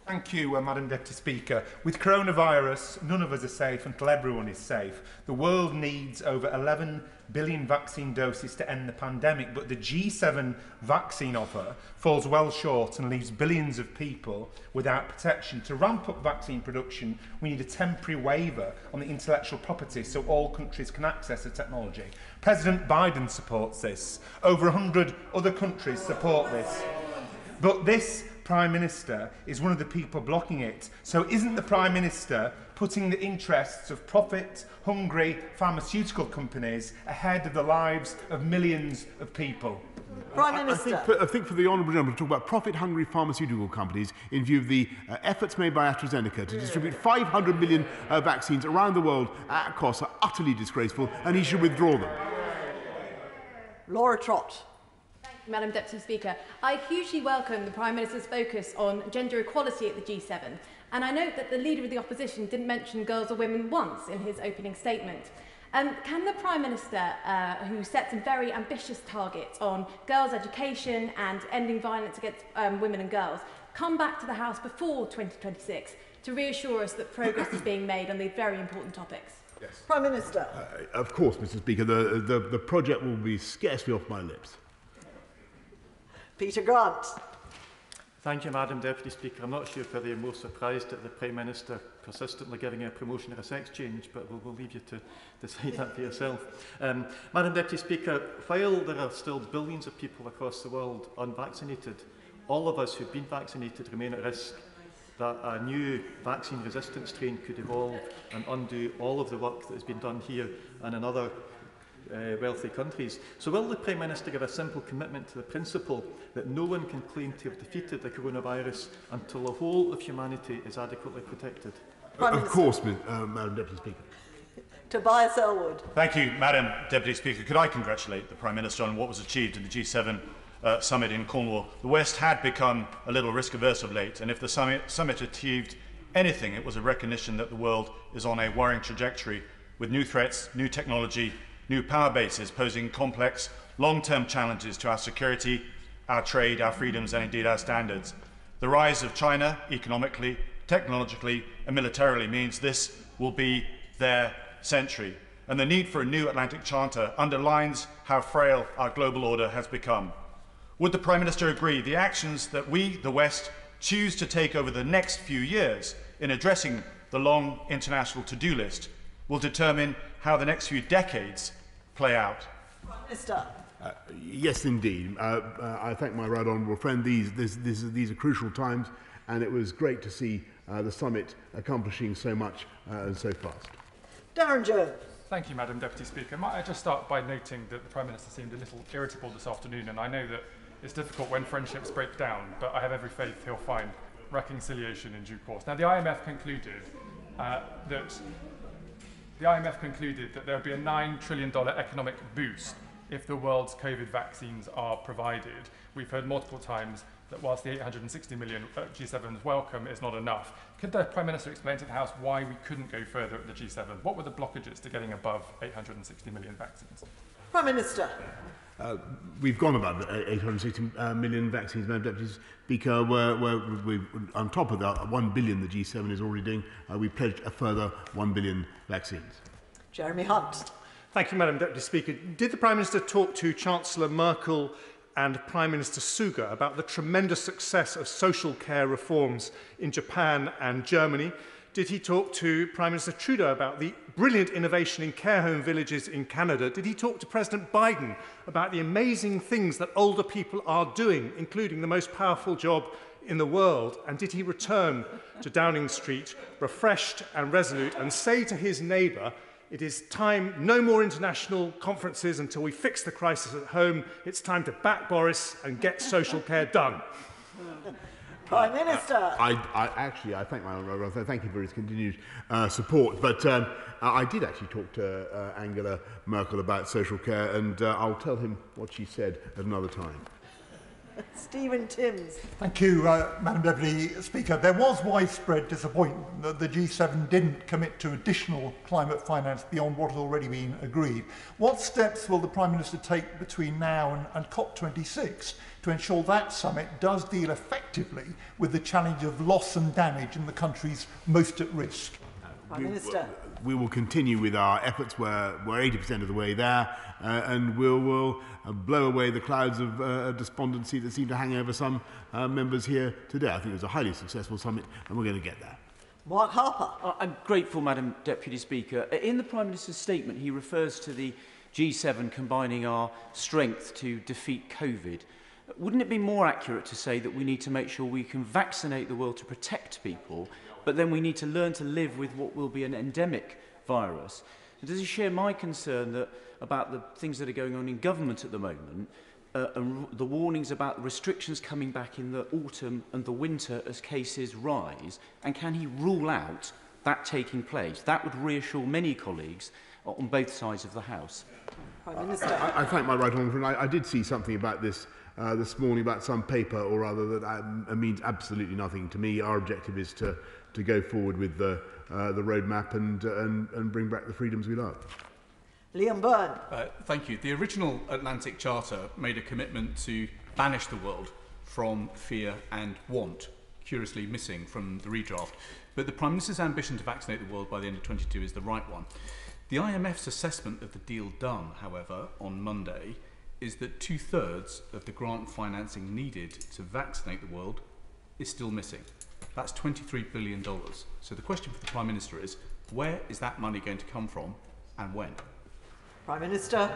Thank you, uh, Madam Deputy Speaker. With coronavirus, none of us are safe until everyone is safe. The world needs over eleven billion vaccine doses to end the pandemic, but the G seven vaccine offer falls well short and leaves billions of people without protection. To ramp up vaccine production, we need a temporary waiver on the intellectual property so all countries can access the technology. President Biden supports this. Over one hundred other countries support this. But this Prime Minister is one of the people blocking it. So isn't the Prime Minister putting the interests of profit-hungry pharmaceutical companies ahead of the lives of millions of people? Prime Minister. I, I, think for, I think for the Honourable Gentleman to talk about profit-hungry pharmaceutical companies in view of the uh, efforts made by AstraZeneca to yeah. distribute five hundred million uh, vaccines around the world at cost are utterly disgraceful, and he should withdraw them. Laura Trott. Thank you, Madam Deputy Speaker. I hugely welcome the Prime Minister's focus on gender equality at the G seven, and I note that the Leader of the Opposition didn't mention girls or women once in his opening statement. Um, can the Prime Minister, uh, who set some very ambitious targets on girls' education and ending violence against um, women and girls, come back to the House before twenty twenty-six to reassure us that progress is being made on these very important topics? Yes. Prime Minister. Uh, of course, Mister Speaker, the, the, the project will be scarcely off my lips. Peter Grant. Thank you, Madam Deputy Speaker. I'm not sure whether you're more surprised at the Prime Minister persistently giving a promotion or a sex change, but we'll, we'll leave you to decide that for yourself. Um, Madam Deputy Speaker, while there are still billions of people across the world unvaccinated, all of us who've been vaccinated remain at risk that a new vaccine resistance strain could evolve and undo all of the work that has been done here and in other Uh, wealthy countries. So will the Prime Minister give a simple commitment to the principle that no one can claim to have defeated the coronavirus until the whole of humanity is adequately protected? Uh, of course, uh, Madam Deputy Speaker. Tobias Elwood. Thank you, Madam Deputy Speaker. Could I congratulate the Prime Minister on what was achieved in the G seven uh, summit in Cornwall? The West had become a little risk-averse of late, and if the summit, summit achieved anything, it was a recognition that the world is on a worrying trajectory with new threats, new technology, new power bases posing complex, long-term challenges to our security, our trade, our freedoms and indeed our standards. The rise of China economically, technologically and militarily means this will be their century. And the need for a new Atlantic Charter underlines how frail our global order has become. Would the Prime Minister agree the actions that we, the West, choose to take over the next few years in addressing the long international to-do list will determine how the next few decades play out? Minister. Uh, yes, indeed. Uh, uh, I thank my right honourable friend. These, this, this, these are crucial times, and it was great to see uh, the summit accomplishing so much uh, and so fast. Darren Jones. Thank you, Madam Deputy Speaker. Might I just start by noting that the Prime Minister seemed a little irritable this afternoon, and I know that it's difficult when friendships break down, but I have every faith he'll find reconciliation in due course. Now, the I M F concluded uh, that. The I M F concluded that there would be a nine trillion dollars economic boost if the world's COVID vaccines are provided. We've heard multiple times that whilst the eight hundred sixty million G seven's welcome is not enough, could the Prime Minister explain to the House why we couldn't go further at the G seven? What were the blockages to getting above eight hundred sixty million vaccines? Prime Minister. Uh, we've gone above eight hundred sixty million vaccines, Madam Deputy Speaker. We're, we're, we're on top of that, one billion the G seven is already doing. Uh, we pledged a further one billion vaccines. Jeremy Hunt. Thank you, Madam Deputy Speaker. Did the Prime Minister talk to Chancellor Merkel and Prime Minister Suga about the tremendous success of social care reforms in Japan and Germany? Did he talk to Prime Minister Trudeau about the brilliant innovation in care home villages in Canada? Did he talk to President Biden about the amazing things that older people are doing, including the most powerful job in the world? And did he return to Downing Street refreshed and resolute and say to his neighbour, it is time, no more international conferences until we fix the crisis at home. It's time to back Boris and get social care done. Prime Minister. Uh, I, I actually, I thank my honourable thank you for his continued uh, support. But um, I did actually talk to uh, Angela Merkel about social care, and uh, I'll tell him what she said at another time. Stephen Timms. Thank you, uh, Madam Deputy Speaker. There was widespread disappointment that the G seven didn't commit to additional climate finance beyond what has already been agreed. What steps will the Prime Minister take between now and, and COP twenty-six to ensure that summit does deal effectively with the challenge of loss and damage in the countries most at risk? Prime Minister. We will continue with our efforts. We're, we're eighty percent of the way there, uh, and we'll, we'll uh, blow away the clouds of uh, despondency that seem to hang over some uh, members here today. I think it was a highly successful summit, and we're going to get there. Mark Harper. I'm grateful, Madam Deputy Speaker. In the Prime Minister's statement, he refers to the G seven combining our strength to defeat COVID. Wouldn't it be more accurate to say that we need to make sure we can vaccinate the world to protect people, but then we need to learn to live with what will be an endemic virus? And does he share my concern that, about the things that are going on in government at the moment, uh, and the warnings about restrictions coming back in the autumn and the winter as cases rise, and can he rule out that taking place? That would reassure many colleagues on both sides of the House. Prime Minister. I, I thank my right honourable friend. I, I did see something about this uh, this morning, about some paper or other that um, means absolutely nothing to me. Our objective is to, to go forward with the, uh, the roadmap and, uh, and, and bring back the freedoms we love. Liam Byrne. Uh, thank you. The original Atlantic Charter made a commitment to banish the world from fear and want, curiously missing from the redraft. But the Prime Minister's ambition to vaccinate the world by the end of twenty-two is the right one. The I M F's assessment of the deal done, however, on Monday, is that two-thirds of the grant financing needed to vaccinate the world is still missing. That's twenty-three billion dollars. So the question for the Prime Minister is, where is that money going to come from and when? Prime Minister.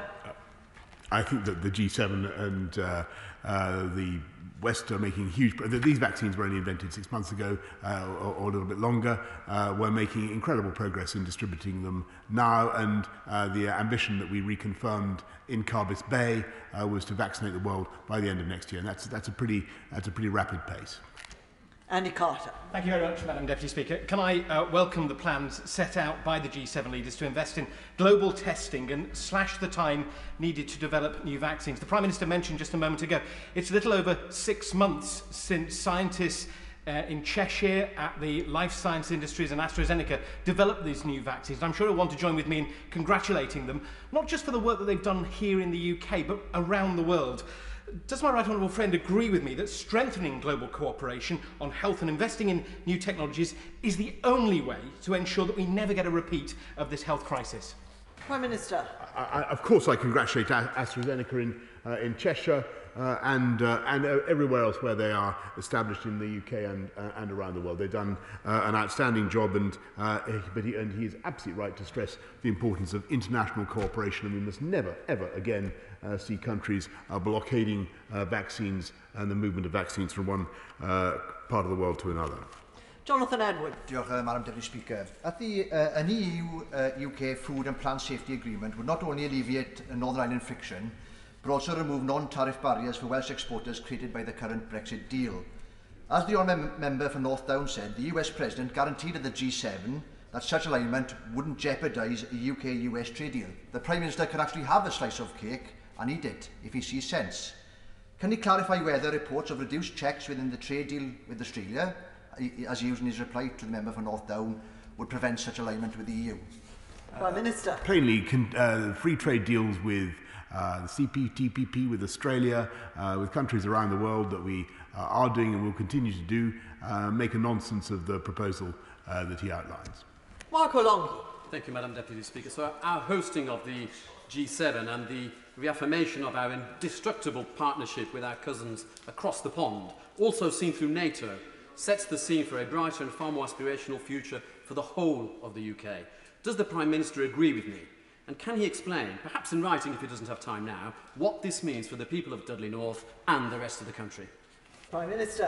I think that the G seven and uh, uh, the West are making huge... These vaccines were only invented six months ago uh, or, or a little bit longer. Uh, we're making incredible progress in distributing them now, and uh, the ambition that we reconfirmed in Carbis Bay uh, was to vaccinate the world by the end of next year, and that's, that's, a, pretty, that's a pretty rapid pace. Andy Carter. Thank you very much, Madam Deputy Speaker. Can I uh, welcome the plans set out by the G seven leaders to invest in global testing and slash the time needed to develop new vaccines? The Prime Minister mentioned just a moment ago it's a little over six months since scientists Uh, in Cheshire at the Life Science Industries and AstraZeneca developed these new vaccines. I'm sure you'll want to join with me in congratulating them, not just for the work that they've done here in the U K, but around the world. Does my right honourable friend agree with me that strengthening global cooperation on health and investing in new technologies is the only way to ensure that we never get a repeat of this health crisis? Prime Minister. I, I, of course I congratulate AstraZeneca in, uh, in Cheshire. Uh, and, uh, and uh, everywhere else where they are established in the U K and, uh, and around the world. They've done uh, an outstanding job, and, uh, but he, and he is absolutely right to stress the importance of international cooperation, and we must never, ever again uh, see countries uh, blockading uh, vaccines and the movement of vaccines from one uh, part of the world to another. Jonathan Edward. Diolch, uh, Madam Deputy Speaker. At the, uh, an E U U K uh, food and plant safety agreement would not only alleviate Northern Ireland friction, but also remove non-tariff barriers for Welsh exporters created by the current Brexit deal. As the honourable member for North Down said, the U S President guaranteed at the G seven that such alignment wouldn't jeopardise a U K U S trade deal. The Prime Minister can actually have a slice of cake and eat it if he sees sense. Can he clarify whether reports of reduced checks within the trade deal with Australia, as he used in his reply to the member for North Down, would prevent such alignment with the E U? Prime Minister. Uh, plainly, con uh, free trade deals with Uh, the C P T P P with Australia, uh, with countries around the world that we uh, are doing and will continue to do, uh, make a nonsense of the proposal uh, that he outlines. Marco Longhi. Thank you, Madam Deputy Speaker. So our hosting of the G seven and the reaffirmation of our indestructible partnership with our cousins across the pond, also seen through NATO, sets the scene for a brighter and far more aspirational future for the whole of the U K. Does the Prime Minister agree with me? And can he explain, perhaps in writing if he doesn't have time now, what this means for the people of Dudley North and the rest of the country? Prime Minister.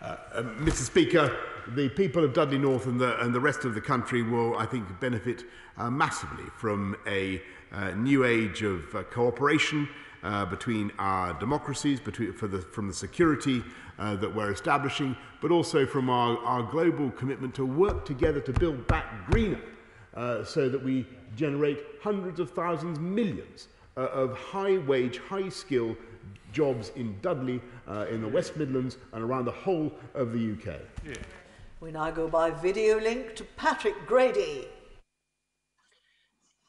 Uh, uh, Mr Speaker, the people of Dudley North and the, and the rest of the country will, I think, benefit uh, massively from a uh, new age of uh, cooperation uh, between our democracies, between, for the, from the security uh, that we're establishing, but also from our, our global commitment to work together to build back greener, Uh, so that we generate hundreds of thousands, millions uh, of high-wage, high-skill jobs in Dudley, uh, in the West Midlands and around the whole of the U K. Yeah. We now go by video link to Patrick Grady.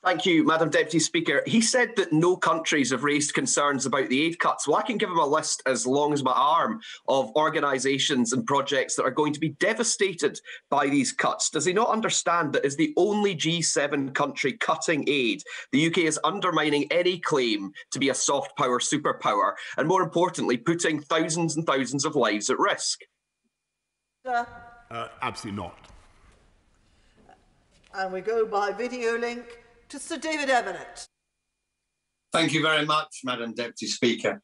Thank you, Madam Deputy Speaker. He said that no countries have raised concerns about the aid cuts. Well, I can give him a list as long as my arm of organisations and projects that are going to be devastated by these cuts. Does he not understand that as the only G seven country cutting aid, the U K is undermining any claim to be a soft power superpower and, more importantly, putting thousands and thousands of lives at risk? Uh, absolutely not. And we go by video link to Sir David Evenett. Thank you very much, Madam Deputy Speaker.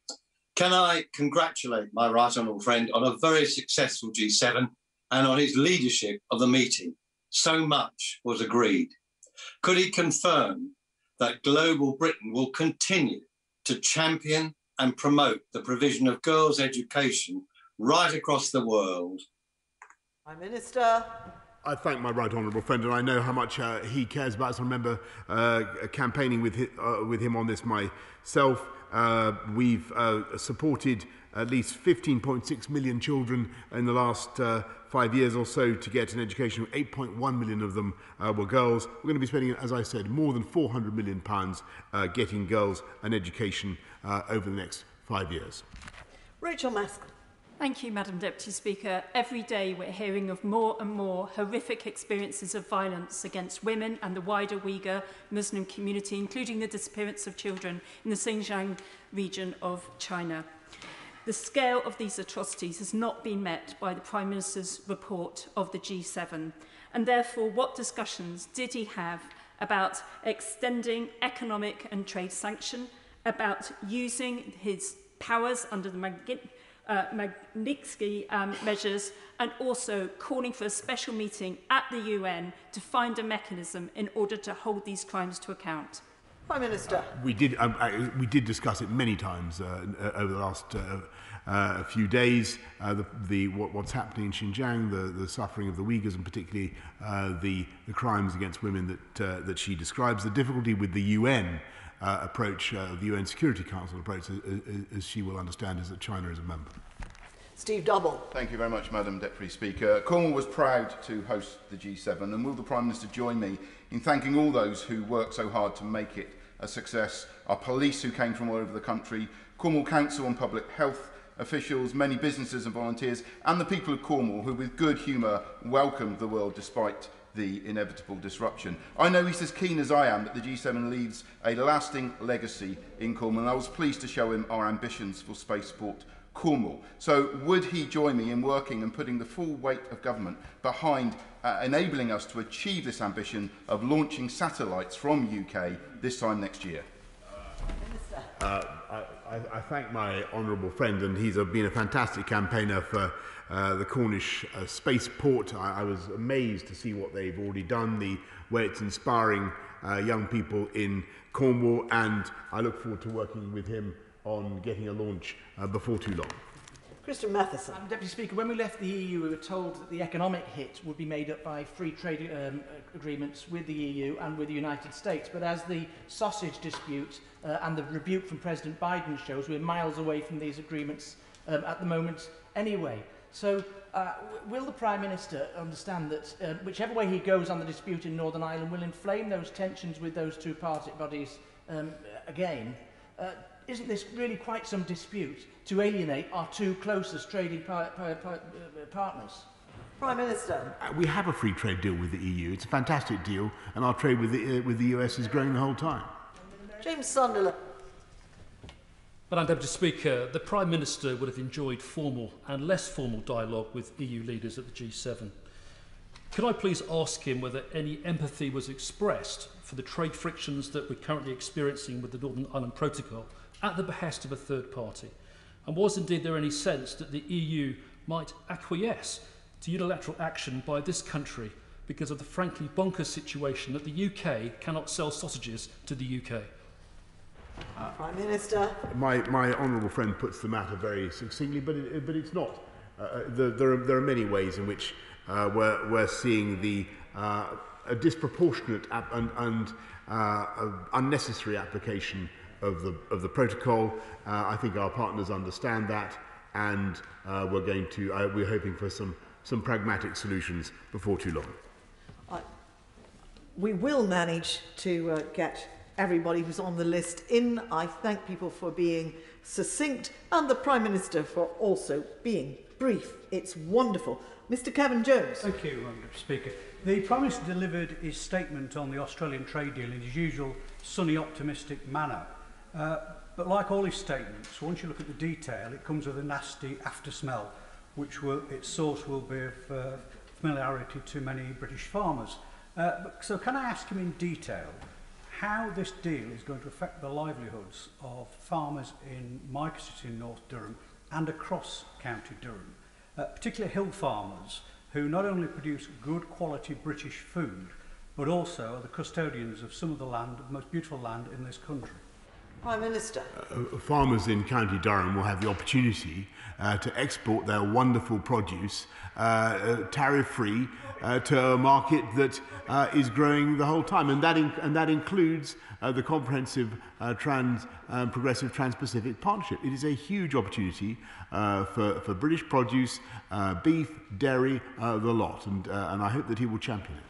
Can I congratulate my right honourable friend on a very successful G seven and on his leadership of the meeting? So much was agreed. Could he confirm that global Britain will continue to champion and promote the provision of girls' education right across the world? Prime Minister. I thank my right honourable friend, and I know how much uh, he cares about us. I remember uh, campaigning with, hi uh, with him on this myself. Uh, we've uh, supported at least fifteen point six million children in the last uh, five years or so to get an education. eight point one million of them uh, were girls. We're going to be spending, as I said, more than four hundred million pounds uh, getting girls an education uh, over the next five years. Rachel Maskell. Thank you, Madam Deputy Speaker. Every day we're hearing of more and more horrific experiences of violence against women and the wider Uyghur Muslim community, including the disappearance of children in the Xinjiang region of China. The scale of these atrocities has not been met by the Prime Minister's report of the G seven, and therefore what discussions did he have about extending economic and trade sanction, about using his powers under the Magnitsky Uh, Magnitsky um, measures, and also calling for a special meeting at the U N to find a mechanism in order to hold these crimes to account? Prime Minister. Uh, we did um, uh, we did discuss it many times uh, over the last uh, uh, few days. Uh, the, the what, what's happening in Xinjiang, the, the suffering of the Uyghurs, and particularly uh, the the crimes against women that uh, that she describes. The difficulty with the U N. Uh, approach, uh, the U N Security Council approach, as, as, as she will understand, is that China is a member. Steve Double. Thank you very much, Madam Deputy Speaker. Cornwall was proud to host the G seven, and will the Prime Minister join me in thanking all those who worked so hard to make it a success? Our police who came from all over the country, Cornwall Council and public health officials, many businesses and volunteers, and the people of Cornwall who, with good humour, welcomed the world despite the inevitable disruption. I know he's as keen as I am that the G seven leaves a lasting legacy in Cornwall, and I was pleased to show him our ambitions for Spaceport Cornwall. So would he join me in working and putting the full weight of government behind uh, enabling us to achieve this ambition of launching satellites from U K this time next year? Uh, I, I, I thank my honourable friend, and he's a, been a fantastic campaigner for Uh, the Cornish uh, spaceport. I, I was amazed to see what they've already done, the way it's inspiring uh, young people in Cornwall, and I look forward to working with him on getting a launch uh, before too long. Christian Matheson. Madam Deputy Speaker, when we left the E U, we were told that the economic hit would be made up by free trade um, agreements with the E U and with the United States. But as the sausage dispute uh, and the rebuke from President Biden shows, we're miles away from these agreements um, at the moment anyway. So uh, will the Prime Minister understand that uh, whichever way he goes on the dispute in Northern Ireland will inflame those tensions with those two party bodies um, again? Uh, isn't this really quite some dispute to alienate our two closest trading par par par uh, partners? Prime Minister. We have a free trade deal with the E U. It's a fantastic deal, and our trade with the, uh, with the U S is growing the whole time. James Sunderland. Madam Deputy Speaker, the Prime Minister would have enjoyed formal and less formal dialogue with E U leaders at the G seven. Could I please ask him whether any empathy was expressed for the trade frictions that we're currently experiencing with the Northern Ireland Protocol at the behest of a third party? And was indeed there any sense that the E U might acquiesce to unilateral action by this country because of the frankly bonkers situation that the U K cannot sell sausages to the U K? Uh, Prime Minister. My, my honourable friend puts the matter very succinctly, but, it, but it's not. Uh, the, there, are, there are many ways in which uh, we're, we're seeing the, uh, a disproportionate and, and uh, unnecessary application of the, of the protocol. Uh, I think our partners understand that, and uh, we're, going to, uh, we're hoping for some, some pragmatic solutions before too long. Uh, we will manage to uh, get everybody who's on the list in. I thank people for being succinct, and the Prime Minister for also being brief. It's wonderful. Mister Kevin Jones. Thank you, Madam Speaker. The Prime Minister delivered his statement on the Australian trade deal in his usual sunny, optimistic manner. Uh, but like all his statements, once you look at the detail, it comes with a nasty after-smell, which will, its source will be of uh, familiarity to many British farmers. Uh, so can I ask him in detail how this deal is going to affect the livelihoods of farmers in my constituency in North Durham and across County Durham, uh, particularly hill farmers who not only produce good quality British food but also are the custodians of some of the land, the most beautiful land in this country. Prime Minister. Uh, farmers in County Durham will have the opportunity uh, to export their wonderful produce uh, tariff-free uh, to a market that uh, is growing the whole time, and that, in and that includes uh, the comprehensive uh, trans um, progressive Trans-Pacific Partnership. It is a huge opportunity uh, for, for British produce, uh, beef, dairy, uh, the lot, and, uh, and I hope that he will champion it.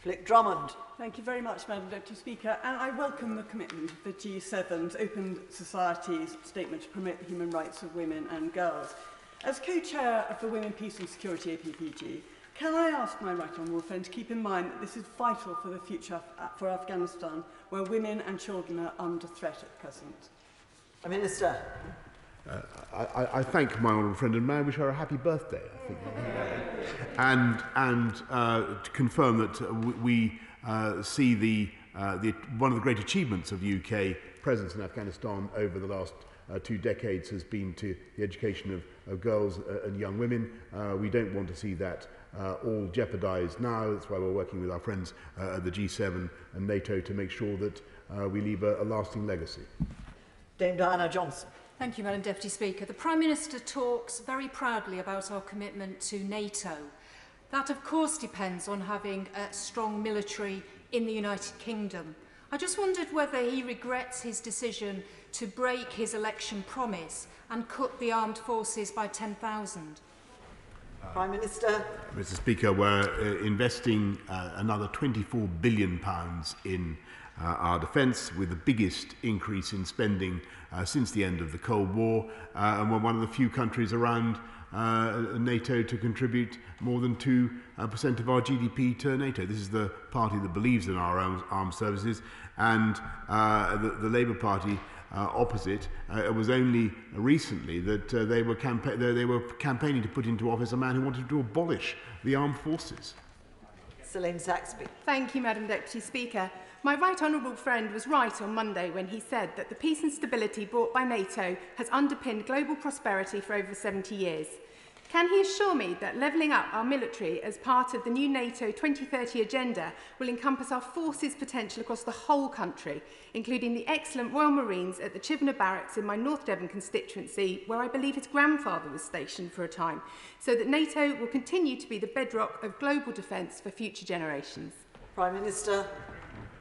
Flick Drummond. Thank you very much, Madam Deputy Speaker, and I welcome the commitment of the G seven's Open Society's statement to promote the human rights of women and girls. As co-chair of the Women, Peace and Security A P P G, can I ask my right honourable friend to keep in mind that this is vital for the future for Afghanistan, where women and children are under threat at present? Prime Minister. Uh, I, I thank my honourable friend, and may I wish her a happy birthday, I think. and and uh, to confirm that we uh, see the, uh, the one of the great achievements of U K presence in Afghanistan over the last uh, two decades has been to the education of, of girls and young women. Uh, we don't want to see that uh, all jeopardised now. That's why we're working with our friends uh, at the G seven and NATO to make sure that uh, we leave a, a lasting legacy. Dame Diana Johnson. Thank you, Madam Deputy Speaker. The Prime Minister talks very proudly about our commitment to NATO. That, of course, depends on having a strong military in the United Kingdom. I just wondered whether he regrets his decision to break his election promise and cut the armed forces by ten thousand. Prime Minister. Mister Speaker, we're uh, investing uh, another twenty-four billion pounds in Uh, our defence, with the biggest increase in spending uh, since the end of the Cold War, uh, and we're one of the few countries around uh, NATO to contribute more than two percent uh, of our G D P to NATO. This is the party that believes in our armed, armed services, and uh, the, the Labour Party uh, opposite. Uh, it was only recently that uh, they, were they were campaigning to put into office a man who wanted to abolish the armed forces. Selene Saxby. Thank you, Madam Deputy Speaker. My right honourable friend was right on Monday when he said that the peace and stability brought by NATO has underpinned global prosperity for over seventy years. Can he assure me that levelling up our military as part of the new NATO twenty thirty agenda will encompass our forces' potential across the whole country, including the excellent Royal Marines at the Chibnall Barracks in my North Devon constituency, where I believe his grandfather was stationed for a time, so that NATO will continue to be the bedrock of global defence for future generations? Prime Minister.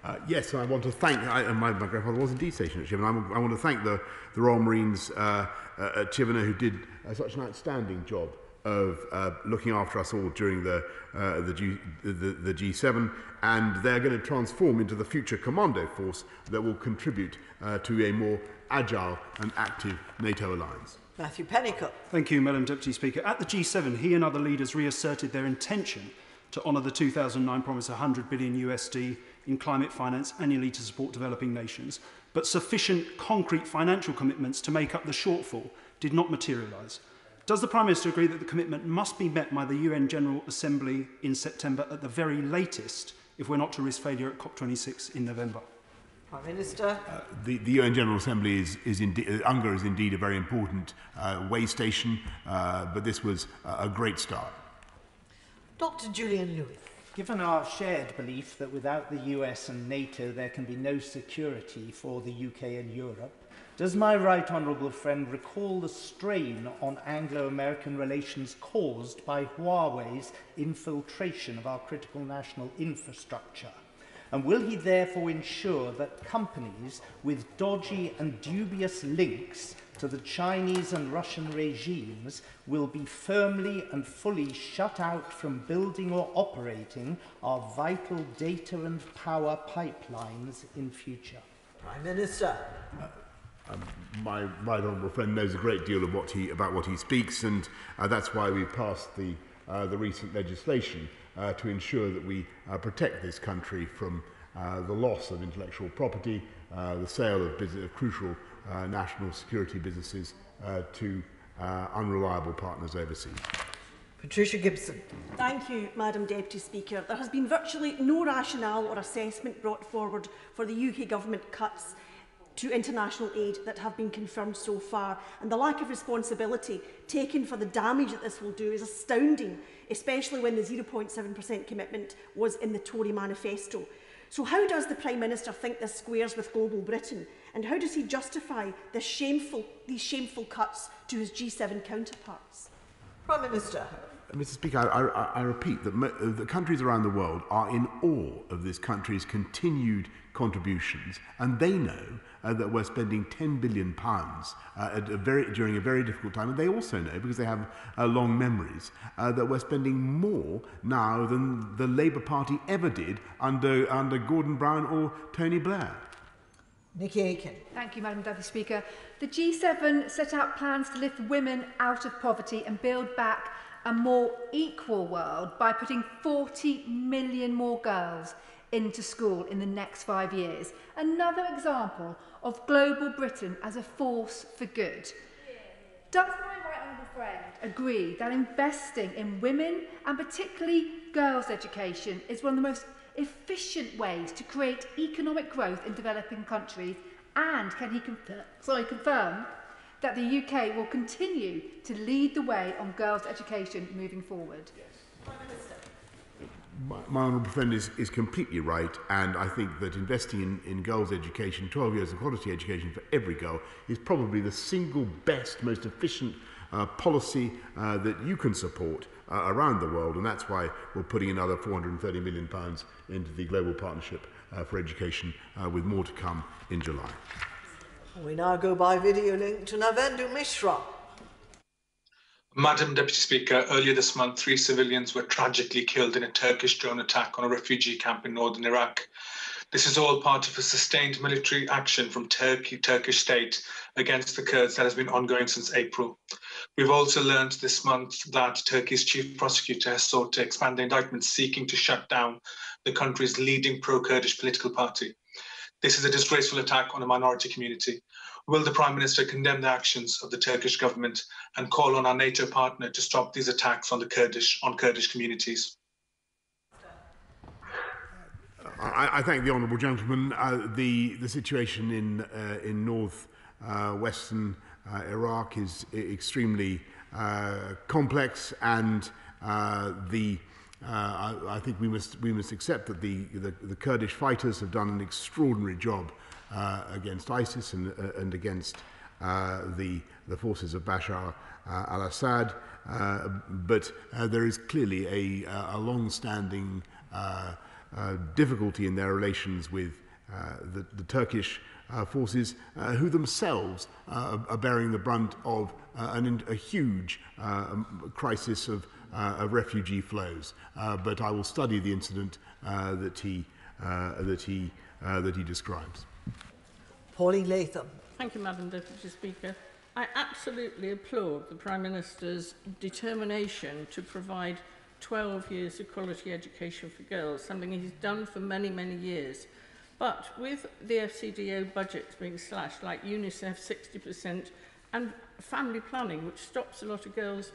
Uh, yes, I want to thank, I, my, my grandfather was indeed stationed at Chibnall, and I, I want to thank the, the Royal Marines uh, uh, at Chibnall, who did uh, such an outstanding job of uh, looking after us all during the, uh, the, G, the, the G seven, and they're going to transform into the future commando force that will contribute uh, to a more agile and active NATO alliance. Matthew Pennicott. Thank you, Madam Deputy Speaker. At the G seven, he and other leaders reasserted their intention to honour the two thousand nine promise of one hundred billion U S D in climate finance annually to support developing nations, but sufficient concrete financial commitments to make up the shortfall did not materialise. Does the Prime Minister agree that the commitment must be met by the U N General Assembly in September at the very latest if we're not to risk failure at COP twenty-six in November? Prime Minister. Uh, the, the U N General Assembly is, is indeed, uh, UNGA is indeed a very important uh, way station, uh, but this was uh, a great start. Doctor Julian Lewis. Given our shared belief that without the U S and NATO there can be no security for the U K and Europe, does my right honourable friend recall the strain on Anglo-American relations caused by Huawei's infiltration of our critical national infrastructure? And will he therefore ensure that companies with dodgy and dubious links to the Chinese and Russian regimes will be firmly and fully shut out from building or operating our vital data and power pipelines in future? Prime Minister. Uh, um, my right honourable friend knows a great deal of what he, about what he speaks, and uh, that's why we passed the, uh, the recent legislation uh, to ensure that we uh, protect this country from uh, the loss of intellectual property, uh, the sale of, business, of crucial Uh, national security businesses uh, to uh, unreliable partners overseas. Patricia Gibson. Thank you, Madam Deputy Speaker. There has been virtually no rationale or assessment brought forward for the U K Government cuts to international aid that have been confirmed so far, and the lack of responsibility taken for the damage that this will do is astounding, especially when the zero point seven percent commitment was in the Tory manifesto. So how does the Prime Minister think this squares with global Britain, and how does he justify this shameful, these shameful cuts to his G seven counterparts? Prime Minister. Mister Speaker, I, I, I repeat that the countries around the world are in awe of this country's continued contributions, and they know uh, that we're spending ten billion pounds uh, at a very, during a very difficult time, and they also know, because they have uh, long memories, uh, that we're spending more now than the Labour Party ever did under, under Gordon Brown or Tony Blair. Nikki Aiken. Thank you, Madam Deputy Speaker. The G seven set out plans to lift women out of poverty and build back a more equal world by putting forty million more girls into school in the next five years. Another example of global Britain as a force for good. Does my right honourable friend agree that investing in women and particularly girls' education is one of the most efficient ways to create economic growth in developing countries, and can he confirm, sorry, confirm that the U K will continue to lead the way on girls' education moving forward? Yes. Prime Minister. My, my honourable friend is, is completely right, and I think that investing in, in girls' education, twelve years of quality education for every girl, is probably the single best, most efficient uh, policy uh, that you can support Uh, around the world, and that's why we're putting another four hundred and thirty million pounds into the Global Partnership uh, for Education, uh, with more to come in July. We now go by video link to Navendu Mishra. Madam Deputy Speaker, earlier this month, three civilians were tragically killed in a Turkish drone attack on a refugee camp in northern Iraq. This is all part of a sustained military action from Turkey, Turkish state against the Kurds that has been ongoing since April. We've also learned this month that Turkey's chief prosecutor has sought to expand the indictment seeking to shut down the country's leading pro-Kurdish political party. This is a disgraceful attack on a minority community. Will the Prime Minister condemn the actions of the Turkish government and call on our NATO partner to stop these attacks on the Kurdish, on Kurdish communities? I, I thank the honourable gentleman. Uh, the the situation in uh, in north uh, western uh, Iraq is extremely uh, complex, and uh, the uh, I, I think we must we must accept that the, the the Kurdish fighters have done an extraordinary job uh, against ISIS and uh, and against uh, the the forces of Bashar uh, al-Assad. Uh, but uh, there is clearly a a long-standing Uh, Uh, difficulty in their relations with uh, the, the Turkish uh, forces, uh, who themselves uh, are bearing the brunt of uh, an, a huge uh, crisis of, uh, of refugee flows. Uh, but I will study the incident uh, that he uh, that he uh, that he describes. Pauline Latham. Thank you, Madam Deputy Speaker. I absolutely applaud the Prime Minister's determination to provide twelve years of quality education for girls, something he's done for many, many years. But with the F C D O budgets being slashed, like UNICEF sixty percent, and family planning, which stops a lot of girls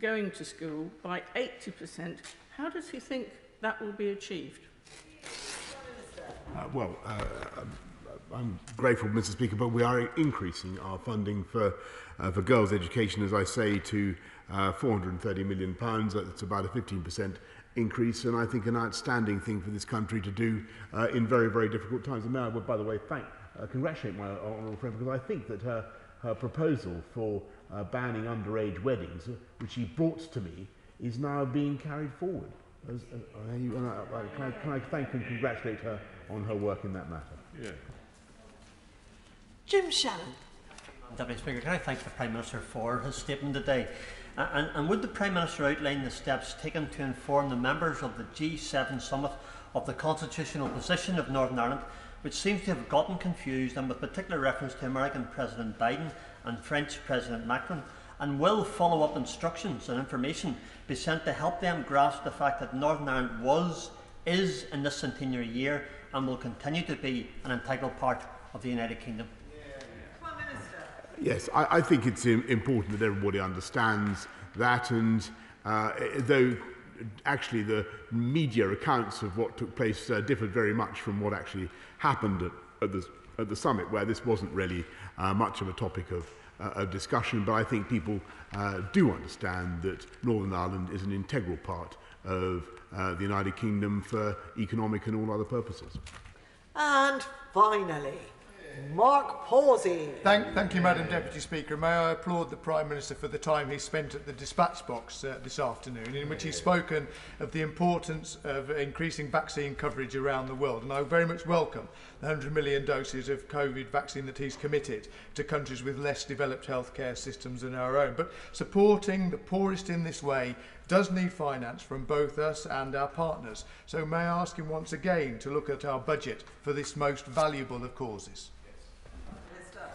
going to school, by eighty percent, how does he think that will be achieved? Uh, well, uh, I'm grateful, Mister Speaker, but we are increasing our funding for, uh, for girls' education, as I say, to Uh, four hundred and thirty million pounds. That's about a fifteen percent increase, and I think an outstanding thing for this country to do uh, in very, very difficult times. And now I would, by the way, thank, uh, congratulate my honourable friend, because I think that her, her proposal for uh, banning underage weddings, uh, which she brought to me, is now being carried forward. As, uh, you, and I, I, can, I, can I thank and congratulate her on her work in that matter? Yeah. Jim Shannon. Deputy Speaker, can I thank the Prime Minister for his statement today? And, and would the Prime Minister outline the steps taken to inform the members of the G seven summit of the constitutional position of Northern Ireland, which seems to have gotten confused, and with particular reference to American President Biden and French President Macron? And will follow-up instructions and information be sent to help them grasp the fact that Northern Ireland was, is in this centenary year, and will continue to be an integral part of the United Kingdom? Yes, I, I think it's important that everybody understands that, and uh, though actually the media accounts of what took place uh, differed very much from what actually happened at, at, the, at the summit, where this wasn't really uh, much of a topic of, uh, of discussion. But I think people uh, do understand that Northern Ireland is an integral part of uh, the United Kingdom for economic and all other purposes. And finally, Mark Pawsey. Thank, thank you, Madam Deputy Speaker. May I applaud the Prime Minister for the time he spent at the dispatch box uh, this afternoon, in which he's spoken of the importance of increasing vaccine coverage around the world. And I very much welcome the one hundred million doses of COVID vaccine that he's committed to countries with less developed healthcare systems than our own. But supporting the poorest in this way does need finance from both us and our partners. So may I ask him once again to look at our budget for this most valuable of causes?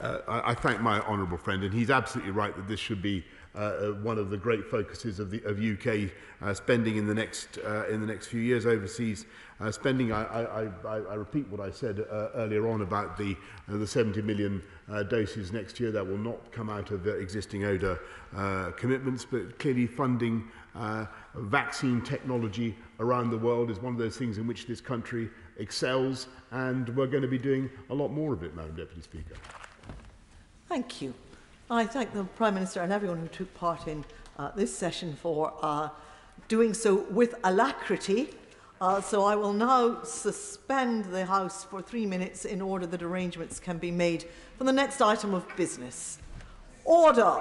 Uh, I, I thank my honourable friend, and he's absolutely right that this should be uh, one of the great focuses of, the, of U K uh, spending in the next uh, in the next few years. Overseas uh, spending. I, I, I, I repeat what I said uh, earlier on about the uh, the seventy million uh, doses next year. That will not come out of the existing O D A uh, commitments, but clearly funding uh, vaccine technology around the world is one of those things in which this country excels, and we're going to be doing a lot more of it, Madam Deputy Speaker. Thank you. I thank the Prime Minister and everyone who took part in uh, this session for uh, doing so with alacrity. Uh, so I will now suspend the House for three minutes in order that arrangements can be made for the next item of business. Order!